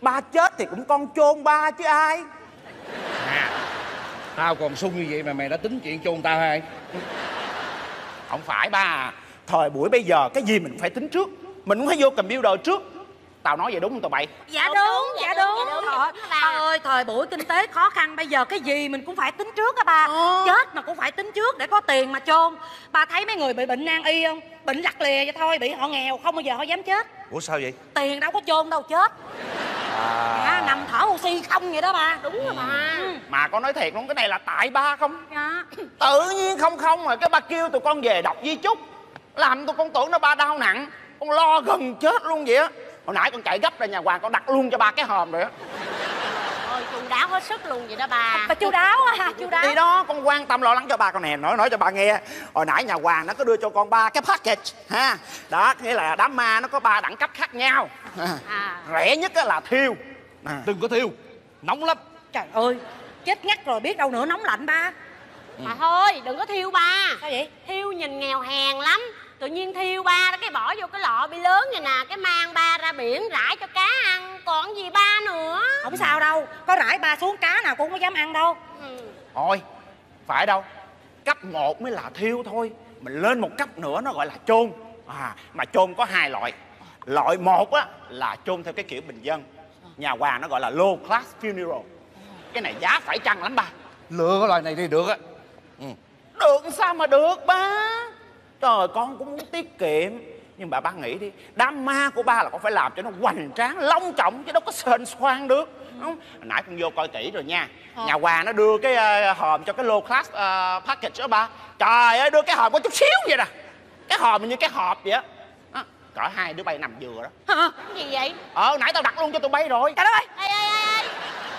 Ba chết thì cũng con chôn ba chứ ai. À, tao còn sung như vậy mà mày đã tính chuyện chôn tao hay? Không phải ba à. Thời buổi bây giờ cái gì mình phải tính trước, mình cũng phải vô cầm biêu đời trước. Tao nói vậy đúng không tụi bậy? Dạ đúng, dạ đúng. Ba ơi, thời buổi kinh tế khó khăn bây giờ cái gì mình cũng phải tính trước á ba. Ờ. Chết mà cũng phải tính trước để có tiền mà chôn. Ba thấy mấy người bị bệnh nan y không? Bệnh lặt lìa vậy thôi, bị họ nghèo không bao giờ họ dám chết. Ủa sao vậy? Tiền đâu có chôn đâu chết. À. À, nằm thở oxy không vậy đó ba. Đúng rồi ba. Ừ. Mà con nói thiệt luôn, cái này là tại ba không? Dạ. Tự nhiên không không mà cái ba kêu tụi con về đọc di chúc, làm tụi con tưởng nó ba đau nặng, con lo gần chết luôn vậy á. Hồi nãy con chạy gấp ra nhà hoàng con đặt luôn cho ba cái hòm rồi á. Ôi chu đáo hết sức luôn vậy đó ba. Bà chu đáo á, chu đáo. Thì đó, con quan tâm lo lắng cho ba con nè, nói nói cho ba nghe. Hồi nãy nhà hoàng nó có đưa cho con ba cái package ha. Đó, nghĩa là đám ma nó có ba đẳng cấp khác nhau. À. Rẻ nhất á là thiêu. À. Đừng có thiêu, nóng lắm. Trời ơi, chết ngắt rồi biết đâu nữa nóng lạnh ba. Ừ. Mà thôi, đừng có thiêu ba. Sao vậy? Thiêu nhìn nghèo hèn lắm. Tự nhiên thiêu ba đó, cái bỏ vô cái lọ bi lớn này nè, cái mang ba ra biển rải cho cá ăn, còn gì ba nữa. Không sao đâu, có rải ba xuống cá nào cũng không dám ăn đâu. Ừ. Thôi, phải đâu, cấp một mới là thiêu thôi, mình lên một cấp nữa nó gọi là chôn. À, mà chôn có hai loại, Loại một á, là chôn theo cái kiểu bình dân, nhà hoàng nó gọi là low class funeral. Cái này giá phải chăng lắm ba. Lựa cái loại này thì được á. Ừ. Được sao mà được ba. Trời, con cũng muốn tiết kiệm. Nhưng bà ba nghĩ đi, đám ma của ba là con phải làm cho nó hoành tráng, long trọng chứ đâu có sền xoan được. Không? Hồi nãy con vô coi kỹ rồi nha. Ờ. Nhà hoàng nó đưa cái uh, hòm cho cái low class uh, package đó ba. Trời ơi, đưa cái hòm có chút xíu vậy nè. Cái hòm như cái hộp vậy á. Cỡ hai đứa bay nằm vừa đó. Hả? Cái gì vậy? Ờ, nãy tao đặt luôn cho tụi bay rồi. Trời ơi. Ê, ê, ê, ê.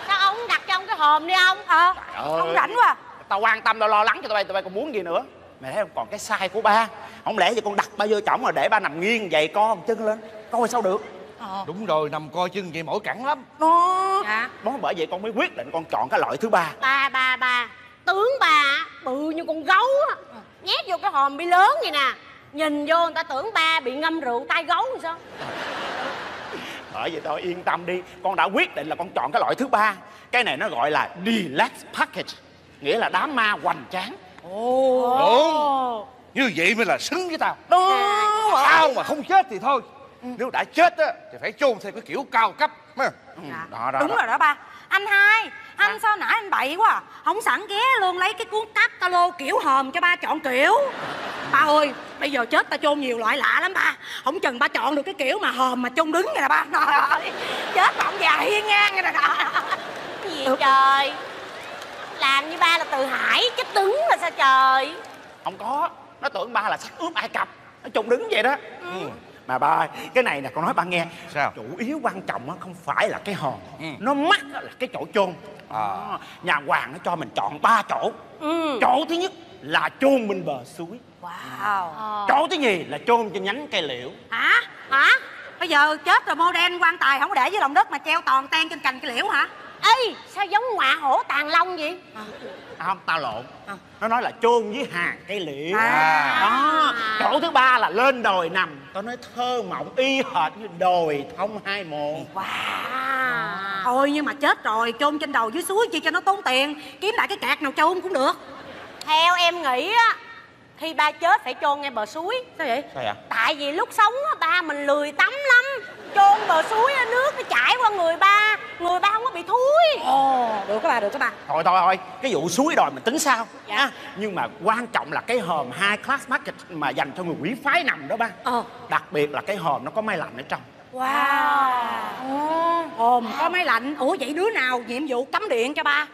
Sao ông đặt cho ông cái hòm đi ông? Ờ, ông rảnh quá. Tao quan tâm, tao lo lắng cho tụi bay, tụi bay còn muốn gì nữa. Mày thấy không, còn cái sai của ba. Không lẽ giờ con đặt ba vô chổng rồi để ba nằm nghiêng vậy, con chân lên coi sao được. Ờ. Đúng rồi, nằm coi chân vậy mỗi cẳng lắm. Đó. Dạ. Đó, bởi vậy con mới quyết định con chọn cái loại thứ ba. Ba, ba, ba. Tướng ba bự như con gấu á. Nhét vô cái hòm bi lớn vậy nè. Nhìn vô người ta tưởng ba bị ngâm rượu tai gấu rồi sao. Bởi vậy thôi, yên tâm đi. Con đã quyết định là con chọn cái loại thứ ba. Cái này nó gọi là deluxe package. Nghĩa là đám ma hoành tráng. Ồ. Đúng. Như vậy mới là xứng với tao. Đó. À, tao mà không chết thì thôi. Ừ. Nếu đã chết á thì phải chôn theo cái kiểu cao cấp. Ừ. Dạ. Đó, đó, đúng đó. Rồi đó ba. Anh hai, anh à. Sao nãy anh bậy quá à? Không sẵn ghé luôn lấy cái cuốn catalog kiểu hòm cho ba chọn kiểu. Ba ơi, bây giờ chết ta chôn nhiều loại lạ lắm ba. Không chừng ba chọn được cái kiểu mà hòm mà chôn đứng nè ba. Trời ơi, chết mà ông già hiên ngang nè. Cái gì được. Trời, làm như ba là Từ Hải, chết đứng là sao trời. Không có, nó tưởng ba là xác ướp Ai Cập, nó chôn đứng vậy đó. Ừ. Mà ba, cái này nè, con nói ba nghe. Sao? Chủ yếu quan trọng á, không phải là cái hòm. Ừ. Nó mắc á, là cái chỗ chôn. À. Nhà hoàng nó cho mình chọn ba chỗ. Ừ. Chỗ thứ nhất là chôn bên bờ suối. Wow. Ờ. Chỗ thứ gì là chôn trên nhánh cây liễu. Hả? Hả? Bây giờ chết rồi modern quan tài không có để dưới lòng đất mà treo toàn ten trên cành cây liễu hả? Ê, sao giống ngọa hổ tàn long vậy? À. À, không, tao lộn. À. Nó nói là chôn với hàng cây liễu. À. Đó. Chỗ thứ ba là lên đồi nằm. Tao nói thơ mộng y hệt như đồi Thông Hai Mộ. Wow. À. Thôi nhưng mà chết rồi, chôn trên đầu dưới suối chi cho nó tốn tiền. Kiếm lại cái cạc nào chôn cũng được. Theo em nghĩ á, khi ba chết phải chôn ngay bờ suối. Sao vậy? Sao vậy? Tại vì lúc sống á, ba mình lười tắm lắm. Chôn bờ suối á, nước nó chảy qua người ba. Người ba không có bị thúi. Ồ, được các bà, được các bà. Thôi, thôi, thôi. Cái vụ suối đòi mình tính sao? Dạ. À, nhưng mà quan trọng là cái hòm hai class market mà dành cho người quỷ phái nằm đó ba. Ờ. Đặc biệt là cái hòm nó có máy lạnh ở trong. Wow. Ồ, hòm có máy lạnh. Ủa vậy đứa nào nhiệm vụ cắm điện cho ba?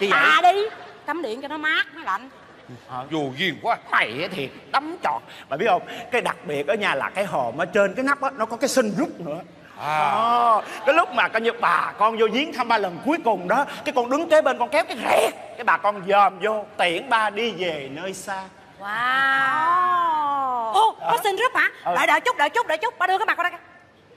Cái vậy? À đi. Cắm điện cho nó mát, nó lạnh. À, vô duyên quá. Mày thiệt, đấm chọt. Mà biết không, cái đặc biệt ở nhà là cái hòm ở trên cái nắp á, nó có cái sân rút nữa. À. À, cái lúc mà coi như bà con vô giếng thăm ba lần cuối cùng đó, cái con đứng kế bên con kéo cái rẹt, cái bà con dòm vô tiễn ba đi về nơi xa. Wow. Ô, có sân rút hả? Ừ. Đợi, đợi chút, đợi chút, đợi chút. Ba đưa cái mặt qua đây.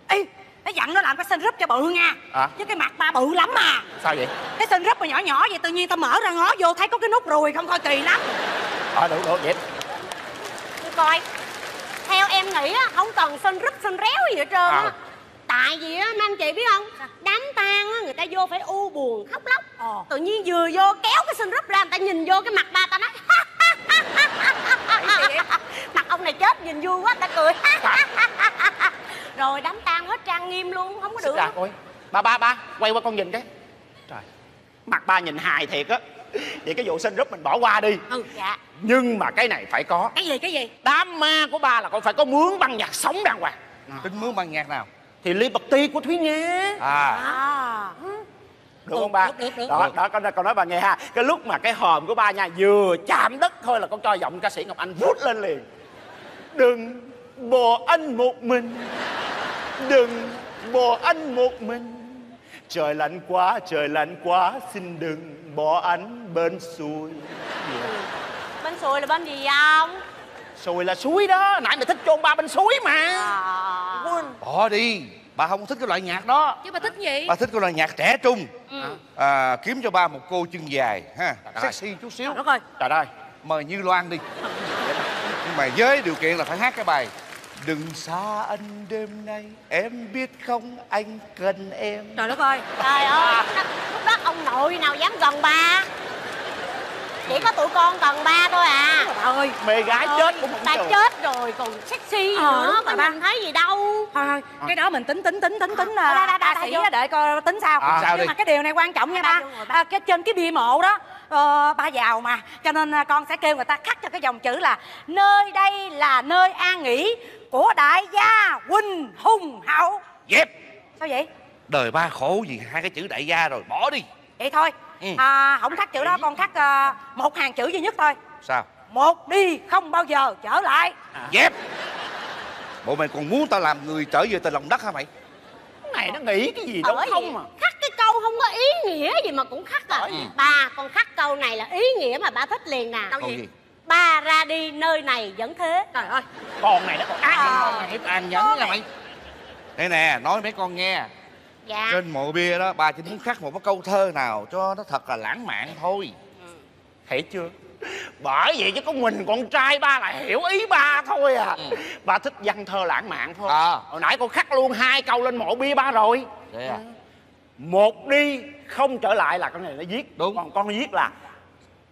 Ê, nó dặn nó làm cái sân rút cho bự nha. À. Chứ cái mặt ba bự lắm mà. Sao vậy? Cái sân rút mà nhỏ nhỏ vậy, tự nhiên tao mở ra ngó vô thấy có cái nút ruồi không, coi kỳ lắm. Ờ, đủ, đủ, vậy. Tôi coi. Theo em nghĩ á, không cần sân rút, sân réo gì hết trơn á. À. Tại vì á, mấy anh chị biết không, đám tang á, người ta vô phải u buồn, khóc lóc. Ờ. Tự nhiên vừa vô kéo cái sân rút ra, người ta nhìn vô cái mặt ba, ta nói mặt ông này chết, nhìn vui quá, ta cười. Rồi đám tang hết trang nghiêm luôn, không có được. Dạ, ôi. Ba, ba, ba, quay qua con nhìn cái. Trời, mặt ba nhìn hài thiệt á. Vậy cái vụ sinh rúp mình bỏ qua đi. Ừ, dạ. Nhưng mà cái này phải có. Cái gì, cái gì? Đám ma của ba là con phải có mướn băng nhạc sống đàng hoàng. Tính mướn băng nhạc nào? Thì Liberty của Thúy Nga. À, à. Được không ba? Được, được, được. Đó, đó, con, con nói bà nghe ha. Cái lúc mà cái hòm của ba nha, vừa chạm đất thôi là con cho giọng ca sĩ Ngọc Anh vút lên liền. Đừng bỏ anh một mình, đừng bỏ anh một mình. Trời lạnh quá, trời lạnh quá, xin đừng bỏ anh bên suối. Yeah. Bên suối là bên gì không? Suối là suối đó, nãy mày thích chôn ba bên suối mà. À. Bỏ đi, bà không thích cái loại nhạc đó. Chứ bà thích gì? Bà thích cái loại nhạc trẻ trung. Ừ. À, kiếm cho ba một cô chân dài ha, sexy chút xíu. Trời ơi, trời ơi, mời Như Loan đi. Nhưng mà với điều kiện là phải hát cái bài Đừng xa anh đêm nay, em biết không anh cần em. Trời đất ơi, trời ơi, lúc đó ông nội nào dám gần ba. Chỉ có tụi con cần ba thôi à. Trời ơi, mê gái chết cũng không trời. Ta chết rồi còn sexy ờ, nữa, mà mình thấy gì đâu. Thôi thôi, cái đó mình tính tính tính tính tính là bác sĩ để coi tính sao. À, sao nhưng đi? Mà cái điều này quan trọng nha ba. À, cái trên cái bia mộ đó ờ, ba giàu mà, cho nên con sẽ kêu người ta khắc cho cái dòng chữ là nơi đây là nơi an nghỉ của đại gia Huỳnh Hùng Hậu. Dẹp. Sao vậy? Đời ba khổ gì hai cái chữ đại gia rồi, bỏ đi. Vậy thôi. Ừ. À, không khắc chữ đó, con khắc uh, một hàng chữ duy nhất thôi. Sao? Một đi không bao giờ trở lại. Dẹp. À. Yep. Bộ mày còn muốn tao làm người trở về từ lòng đất hả mày? Cái này nó nghĩ cái gì đâu không mà. Khắc cái câu không có ý nghĩa gì mà cũng khắc à. Ba, con khắc câu này là ý nghĩa mà ba thích liền nè. Câu gì? Ba ra đi nơi này vẫn thế. Trời ơi. Con này nó còn ác à. Con này hiếp ăn nhẫn là mày. Đây nè, nói mấy con nghe. Dạ. Trên mộ bia đó, bà chỉ muốn khắc một cái câu thơ nào cho nó thật là lãng mạn thôi. Ừ. Hiểu chưa? Bởi vậy chứ có mình con trai ba là hiểu ý ba thôi à. Ừ. Ba thích văn thơ lãng mạn thôi. À. Hồi nãy con khắc luôn hai câu lên mộ bia ba rồi. Vậy à? Một đi không trở lại là con này nó viết. Đúng. Còn con nó viết là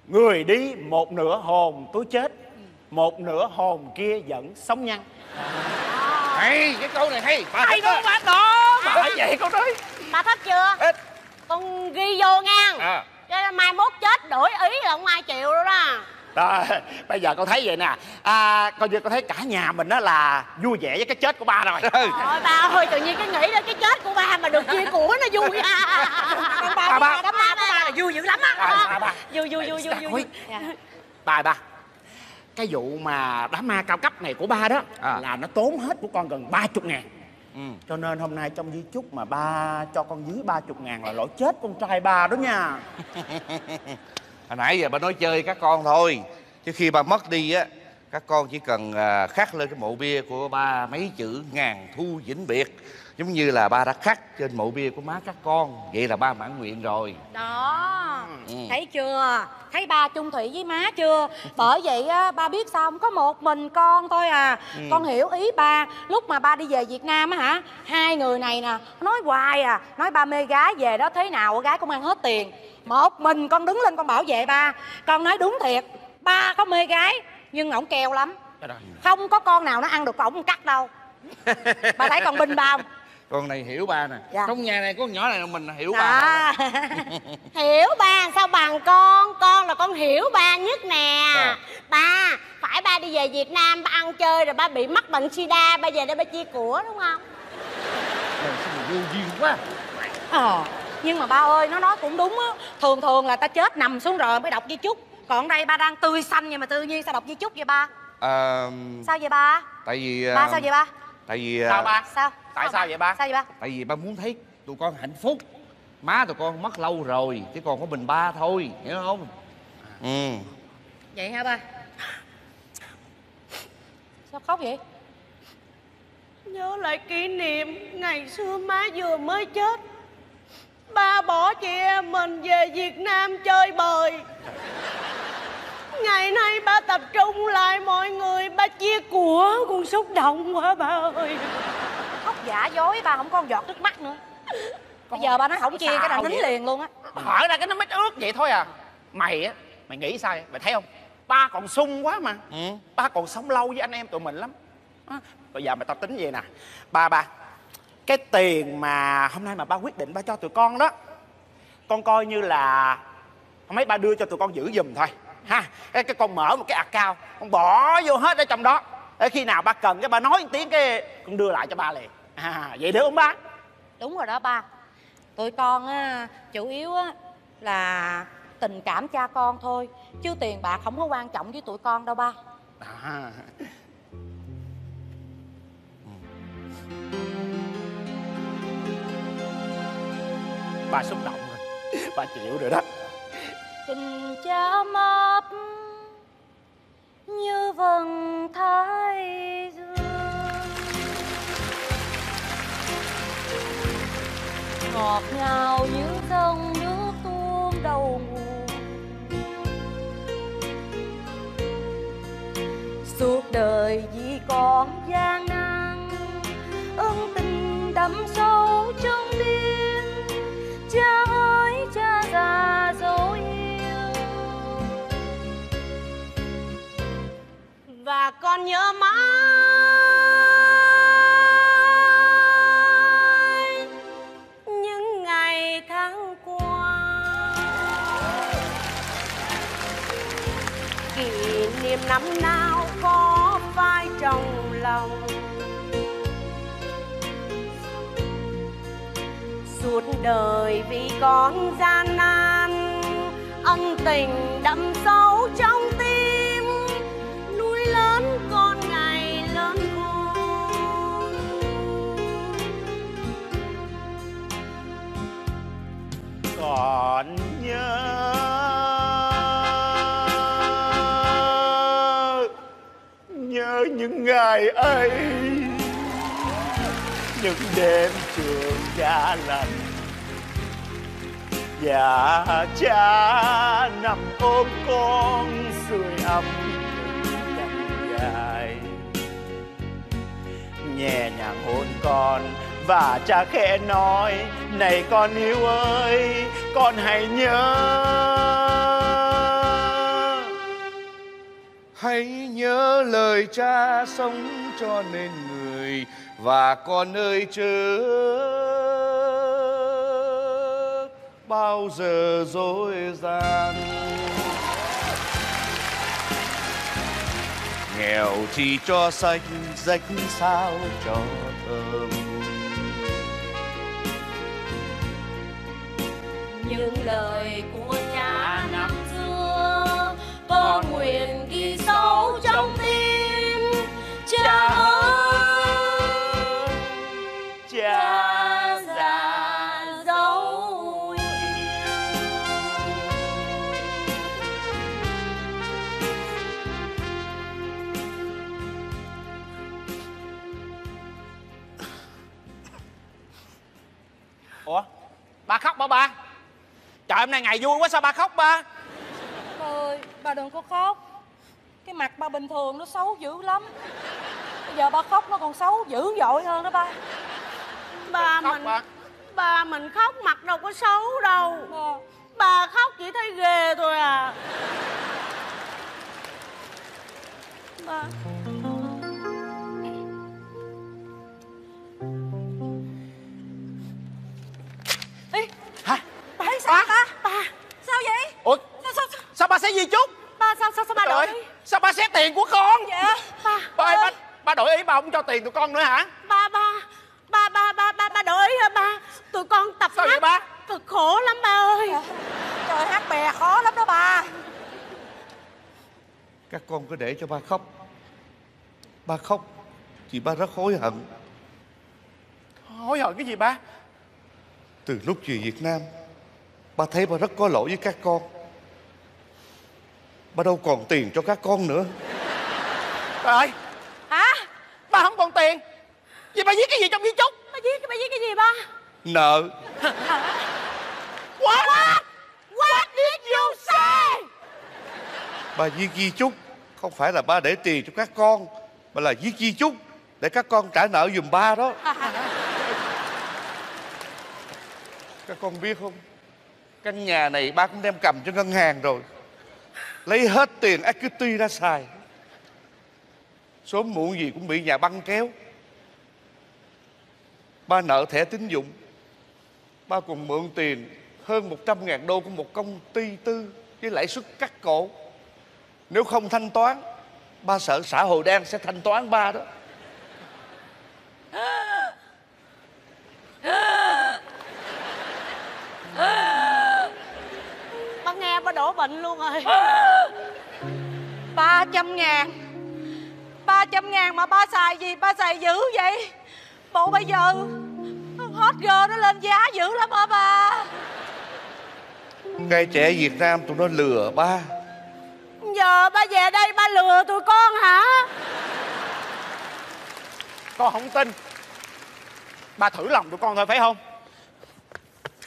người đi một nửa hồn tôi chết, một nửa hồn kia vẫn sống nhăn. Hay, cái câu này hay. Bà hay đúng bà đó. Bà à, vậy con nói. Bà thích chưa? Thích. Con ghi vô ngang. À. Cho mai mốt chết đổi ý là không ai chịu đâu đó. Rồi, bây giờ con thấy vậy nè. À, coi như con thấy cả nhà mình đó là vui vẻ với cái chết của ba rồi. Trời ơi, ba ơi, tự nhiên cái nghĩ ra cái chết của ba mà được chia của nó vui nha. Ba, ba, ba, ba, ba, ba, ba là vui dữ lắm á. À, ba, ba. Vui, vui, vui, vui, vui. Ba, ba. Cái vụ mà đám ma cao cấp này của ba đó à. Là nó tốn hết của con gần ba mươi ngàn. Ừ. Cho nên hôm nay trong di chúc mà ba cho con dưới ba mươi ngàn là lỗi chết con trai ba đó nha. Hồi nãy giờ ba nói chơi các con thôi. Chứ khi ba mất đi á, các con chỉ cần khắc lên cái mộ bia của ba mấy chữ ngàn thu vĩnh biệt. Giống như là ba đã khắc trên mộ bia của má các con. Vậy là ba mãn nguyện rồi. Đó. Ừ. Thấy chưa? Thấy ba chung thủy với má chưa? Bởi vậy á, ba biết sao không? Có một mình con thôi à. Ừ. Con hiểu ý ba. Lúc mà ba đi về Việt Nam á hả, hai người này nè nói hoài à. Nói ba mê gái, về đó thế nào gái cũng ăn hết tiền. Một mình con đứng lên con bảo vệ ba. Con nói đúng thiệt, ba có mê gái nhưng ổng keo lắm. Không có con nào nó ăn được ổng cắt đâu. Ba thấy con binh ba không? Con này hiểu ba nè. Dạ. Trong nhà này có nhỏ này là mình hiểu à. Ba hiểu ba sao bằng con. Con là con hiểu ba nhất nè. À. Ba, phải ba đi về Việt Nam ba ăn chơi rồi ba bị mắc bệnh sida, ba về đây ba chia của đúng không? Trời, sao mà vô duyên quá. Ờ, nhưng mà ba ơi, nó nói cũng đúng á. Thường thường là ta chết nằm xuống rồi mới đọc di chúc. Còn đây ba đang tươi xanh vậy mà tự nhiên sao đọc di chúc vậy ba? À... Sao vậy ba? Tại vì... Ba sao vậy ba? Tại vì... Sao ba? Sao? Tại sao, sao vậy ba? Sao vậy ba? Tại vì ba muốn thấy tụi con hạnh phúc. Má tụi con mất lâu rồi, chỉ còn có mình ba thôi, hiểu không? Ừ. Vậy hả ba? Sao khóc vậy? Nhớ lại kỷ niệm ngày xưa má vừa mới chết. Ba bỏ chị em mình về Việt Nam chơi bời. Ngày nay ba tập trung lại mọi người, ba chia của, con xúc động quá ba ơi. Khóc giả dối ba không có một giọt nước mắt nữa. Còn bây giờ ba nói không chia cái nào tính liền luôn á. Hỏi ra cái nó mít ướt vậy thôi à. Mày á, mày nghĩ sao vậy? Mày thấy không? Ba còn sung quá mà. Ừ. Ba còn sống lâu với anh em tụi mình lắm. Bây giờ mày tập tính vậy nè. Ba ba, cái tiền mà hôm nay mà ba quyết định ba cho tụi con đó, con coi như là hôm ấy ba đưa cho tụi con giữ giùm thôi. Ha, cái, cái con mở một cái account, con bỏ vô hết ở trong đó. Để khi nào ba cần cái ba nói một tiếng cái con đưa lại cho ba liền. À, vậy được không ba? Đúng rồi đó ba. Tụi con á, chủ yếu á là tình cảm cha con thôi, chứ tiền bạc không có quan trọng với tụi con đâu ba. À. Ba xúc động rồi, ba chịu rồi đó. Tình cha mập như vầng thái dương, ngọt ngào như dòng nước tuôn đầu nguồn. Suốt đời vì con gian nan, ân tình đậm sâu trong tim. Cha ơi, cha già dấu yêu. còn nhớ mãi những ngày tháng qua, kỷ niệm năm nào có phai trong lòng. Suốt đời vì con gian nan, ân tình đậm sâu trong tim. Núi lớn con ngày lớn khôn, còn nhớ nhớ những ngày ấy, những đêm trường đã lành. Dạ cha nằm ôm con sưởi ấm đêm dài, nhẹ nhàng hôn con và cha khẽ nói: này con yêu ơi, con hãy nhớ, hãy nhớ lời cha sống cho nên người, và con ơi chớ bao giờ dối gian. Nghèo chỉ cho xanh, rách sao cho thơm. Những lời của cha năm xưa con nguyện ghi sâu trong tim. Cha ơi, cha ba khóc ba ba trời, hôm nay ngày vui quá sao ba khóc ba? Bà ơi, bà đừng có khóc, cái mặt ba bình thường nó xấu dữ lắm, bây giờ ba khóc nó còn xấu dữ dội hơn đó ba. Ba khóc, mình ba. Ba mình khóc mặt đâu có xấu đâu ba. Bà khóc chỉ thấy ghê thôi à ba. Ủa? Sao, sao, sao? Sao ba xé gì chút? Ba sao sao sao ba đổi? Sao ba xé tiền của con? Dạ. Ba. Ba ơi, ba ba đổi ý, ba không cho tiền tụi con nữa hả? Ba ba ba ba ba ba ba đổi ý hả ba? Tụi con tập sao hát. Vậy ba? Cực khổ lắm ba ơi. Dạ. Trời, hát bè khó lắm đó ba. Các con cứ để cho ba khóc. Ba khóc thì ba rất hối hận. Hối hận cái gì ba? Từ lúc về Việt Nam, ba thấy ba rất có lỗi với các con. Ba đâu còn tiền cho các con nữa. Trời ơi. Hả? Ba không còn tiền? Vậy ba viết cái gì trong di chúc? Ba viết, ba viết cái gì ba? Nợ. What? What? What did you say? Ba viết di chúc không phải là ba để tiền cho các con, mà là viết di chúc để các con trả nợ giùm ba đó. Các con biết không, căn nhà này ba cũng đem cầm cho ngân hàng rồi, lấy hết tiền equity ra xài, sớm muộn gì cũng bị nhà băng kéo. Ba nợ thẻ tín dụng, ba còn mượn tiền hơn một trăm ngàn đô của một công ty tư với lãi suất cắt cổ. Nếu không thanh toán, ba sợ xã hội đen sẽ thanh toán ba đó. Nghe ba đổ bệnh luôn rồi. Ba trăm ngàn, ba trăm ngàn mà ba xài gì? Ba xài dữ vậy. Bộ bây giờ hot girl nó lên giá dữ lắm hả ba? Ngay trẻ Việt Nam tụi nó lừa ba. Giờ ba về đây ba lừa tụi con hả? Con không tin. Ba thử lòng tụi con thôi phải không?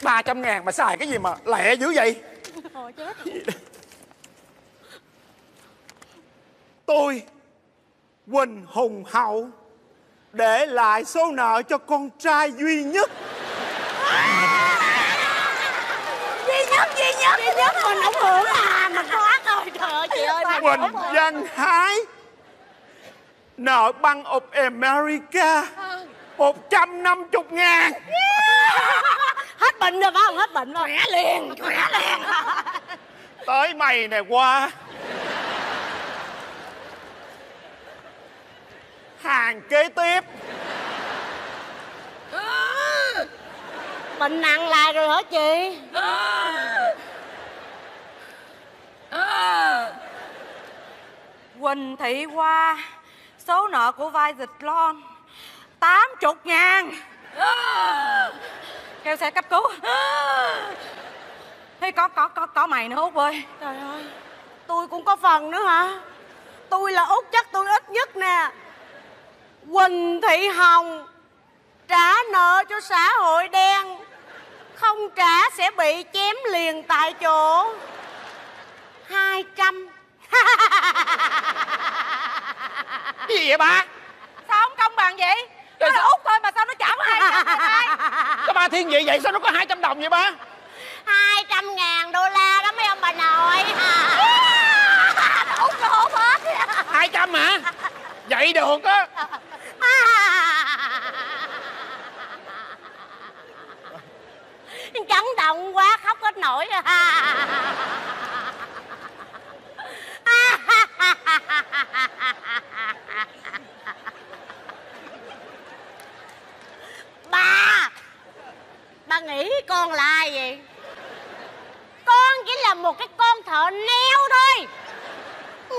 Ba trăm ngàn mà xài cái gì mà lẹ dữ vậy? Thôi chết. Tôi Huỳnh Hùng Hậu để lại số nợ cho con trai duy nhất. Duy nhất, duy nhất, duy nhất mình không hưởng à, mình quá rồi trời ơi. Huỳnh Văn Hái nợ Bank of America một trăm năm mươi ngàn. Yeah. Hết bệnh rồi phải không? Hết bệnh rồi. Khỏe liền, khỏe liền. Tới mày này qua. Hàng kế tiếp. Bệnh nặng lại rồi hả chị? À. À. Quỳnh Thị Hoa, số nợ của vai dịch lon tám mươi ngàn. À. Kêu xe cấp cứu. À. Thế có có có có mày nữa Út ơi. Trời ơi, tôi cũng có phần nữa hả? Tôi là Út chắc tôi ít nhất nè. Quỳnh Thị Hồng trả nợ cho xã hội đen, không trả sẽ bị chém liền tại chỗ. Hai trăm. Gì vậy ba? Sao không công bằng vậy? Nó là Út thôi mà sao nó trả có hai trăm vậy ba? Cái ba thiên vị vậy sao nó có hai trăm đồng vậy ba? Hai trăm ngàn đô la đó mấy ông bà nội. Út nó hốt hết. Hai trăm hả? Vậy được á. Chấn động quá khóc hết nổi. Ba, ba nghĩ con là ai vậy? Con chỉ là một cái con thợ neo thôi.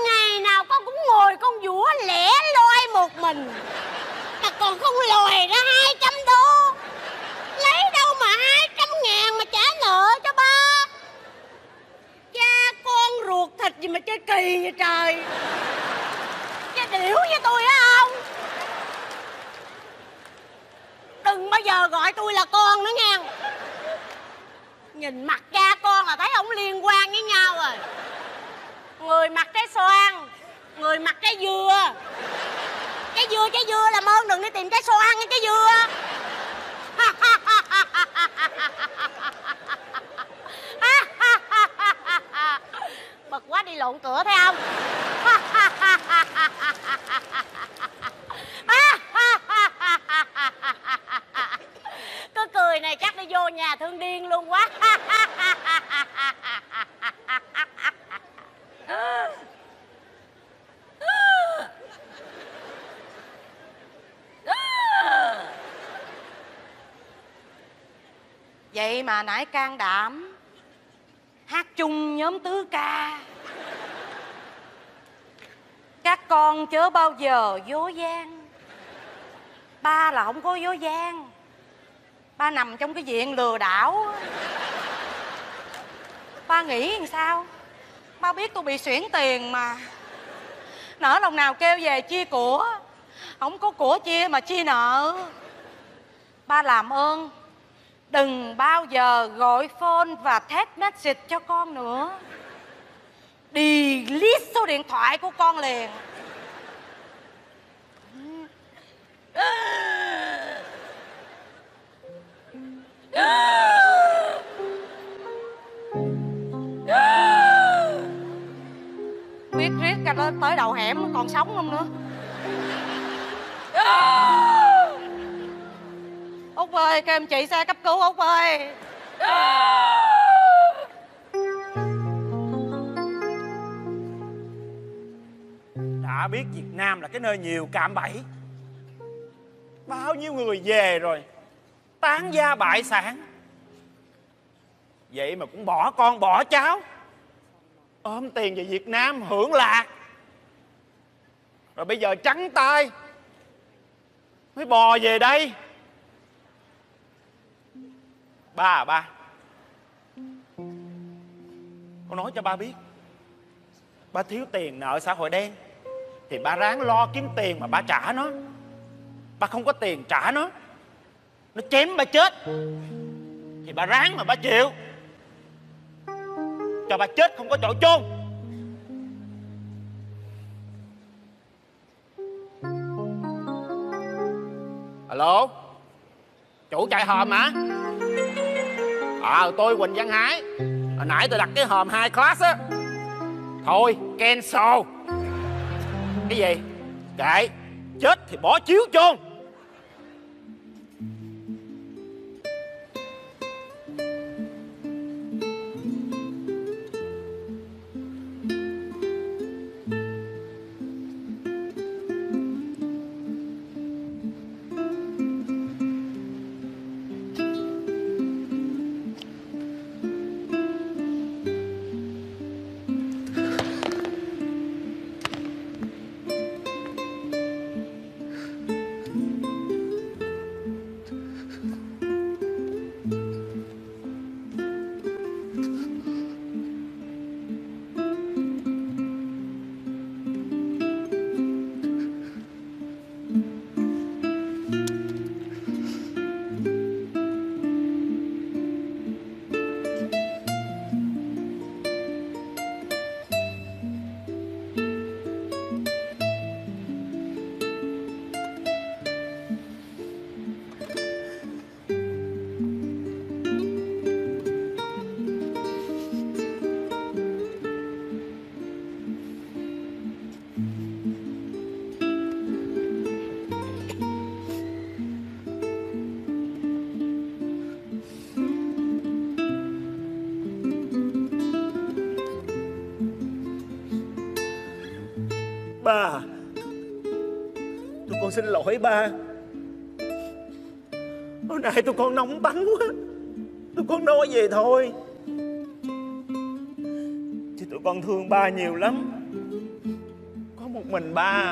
Ngày nào con cũng ngồi con giũa lẻ loi một mình. Mà còn không lòi ra hai trăm đô. Lấy đâu mà hai trăm ngàn mà trả nợ cho ba? Cha con ruột thịt gì mà chơi kỳ vậy trời. Cha điểu với tôi á không? Đừng bao giờ gọi tôi là con nữa nha. Nhìn mặt cha con là thấy không liên quan với nhau rồi. Người mặc trái xoan, người mặc trái dừa. Trái dừa, trái dừa làm ơn đừng đi tìm trái xoan nha trái dừa. Bực quá đi lộn cửa thấy không? Cứ cười này chắc đi vô nhà thương điên luôn quá. Vậy mà nãy can đảm hát chung nhóm tứ ca. Các con chớ bao giờ dối gian. Ba là không có dối gian. Ba nằm trong cái diện lừa đảo. Ba nghĩ làm sao? Ba biết tôi bị xuyển tiền mà. Nỡ lòng nào kêu về chia của. Không có của chia mà chia nợ. Ba làm ơn đừng bao giờ gọi phone và text message cho con nữa. Delete số điện thoại của con liền. Quyết riết cả tới đầu hẻm còn sống không nữa. Út ơi, kêu em chị xe cấp cứu Út ơi. Đã biết Việt Nam là cái nơi nhiều cạm bẫy. Bao nhiêu người về rồi tán gia bại sản. Vậy mà cũng bỏ con bỏ cháu, ôm tiền về Việt Nam hưởng lạc. Rồi bây giờ trắng tay mới bò về đây. Ba à ba, con nói cho ba biết, ba thiếu tiền nợ xã hội đen thì ba ráng lo kiếm tiền mà ba trả nó. Ba không có tiền trả nó, nó chém ba chết thì ba ráng mà ba chịu, cho ba chết không có chỗ chôn. Alo, chủ chạy hòm hả? À, tôi Quỳnh Văn Hải. Hồi nãy tôi đặt cái hòm hai class á. Thôi, cancel. Cái gì? Kệ, chết thì bỏ chiếu chôn. Ba, tụi con xin lỗi ba. Hồi nãy tụi con nóng bắn quá, tụi con nói về thôi, chứ tụi con thương ba nhiều lắm. Có một mình ba,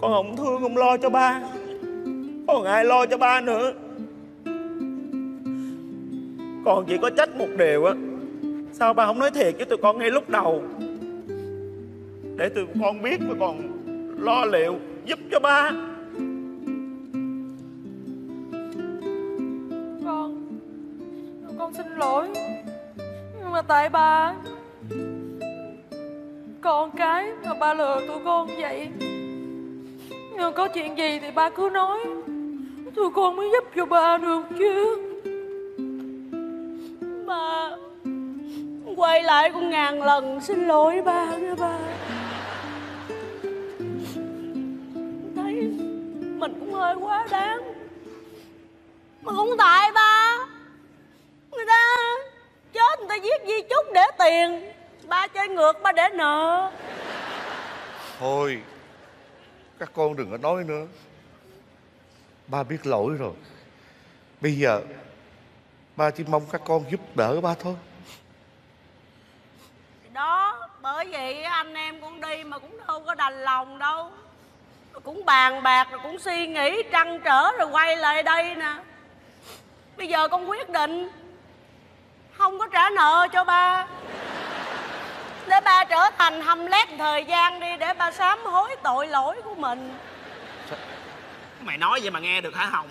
con không thương không lo cho ba, còn ai lo cho ba nữa. Con chỉ có trách một điều á, sao ba không nói thiệt với tụi con ngay lúc đầu, để tụi con biết mà còn lo liệu giúp cho ba. Con, con xin lỗi. Nhưng mà tại ba, con cái mà ba lừa tụi con vậy. Nhưng có chuyện gì thì ba cứ nói, tụi con mới giúp cho ba được chứ. Ba, quay lại con ngàn lần xin lỗi ba nha ba. Mình cũng hơi quá đáng. Mà cũng tại ba, người ta chết người ta giết di chúc để tiền, ba chơi ngược ba để nợ. Thôi, các con đừng có nói nữa, ba biết lỗi rồi. Bây giờ ba chỉ mong các con giúp đỡ ba thôi. Đó, bởi vậy anh em con đi mà cũng đâu có đành lòng đâu, cũng bàn bạc rồi cũng suy nghĩ trăn trở rồi quay lại đây nè. Bây giờ con quyết định không có trả nợ cho ba, để ba trở thành Hamlet thời gian đi, để ba sám hối tội lỗi của mình. Mày nói vậy mà nghe được hả Hồng?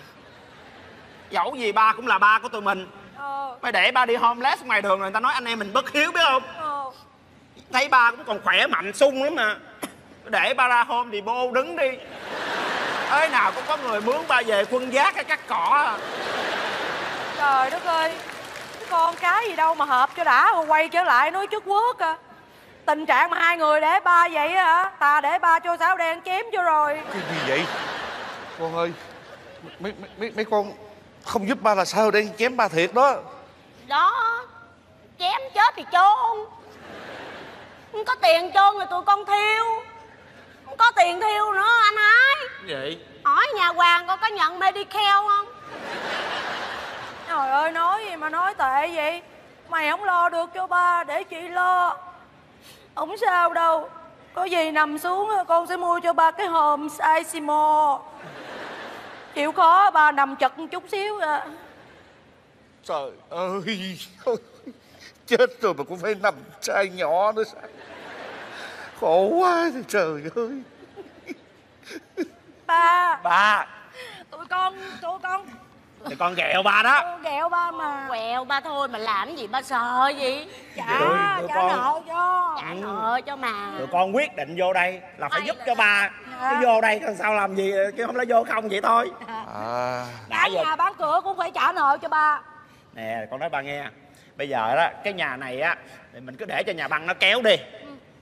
Dẫu gì ba cũng là ba của tụi mình. Ờ. Mày để ba đi homeless ngoài đường rồi người ta nói anh em mình bất hiếu biết không? Ờ. Thấy ba cũng còn khỏe mạnh sung lắm mà, để ba ra hôm thì bô đứng đi. Ơi nào cũng có người mướn ba về quân giác hay cắt cỏ. Trời đất ơi, con cái gì đâu mà hợp cho đã mà quay trở lại nói trước quốc à. Tình trạng mà hai người để ba vậy hả? Ta để ba cho sáo đen chém cho rồi. Cái gì vậy? Con ơi, mấy, mấy, mấy con không giúp ba là sao đen chém ba thiệt đó. Đó, chém chết thì chôn. Không có tiền chôn rồi tụi con thiêu, không có tiền thiêu nữa anh hai. Vậy hỏi nhà Hoàng con có nhận Medicare không? Trời ơi, nói gì mà nói tệ vậy. Mày không lo được cho ba để chị lo. Không sao đâu, có gì nằm xuống con sẽ mua cho ba cái hòm Saisimo. Chịu khó ba nằm chật một chút xíu à. Trời ơi, chết rồi mà cũng phải nằm chai nhỏ nữa sao? Khổ quá trời ơi. Ba, ba, tụi con, tụi con tụi con ghẹo ba đó. Tụi ghẹo ba mà. Quẹo ba thôi mà làm gì ba sợ gì. Dạ, tụi trả con... nợ cho. Trả ừ. nợ cho mà. Tụi con quyết định vô đây là phải Ây giúp là... cho ba. Dạ. Chứ vô đây sao làm gì, chứ không lẽ vô không vậy thôi. À. Bán nhà bán cửa cũng phải trả nợ cho ba. Nè, con nói ba nghe, bây giờ đó cái nhà này á thì mình cứ để cho nhà băng nó kéo đi.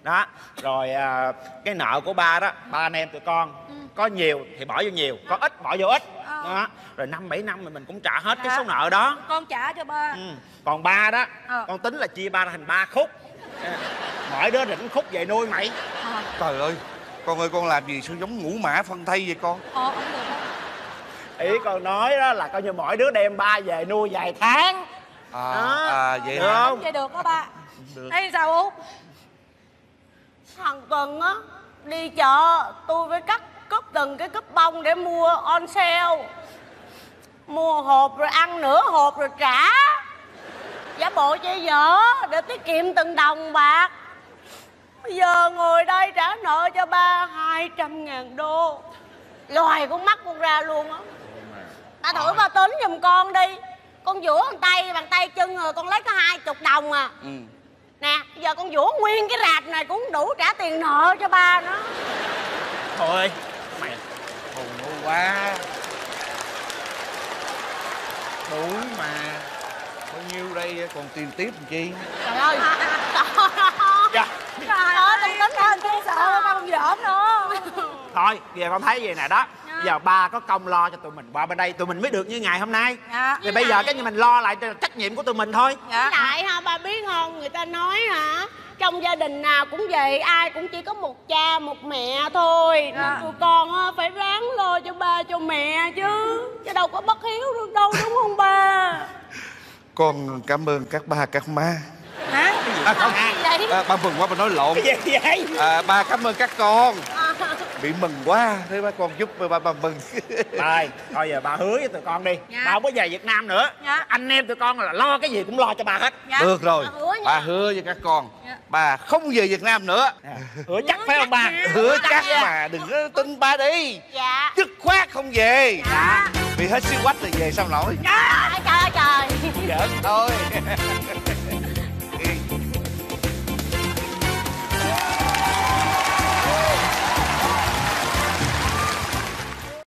đó. Rồi à, cái nợ của ba đó, ba anh em tụi con ừ. có nhiều thì bỏ vô nhiều, có ít bỏ vô ít ờ. đó. Rồi năm bảy năm mình mình cũng trả hết dạ. cái số nợ đó. Con trả cho ba ừ. Còn ba đó ờ. con tính là chia ba thành ba khúc, mỗi đứa rỉnh khúc về nuôi mày ờ. Trời ơi con ơi, con làm gì sao giống ngũ mã phân thây vậy con? Ờ, không được đâu. Ý con nói đó là coi như mỗi đứa đem ba về nuôi vài tháng. À, đó. À vậy được không? Vậy được đó ba. Thấy sao Út? Thằng Cần á, đi chợ tôi phải cắt cướp từng cái cúp bông để mua on sale. Mua hộp rồi ăn nửa hộp rồi trả. Giả bộ chơi dở để tiết kiệm từng đồng bạc. Bây giờ ngồi đây trả nợ cho ba hai trăm ngàn đô. Loài con mắt con ra luôn á. Ta thử ba tính giùm con đi. Con vũa bàn tay, bàn tay chân rồi con lấy có hai chục đồng à ừ. Nè, giờ con vũa nguyên cái rạp này cũng đủ trả tiền nợ cho ba nó. Thôi, mày hồn quá. Đủ mà. Bao nhiêu đây còn tiền tiếp làm chi? Trời ơi. Trời ơi, con tính lên con sợ ba không giỡn nữa. Thôi, giờ con thấy vậy nè đó. Giờ ba có công lo cho tụi mình qua bên đây tụi mình mới được như ngày hôm nay dạ. Thì bây này... giờ cái gì mình lo lại trách nhiệm của tụi mình thôi dạ. Lại ha ba biết không, người ta nói hả, trong gia đình nào cũng vậy, ai cũng chỉ có một cha một mẹ thôi dạ. Tụi con phải ráng lo cho ba cho mẹ chứ, chứ đâu có bất hiếu được đâu, đúng không ba? Con cảm ơn các ba các má. Hả? À, không, à, ba mừng quá, ba nói lộn. Cái gì vậy? À, ba cảm ơn các con à. Bị mừng quá, thế ba con giúp ba ba mừng. Rồi, thôi giờ ba hứa với tụi con đi dạ. Ba không có về Việt Nam nữa dạ. Anh em tụi con là lo cái gì cũng lo cho ba hết dạ. Được rồi, ba hứa, ba hứa với các con dạ. Ba không về Việt Nam nữa dạ. Hứa chắc hứa phải chắc không ba? Hứa, hứa chắc dạ. Mà đừng có tin ba đi dạ. Dứt khoát không về dạ. Vì hết siêu quách rồi về sao nổi dạ. Trời ơi trời. Giỡn thôi.